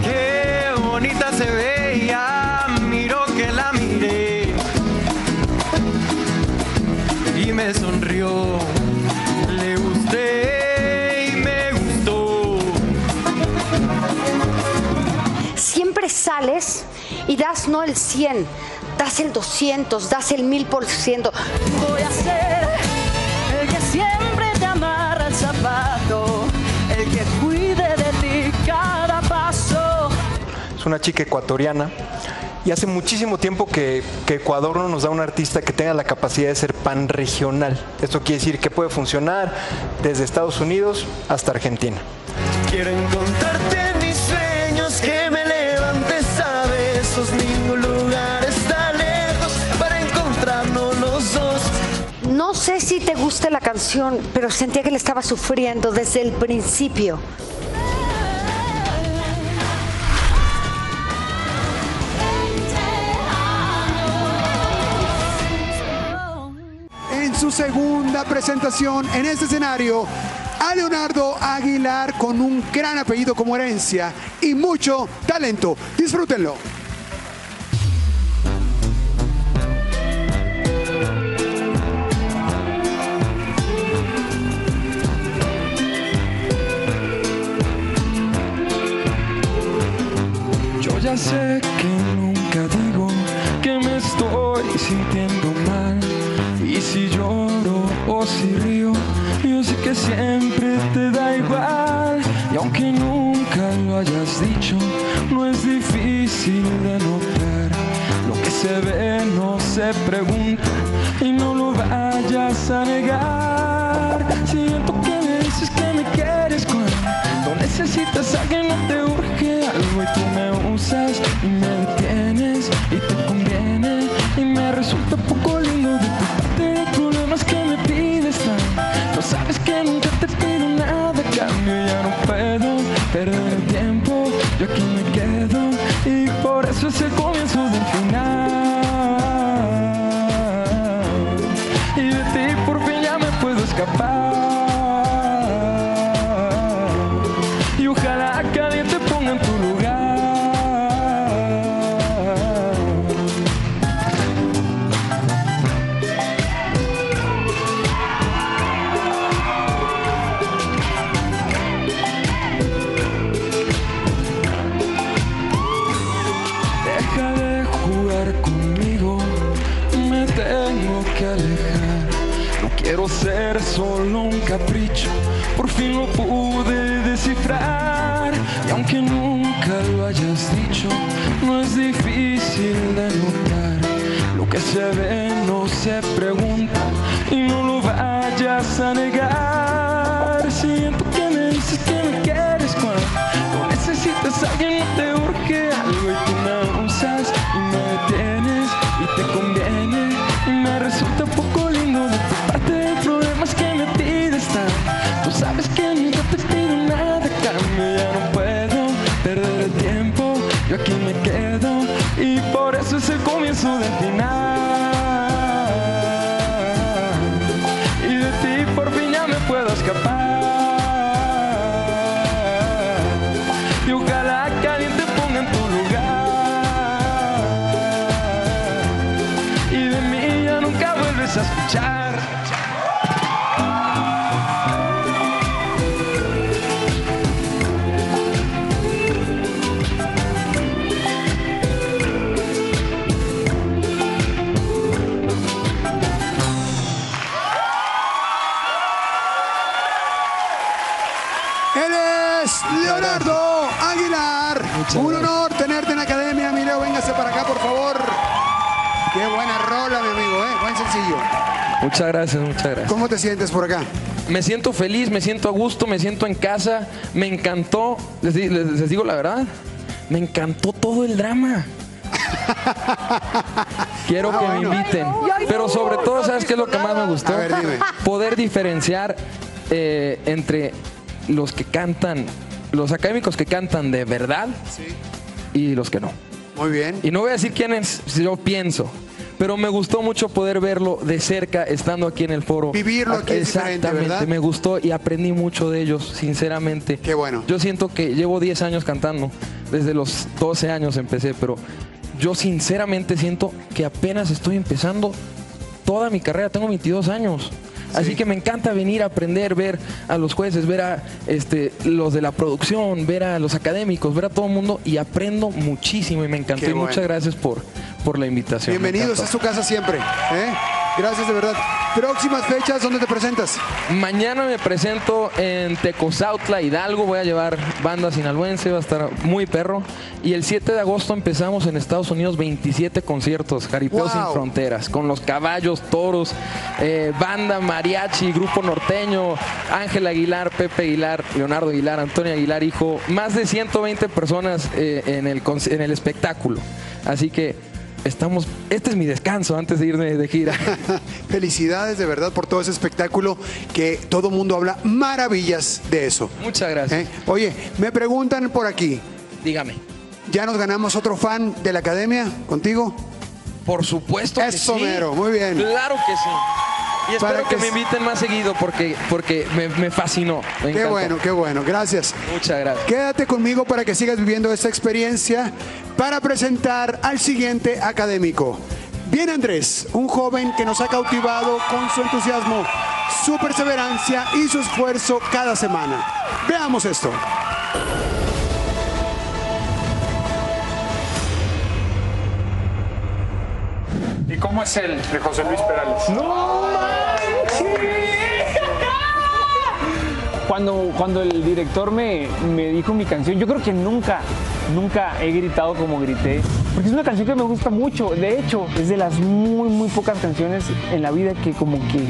Qué bonita se veía, miró que la miré y me sonrió, le gusté y me gustó. Siempre sales y das no el 100%. Das el 200, das el 1000%. Voy a ser el que siempre te amarra el zapato, el que cuide de ti cada paso. Es una chica ecuatoriana y hace muchísimo tiempo que Ecuador no nos da un artista que tenga la capacidad de ser panregional. Esto quiere decir que puede funcionar desde Estados Unidos hasta Argentina. Quiero encontrarte en mis sueños, que me levantes a besos, ningún lugar. No sé si te gusta la canción, pero sentía que le estaba sufriendo desde el principio. En su segunda presentación en este escenario, a Leonardo Aguilar con un gran apellido como herencia y mucho talento. Disfrútenlo. Ya sé que nunca digo que me estoy sintiendo mal y si lloro o si río, yo sé que siempre te da igual. Y aunque nunca lo hayas dicho, no es difícil de notar. Lo que se ve no se pregunta y no lo vayas a negar. Siento que me dices que me quieres cuando necesitas a alguien, no te urge algo. Y tú me usas y me detienes y te conviene. Y me resulta poco lindo de tu parte de problemas que me pides tan. No sabes que nunca te pido nada a cambio, ya no puedo perder el tiempo. Yo aquí me quedo y por eso es el comienzo del final. Y de ti por fin ya me puedo escapar. Y ojalá que alguien te ponga en tu lugar. Quiero ser solo un capricho, por fin lo pude descifrar. Y aunque nunca lo hayas dicho, no es difícil de notar. Lo que se ve no se pregunta y no lo vayas a negar. Siento que me dices que me quieres cuando necesitas a alguien, no te urge algo. Y tú me usas y me detienes y te conviene. Y me resulta poco lindo de tu parte de problemas que me pides tan. Tú sabes que nunca te pido nada a cambio, ya no puedo perder el tiempo. Yo aquí me quedo y por eso es el comienzo del final. Y de ti por fin ya me puedo escapar. Y ojalá que alguien te ponga en tu lugar. A escuchar. Eres Leonardo Aguilar. Un honor tenerte en la Academia. Mireo, véngase para acá, por favor. Qué buena rola, mi amigo, buen sencillo. Muchas gracias, muchas gracias. ¿Cómo te sientes por acá? Me siento feliz, me siento a gusto, me siento en casa. Me encantó, les digo la verdad, me encantó todo el drama. Quiero que me inviten. Pero sobre todo, ¿sabes qué es lo que más me gustó? A ver, dime. Poder diferenciar entre los que cantan, los académicos que cantan de verdad, sí, y los que no. Muy bien. Y no voy a decir quién es, yo pienso. Pero me gustó mucho poder verlo de cerca, estando aquí en el foro. Vivirlo aquí es diferente, ¿verdad? Me gustó y aprendí mucho de ellos, sinceramente. Qué bueno. Yo siento que llevo 10 años cantando. Desde los 12 años empecé, pero yo sinceramente siento que apenas estoy empezando toda mi carrera. Tengo 22 años. Sí. Así que me encanta venir a aprender, ver a los jueces, ver a los de la producción, ver a los académicos, ver a todo el mundo, y aprendo muchísimo y me encantó. Bueno. Y muchas gracias por la invitación. Bienvenidos a su casa siempre. Gracias de verdad. Próximas fechas, ¿dónde te presentas? Mañana me presento en Tecozautla, Hidalgo. Voy a llevar banda sinaloense, va a estar muy perro. Y el 7 de agosto empezamos en Estados Unidos 27 conciertos, Jaripeo Sin Fronteras, con Los Caballos, Toros, banda, mariachi, grupo norteño, Ángela Aguilar, Pepe Aguilar, Leonardo Aguilar, Antonio Aguilar, hijo. Más de 120 personas en el espectáculo. Así que estamos, este es mi descanso antes de irme de gira. Felicidades de verdad por todo ese espectáculo, que todo mundo habla maravillas de eso. Muchas gracias. Oye, me preguntan por aquí. Dígame. ¿Ya nos ganamos otro fan de la Academia contigo? Por supuesto que sí. Eso mero, muy bien. Claro que sí. Y espero que me inviten más seguido porque me fascinó. Me encantó. Qué bueno, qué bueno. Gracias. Muchas gracias. Quédate conmigo para que sigas viviendo esta experiencia. Para presentar al siguiente académico. Viene Andrés, un joven que nos ha cautivado con su entusiasmo, su perseverancia y su esfuerzo cada semana. Veamos esto. Y con ¿Cómo es él? De José Luis Perales. ¡No manches! Cuando el director me dijo mi canción, yo creo que nunca he gritado como grité, porque es una canción que me gusta mucho. De hecho, es de las muy pocas canciones en la vida que como que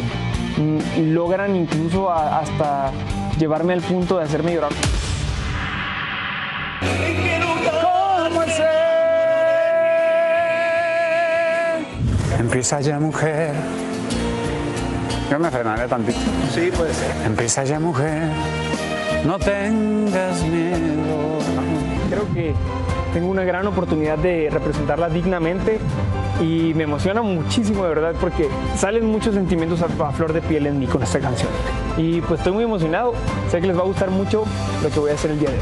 logran incluso hasta llevarme al punto de hacerme llorar. Empieza ya, mujer. Yo me frenaré tantito. Sí, puede ser. Empieza ya, mujer, no tengas miedo. Creo que tengo una gran oportunidad de representarla dignamente y me emociona muchísimo, de verdad, porque salen muchos sentimientos a flor de piel en mí con esta canción. Y pues estoy muy emocionado. Sé que les va a gustar mucho lo que voy a hacer el día de hoy.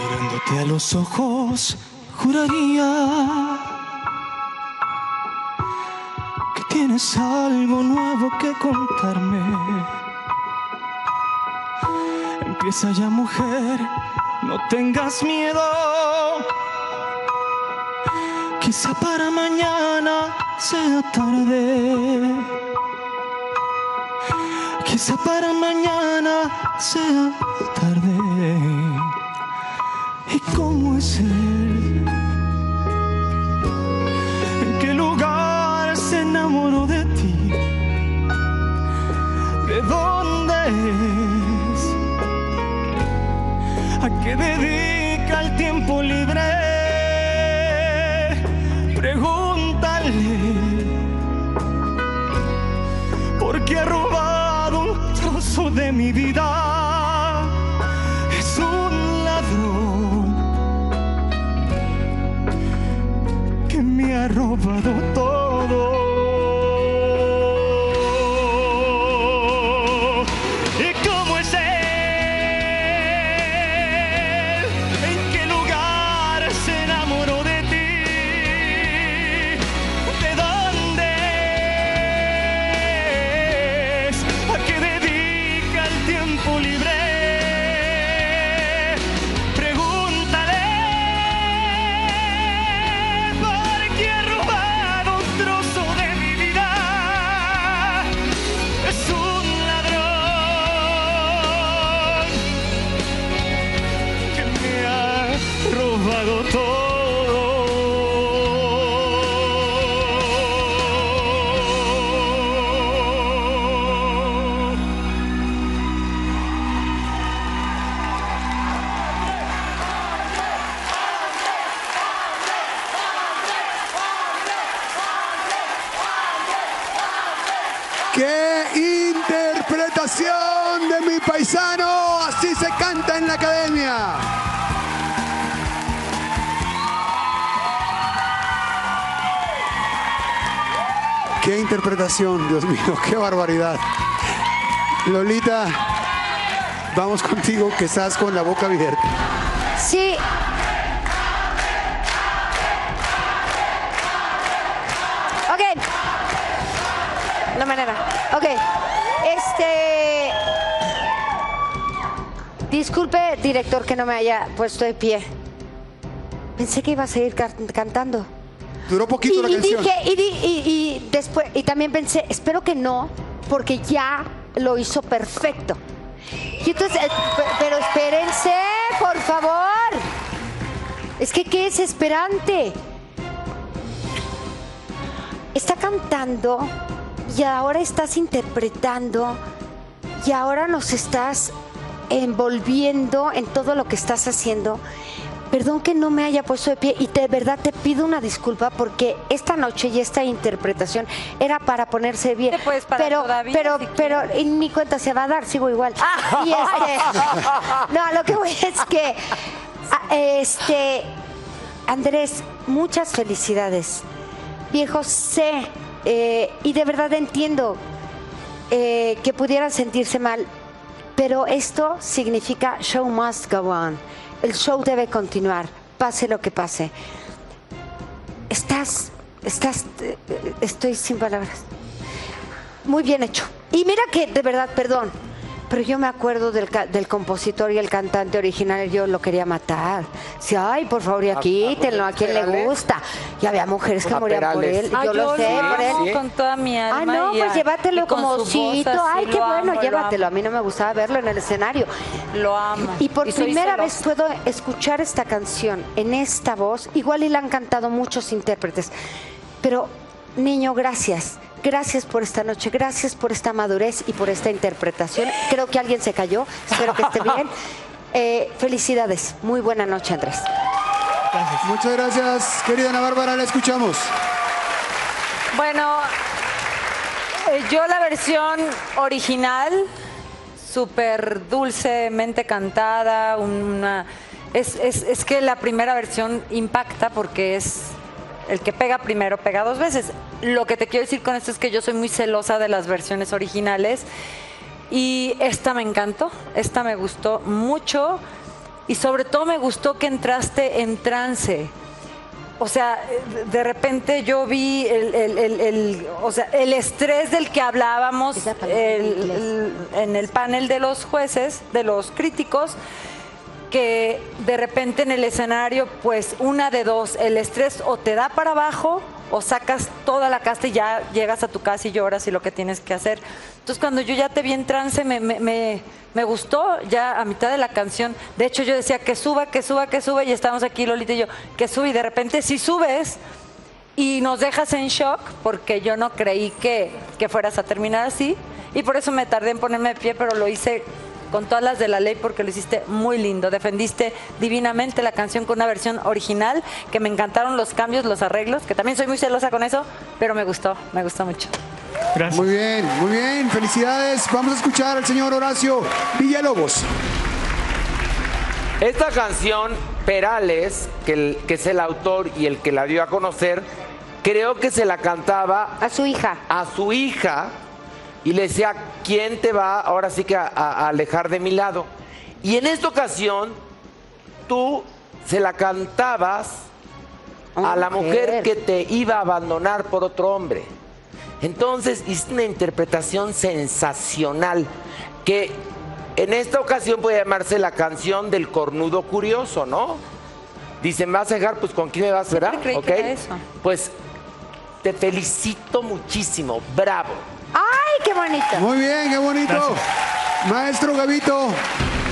Mirándote a los ojos, juraría que tienes algo nuevo que contarme. Empieza ya, mujer, no tengas miedo. Quizá para mañana sea tarde. Quizá para mañana sea tarde. ¿Y cómo es él? ¿En qué lugar se enamoró de ti? ¿De dónde es? ¿A qué dedica el tiempo libre? Pregúntale, ¿por qué ha robado un trozo de mi vida? Ha robado todo. ¿Y cómo es él? ¿En qué lugar se enamoró de ti? ¿De dónde es? ¿A qué dedica el tiempo libre? Paisano, así se canta en la academia. Qué interpretación, Dios mío, qué barbaridad. Lolita, vamos contigo, que estás con la boca abierta. Sí. Ok. La manera. Ok. Disculpe, director, que no me haya puesto de pie. Pensé que iba a seguir cantando. Duró poquito la canción. Y después, y también pensé, espero que no, porque ya lo hizo perfecto. Y entonces, pero espérense, por favor. Es que qué desesperante. Está cantando y ahora estás interpretando y ahora nos estás envolviendo en todo lo que estás haciendo. Perdón que no me haya puesto de pie y de verdad te pido una disculpa, porque esta noche y esta interpretación era para ponerse bien. Pero en mi cuenta se va a dar, sigo igual. Y no, lo que voy es que Andrés, muchas felicidades. Viejo, sé y de verdad entiendo que pudieran sentirse mal. Pero esto significa show must go on. El show debe continuar, pase lo que pase. Estoy sin palabras. Muy bien hecho. Y mira que, de verdad, perdón, Pero yo me acuerdo del compositor y el cantante original, yo lo quería matar. Si, ay, por favor, ya quítenlo, a quien le gusta. Y había mujeres que morían por él. Yo lo sé, por él. Con toda mi alma. Ah, no, pues llévatelo como osito. Ay, qué bueno, llévatelo. A mí no me gustaba verlo en el escenario. Lo amo. Y por primera vez puedo escuchar esta canción en esta voz. Igual y la han cantado muchos intérpretes. Pero, niño, gracias. Gracias por esta noche, gracias por esta madurez y por esta interpretación. Creo que alguien se cayó, espero que esté bien. Felicidades, muy buena noche, Andrés. Gracias. Muchas gracias, querida Ana Bárbara, la escuchamos. Bueno, yo la versión original, súper dulcemente cantada, es que la primera versión impacta porque es... El que pega primero, pega dos veces. Lo que te quiero decir con esto es que yo soy muy celosa de las versiones originales. Y esta me encantó, esta me gustó mucho. Y sobre todo me gustó que entraste en trance. O sea, de repente yo vi el estrés del que hablábamos en el panel de los jueces, de los críticos, que de repente en el escenario, pues una de dos, el estrés o te da para abajo o sacas toda la casta y ya llegas a tu casa y lloras y lo que tienes que hacer. Entonces cuando yo ya te vi en trance me gustó ya a mitad de la canción. De hecho yo decía que suba, que suba, que suba y estamos aquí Lolita y yo, que sube y de repente sí subes y nos dejas en shock porque yo no creí que fueras a terminar así y por eso me tardé en ponerme de pie, pero lo hice con todas las de la ley porque lo hiciste muy lindo. Defendiste divinamente la canción con una versión original, que me encantaron los cambios, los arreglos, que también soy muy celosa con eso, pero me gustó mucho. Gracias. Muy bien, felicidades. Vamos a escuchar al señor Horacio Villalobos. Esta canción, Perales, que es el autor y el que la dio a conocer, creo que se la cantaba... A su hija. A su hija. Y le decía, ¿quién te va ahora sí que a alejar de mi lado? Y en esta ocasión, tú se la cantabas a la mujer que te iba a abandonar por otro hombre. Entonces, hice una interpretación sensacional, que en esta ocasión puede llamarse la canción del cornudo curioso, ¿no? Dice, ¿me vas a dejar? Pues, ¿con quién me vas, verdad? Creí que era eso. Pues, te felicito muchísimo. Bravo. ¡Ay, qué bonito! Muy bien, qué bonito. Gracias. Maestro Gavito,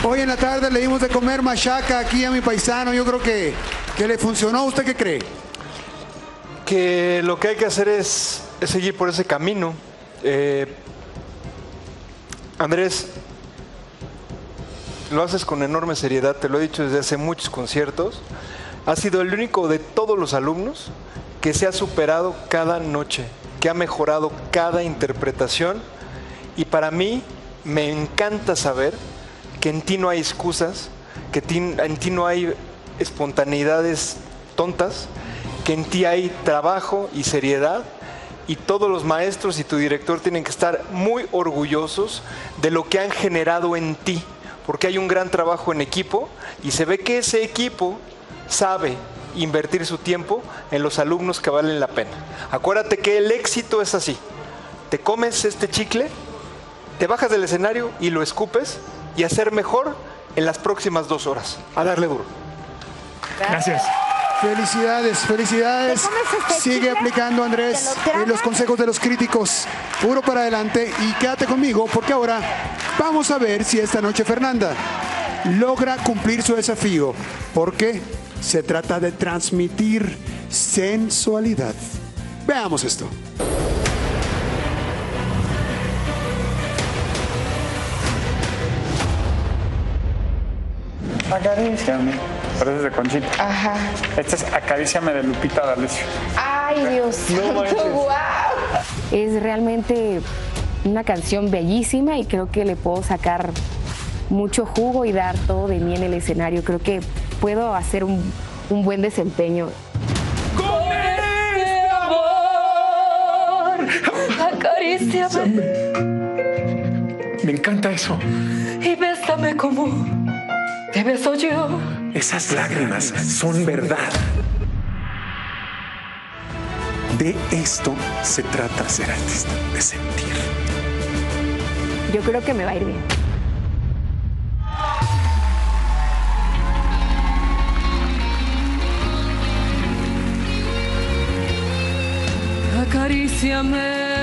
hoy en la tarde le dimos de comer machaca aquí a mi paisano. Yo creo que le funcionó. ¿Usted qué cree? Que lo que hay que hacer es seguir por ese camino. Andrés, lo haces con enorme seriedad. Te lo he dicho desde hace muchos conciertos. Has sido el único de todos los alumnos que se ha superado cada noche, que ha mejorado cada interpretación, y para mí me encanta saber que en ti no hay excusas, que en ti no hay espontaneidades tontas, que en ti hay trabajo y seriedad, y todos los maestros y tu director tienen que estar muy orgullosos de lo que han generado en ti, porque hay un gran trabajo en equipo y se ve que ese equipo sabe invertir su tiempo en los alumnos que valen la pena. Acuérdate que el éxito es así. Te comes este chicle, te bajas del escenario y lo escupes y a ser mejor en las próximas 2 horas. A darle duro. Gracias. Felicidades, felicidades. Sigue aplicando, Andrés, los consejos de los críticos. Puro para adelante y quédate conmigo porque ahora vamos a ver si esta noche Fernanda logra cumplir su desafío. ¿Por qué? Se trata de transmitir sensualidad. Veamos esto. Acaríciame. Pareces de Conchita. Ajá. Este es Acaríciame de Lupita D'Alessio. ¡Ay, Dios mío! ¡Wow! Es realmente una canción bellísima y creo que le puedo sacar mucho jugo y dar todo de mí en el escenario. Creo que puedo hacer un buen desempeño. Con este amor, acaríciame. Me encanta eso. Y bésame como te beso yo. Esas lágrimas son verdad. De esto se trata ser artista, de sentir. Yo creo que me va a ir bien. acaríciame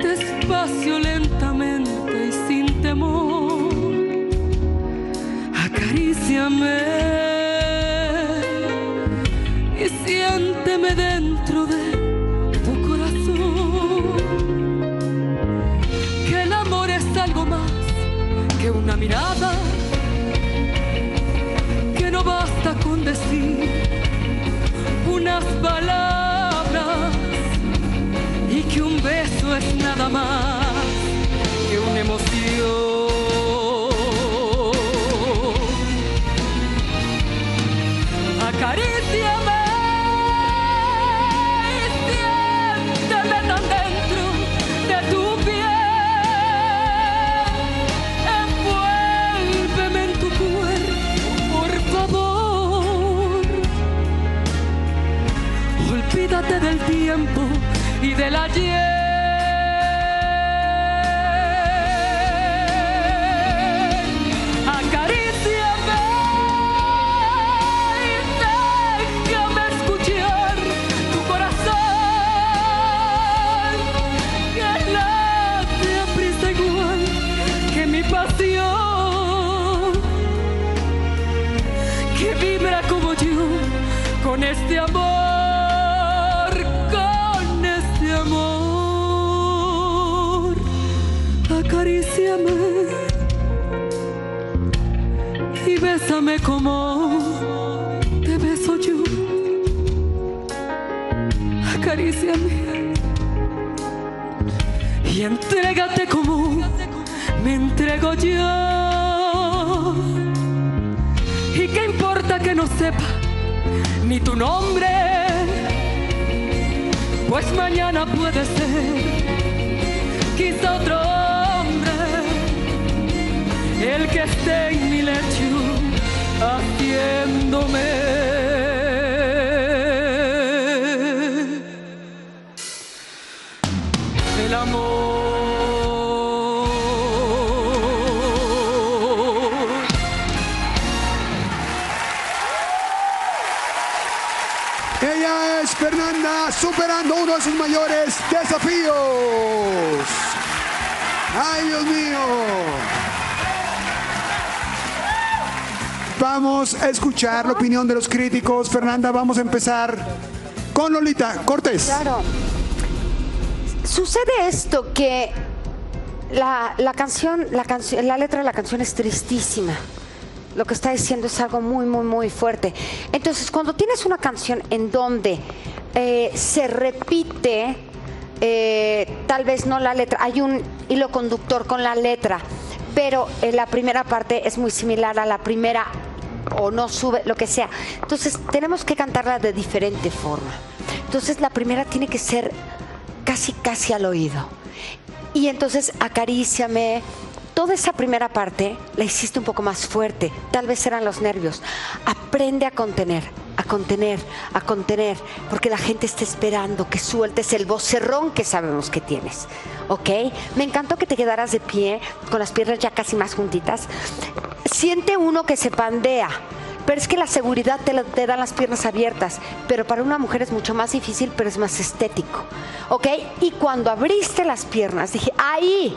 despacio, lentamente y sin temor. Acaríciame y siénteme dentro de tu corazón. Que el amor es algo más que una mirada, que no basta con decir unas palabras, y que un beso es nada más que una emoción. Acaríciame y siénteme tan dentro de tu piel. Envuélveme en tu cuerpo, por favor. Olvídate del tiempo y del ayer. Acaríciame y déjame escuchar tu corazón, que late aprisa igual que mi pasión, que vibra como yo con este amor. Acaríciame y bésame como te beso yo. Acaríciame y entrégate como me entrego yo. ¿Y qué importa que no sepa ni tu nombre? Pues mañana puede ser quizá otro el que esté en mi lecho haciéndome el amor. Ella es Fernanda, superando uno de sus mayores desafíos. ¡Ay, Dios mío! Vamos a escuchar la opinión de los críticos. Fernanda, vamos a empezar con Lolita Cortés. Claro. Sucede esto, que la letra de la canción es tristísima. Lo que está diciendo es algo muy, muy, muy fuerte. Entonces, cuando tienes una canción en donde se repite, tal vez no la letra, hay un hilo conductor con la letra, pero la primera parte es muy similar a la primera, o no sube, lo que sea. Entonces, tenemos que cantarla de diferente forma. Entonces, la primera tiene que ser casi, casi al oído. Y entonces, acaríciame. Toda esa primera parte la hiciste un poco más fuerte. Tal vez eran los nervios. Aprende a contener, a contener, a contener, porque la gente está esperando que sueltes el vocerrón que sabemos que tienes. ¿Ok? Me encantó que te quedaras de pie, con las piernas ya casi más juntitas. Siente uno que se pandea, pero es que la seguridad te dan las piernas abiertas. Pero para una mujer es mucho más difícil, pero es más estético. ¿Ok? Y cuando abriste las piernas, dije, ¡ahí!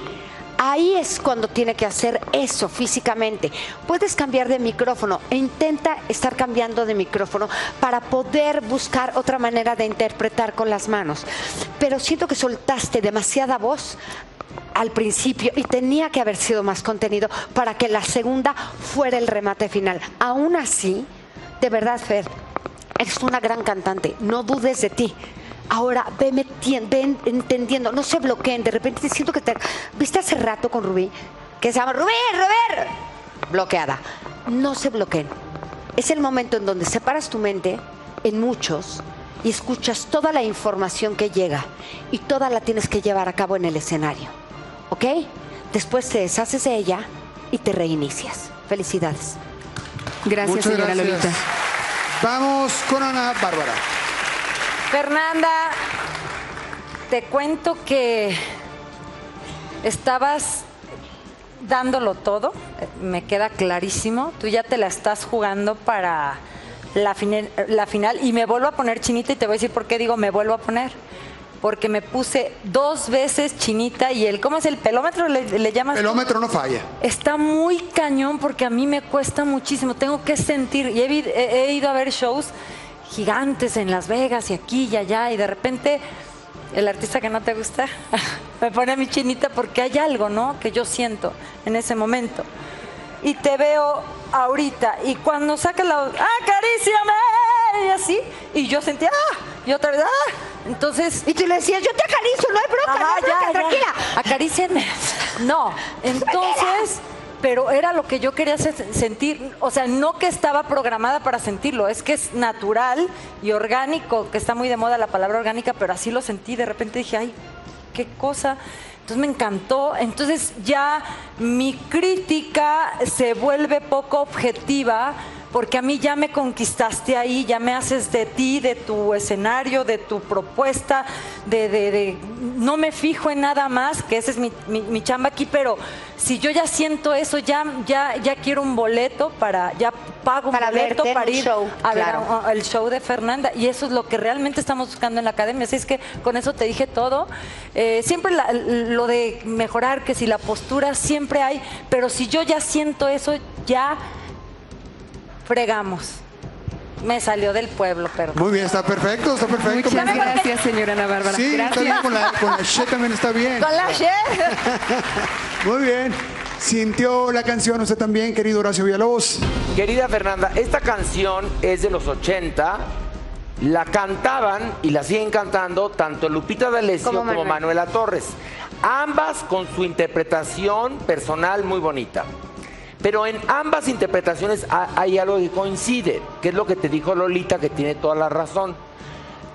Ahí es cuando tiene que hacer eso físicamente. Puedes cambiar de micrófono e intenta estar cambiando de micrófono para poder buscar otra manera de interpretar con las manos. Pero siento que soltaste demasiada voz al principio y tenía que haber sido más contenido para que la segunda fuera el remate final. Aún así, de verdad, Fer, eres una gran cantante. No dudes de ti. Ahora ve entendiendo, no se bloqueen. De repente siento que te viste hace rato con Rubí, que se llama Rubí, bloqueada. No se bloqueen. Es el momento en donde separas tu mente en muchos y escuchas toda la información que llega, y toda la tienes que llevar a cabo en el escenario. ¿Ok? Después te deshaces de ella y te reinicias. Felicidades. Gracias, muchas señora gracias. Lolita. Vamos con Ana Bárbara. Fernanda, te cuento que estabas dándolo todo, me queda clarísimo. Tú ya te la estás jugando para la final, y me vuelvo a poner chinita, y te voy a decir por qué digo me vuelvo a poner. Porque me puse dos veces chinita y el, ¿cómo es el pelómetro? ¿Le llamas? Pelómetro no falla. Está muy cañón porque a mí me cuesta muchísimo, tengo que sentir, y he ido a ver shows gigantes en Las Vegas y aquí y allá, y de repente el artista que no te gusta me pone a mi chinita porque hay algo, ¿no?, que yo siento en ese momento. Y te veo ahorita, y cuando saca la... ¡Acaríciame! Y así, y yo sentía... ¡Ah! Y otra vez... ¡Ah! Entonces... Y tú le decías, yo te acaricio, no hay bronca, no hay bronca, tranquila. Acarícienme. No, entonces... Pero era lo que yo quería sentir, o sea, no que estaba programada para sentirlo, es que es natural y orgánico, que está muy de moda la palabra orgánica, pero así lo sentí, de repente dije, ay, qué cosa... Entonces me encantó, entonces ya mi crítica se vuelve poco objetiva porque a mí ya me conquistaste ahí, ya me haces de ti, de tu escenario, de tu propuesta, no me fijo en nada más, que esa es mi chamba aquí, pero si yo ya siento eso, ya quiero un boleto para, ya pago un boleto para ir al show de Fernanda, y eso es lo que realmente estamos buscando en la academia, así es que con eso te dije todo. Siempre lo de mejorar, que si la postura siempre hay, pero si yo ya siento eso, ya fregamos. Me salió del pueblo, pero... Muy bien, está perfecto, está perfecto. Muchas gracias, señora Ana Bárbara. Sí, gracias. Está bien, con la she también está bien. Con la she. Muy bien. ¿Sintió la canción usted también, querido Horacio Villalobos? Querida Fernanda, esta canción es de los 80. La cantaban y la siguen cantando tanto Lupita D'Alessio como Manuela Torres. Ambas con su interpretación personal muy bonita. Pero en ambas interpretaciones hay algo que coincide, que es lo que te dijo Lolita, que tiene toda la razón.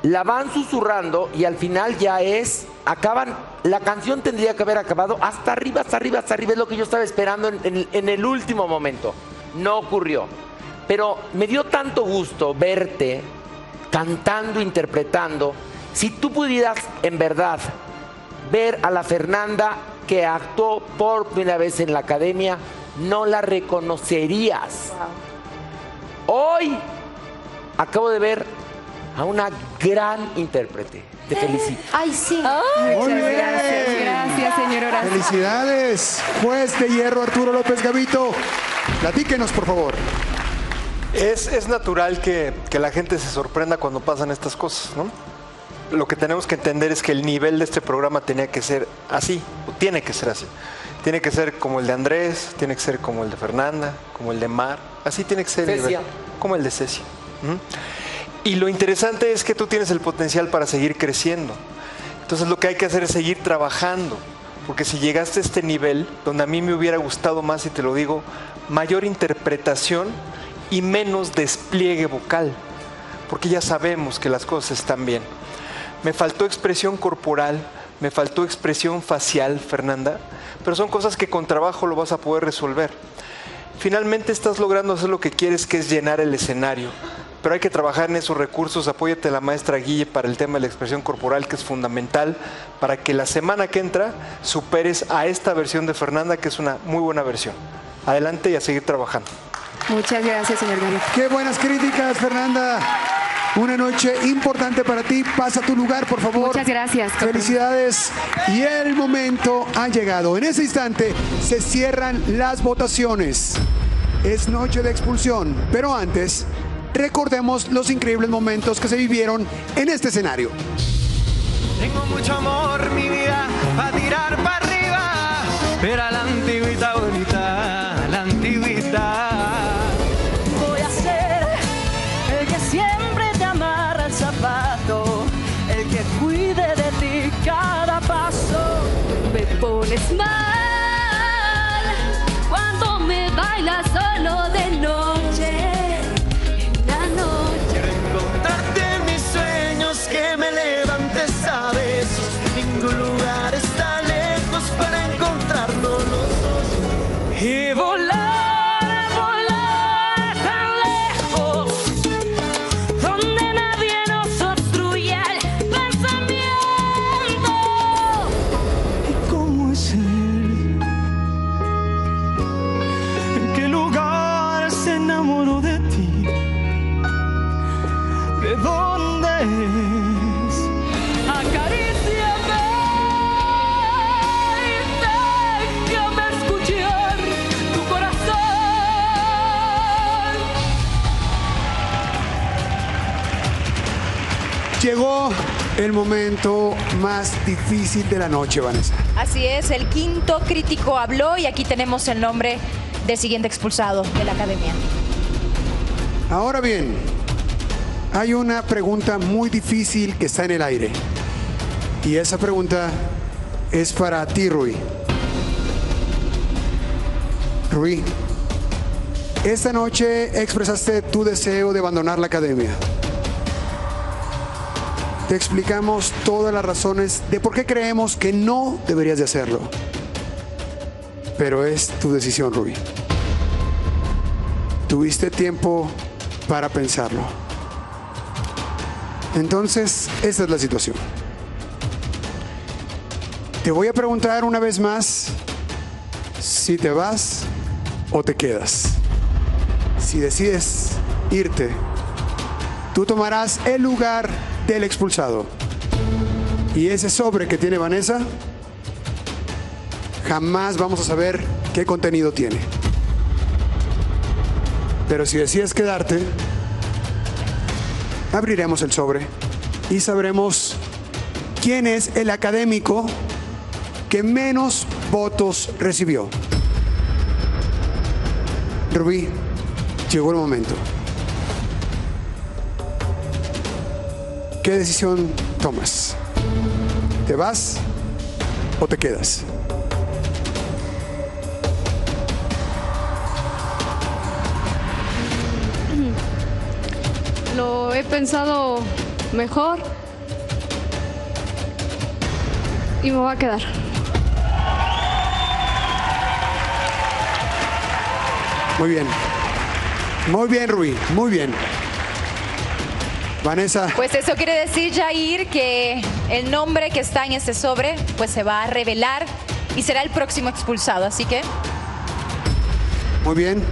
La van susurrando y al final ya es, acaban, la canción tendría que haber acabado hasta arriba, hasta arriba, hasta arriba, es lo que yo estaba esperando en el último momento. No ocurrió. Pero me dio tanto gusto verte cantando, interpretando. Si tú pudieras, en verdad, ver a la Fernanda que actuó por primera vez en la academia, no la reconocerías. Wow. Hoy acabo de ver a una gran intérprete. Te felicito. Ay, sí. Ay, muy bien. Gracias, gracias, señor Horacio. Felicidades. Juez de hierro Arturo López Gavito, platíquenos, por favor. Es natural que la gente se sorprenda cuando pasan estas cosas, ¿no? Lo que tenemos que entender es que el nivel de este programa tenía que ser así, o tiene que ser así. Tiene que ser como el de Andrés, tiene que ser como el de Fernanda, como el de Mar. Así tiene que ser el nivel, como el de Cecia. Y lo interesante es que tú tienes el potencial para seguir creciendo. Entonces lo que hay que hacer es seguir trabajando. Porque si llegaste a este nivel, donde a mí me hubiera gustado más, y te lo digo, mayor interpretación y menos despliegue vocal. Porque ya sabemos que las cosas están bien. Me faltó expresión corporal, me faltó expresión facial, Fernanda, pero son cosas que con trabajo lo vas a poder resolver. Finalmente estás logrando hacer lo que quieres, que es llenar el escenario, pero hay que trabajar en esos recursos. Apóyate a la maestra Guille para el tema de la expresión corporal, que es fundamental, para que la semana que entra superes a esta versión de Fernanda, que es una muy buena versión. Adelante y a seguir trabajando. Muchas gracias, señor Gallo. Qué buenas críticas, Fernanda. Una noche importante para ti. Pasa a tu lugar, por favor. Muchas gracias. Felicidades. Y el momento ha llegado. En ese instante se cierran las votaciones. Es noche de expulsión. Pero antes, recordemos los increíbles momentos que se vivieron en este escenario. Tengo mucho amor, mi vida, a tirar para arriba. Pero a la antigüita bonita, a la antigüita. Pones mal cuando me bailas solo de noche, en la noche. Quiero encontrarte en mis sueños, que me levantes a besos. Ningún lugar está lejos para encontrarnos los dos y volar. el momento más difícil de la noche, Vanessa. Así es, el quinto crítico habló y aquí tenemos el nombre del siguiente expulsado de la Academia. Ahora bien, hay una pregunta muy difícil que está en el aire. Y esa pregunta es para ti, Rui. Rui, esta noche expresaste tu deseo de abandonar la Academia. Te explicamos todas las razones de por qué creemos que no deberías de hacerlo. Pero es tu decisión, Rui. Tuviste tiempo para pensarlo. Entonces, esta es la situación. Te voy a preguntar una vez más si te vas o te quedas. Si decides irte, tú tomarás el lugar del expulsado. Y ese sobre que tiene Vanessa, jamás vamos a saber qué contenido tiene. Pero si decides quedarte, abriremos el sobre y sabremos quién es el académico que menos votos recibió. Rubí, llegó el momento. ¿Qué decisión tomas? ¿Te vas o te quedas? Lo he pensado mejor y me voy a quedar. Muy bien. Muy bien, Rui. Muy bien. Vanessa. Pues eso quiere decir, Yahir, que el nombre que está en este sobre pues se va a revelar y será el próximo expulsado. Así que... Muy bien.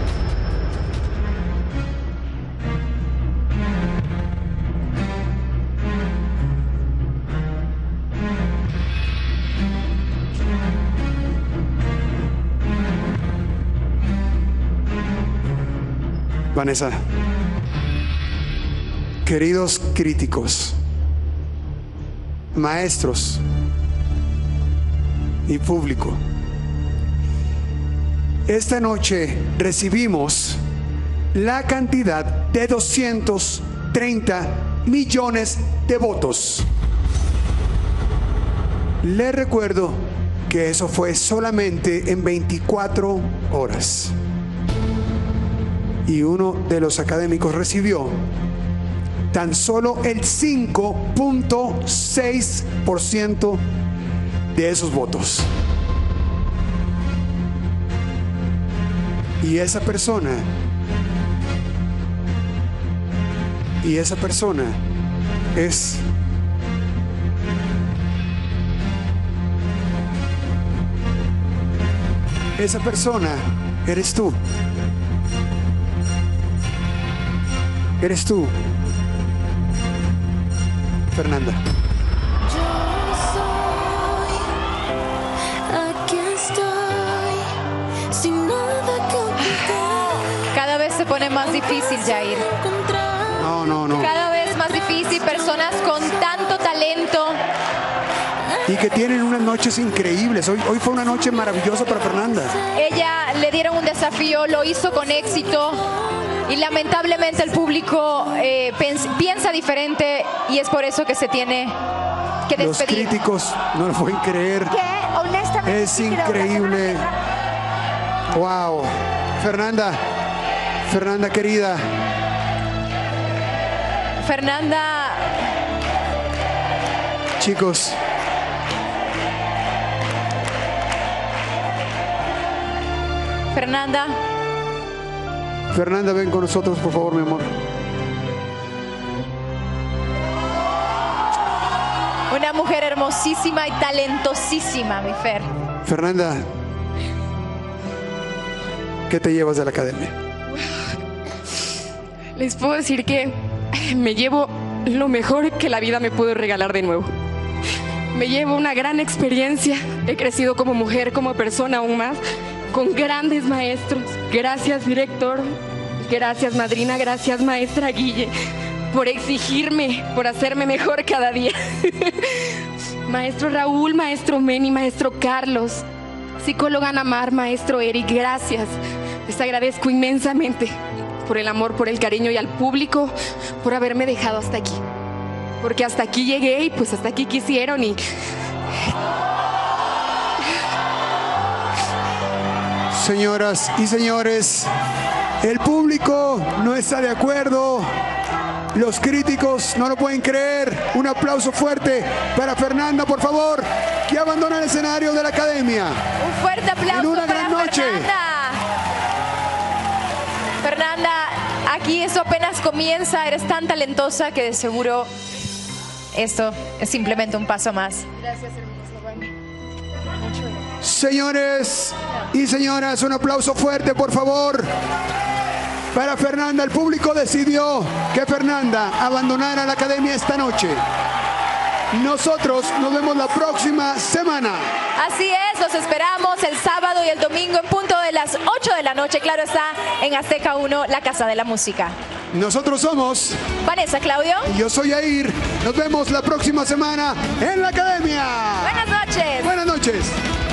Vanessa, queridos críticos, maestros y público, esta noche recibimos la cantidad de 230 millones de votos. Les recuerdo que eso fue solamente en 24 horas. Y uno de los académicos recibió tan solo el 5.6% de esos votos. Y esa persona es esa persona, eres tú. Eres tú, Fernanda. Yo soy, aquí estoy, sin nada que olvidar. Cada vez se pone más difícil, Yahir. No. Cada vez más difícil, personas con tanto talento. Y que tienen unas noches increíbles. Hoy fue una noche maravillosa para Fernanda. Ella le dieron un desafío, lo hizo con éxito. Y lamentablemente el público piensa diferente y es por eso que se tiene que despedir. Los críticos no lo pueden creer. Que honestamente es increíble. Wow. Fernanda querida. Fernanda. Chicos. Fernanda. Fernanda, ven con nosotros, por favor, mi amor. Una mujer hermosísima y talentosísima, mi Fer. Fernanda, ¿qué te llevas de la Academia? Les puedo decir que me llevo lo mejor que la vida me pudo regalar de nuevo. Me llevo una gran experiencia. He crecido como mujer, como persona aún más. Con grandes maestros. Gracias, director. Gracias, madrina. Gracias, maestra Guille. por exigirme, por hacerme mejor cada día. Maestro Raúl, maestro Manny, maestro Carlos, psicóloga Ana Mar, maestro Eric, gracias. Les agradezco inmensamente por el amor, por el cariño y al público por haberme dejado hasta aquí. Porque hasta aquí llegué y pues hasta aquí quisieron y... Señoras y señores, el público no está de acuerdo, los críticos no lo pueden creer. Un aplauso fuerte para Fernanda, por favor, que abandona el escenario de la Academia. Un fuerte aplauso en una gran noche. Fernanda, aquí eso apenas comienza, eres tan talentosa que de seguro esto es simplemente un paso más. Gracias, hermosa. Señores y señoras, un aplauso fuerte, por favor, para Fernanda. El público decidió que Fernanda abandonara la Academia esta noche. Nosotros nos vemos la próxima semana. Así es, los esperamos el sábado y el domingo en punto de las 8 de la noche. Claro está, en Azteca 1, la Casa de la Música. Nosotros somos... Vanessa, Claudio. Y yo soy Yahir. Nos vemos la próxima semana en la Academia. Buenas noches. Buenas noches.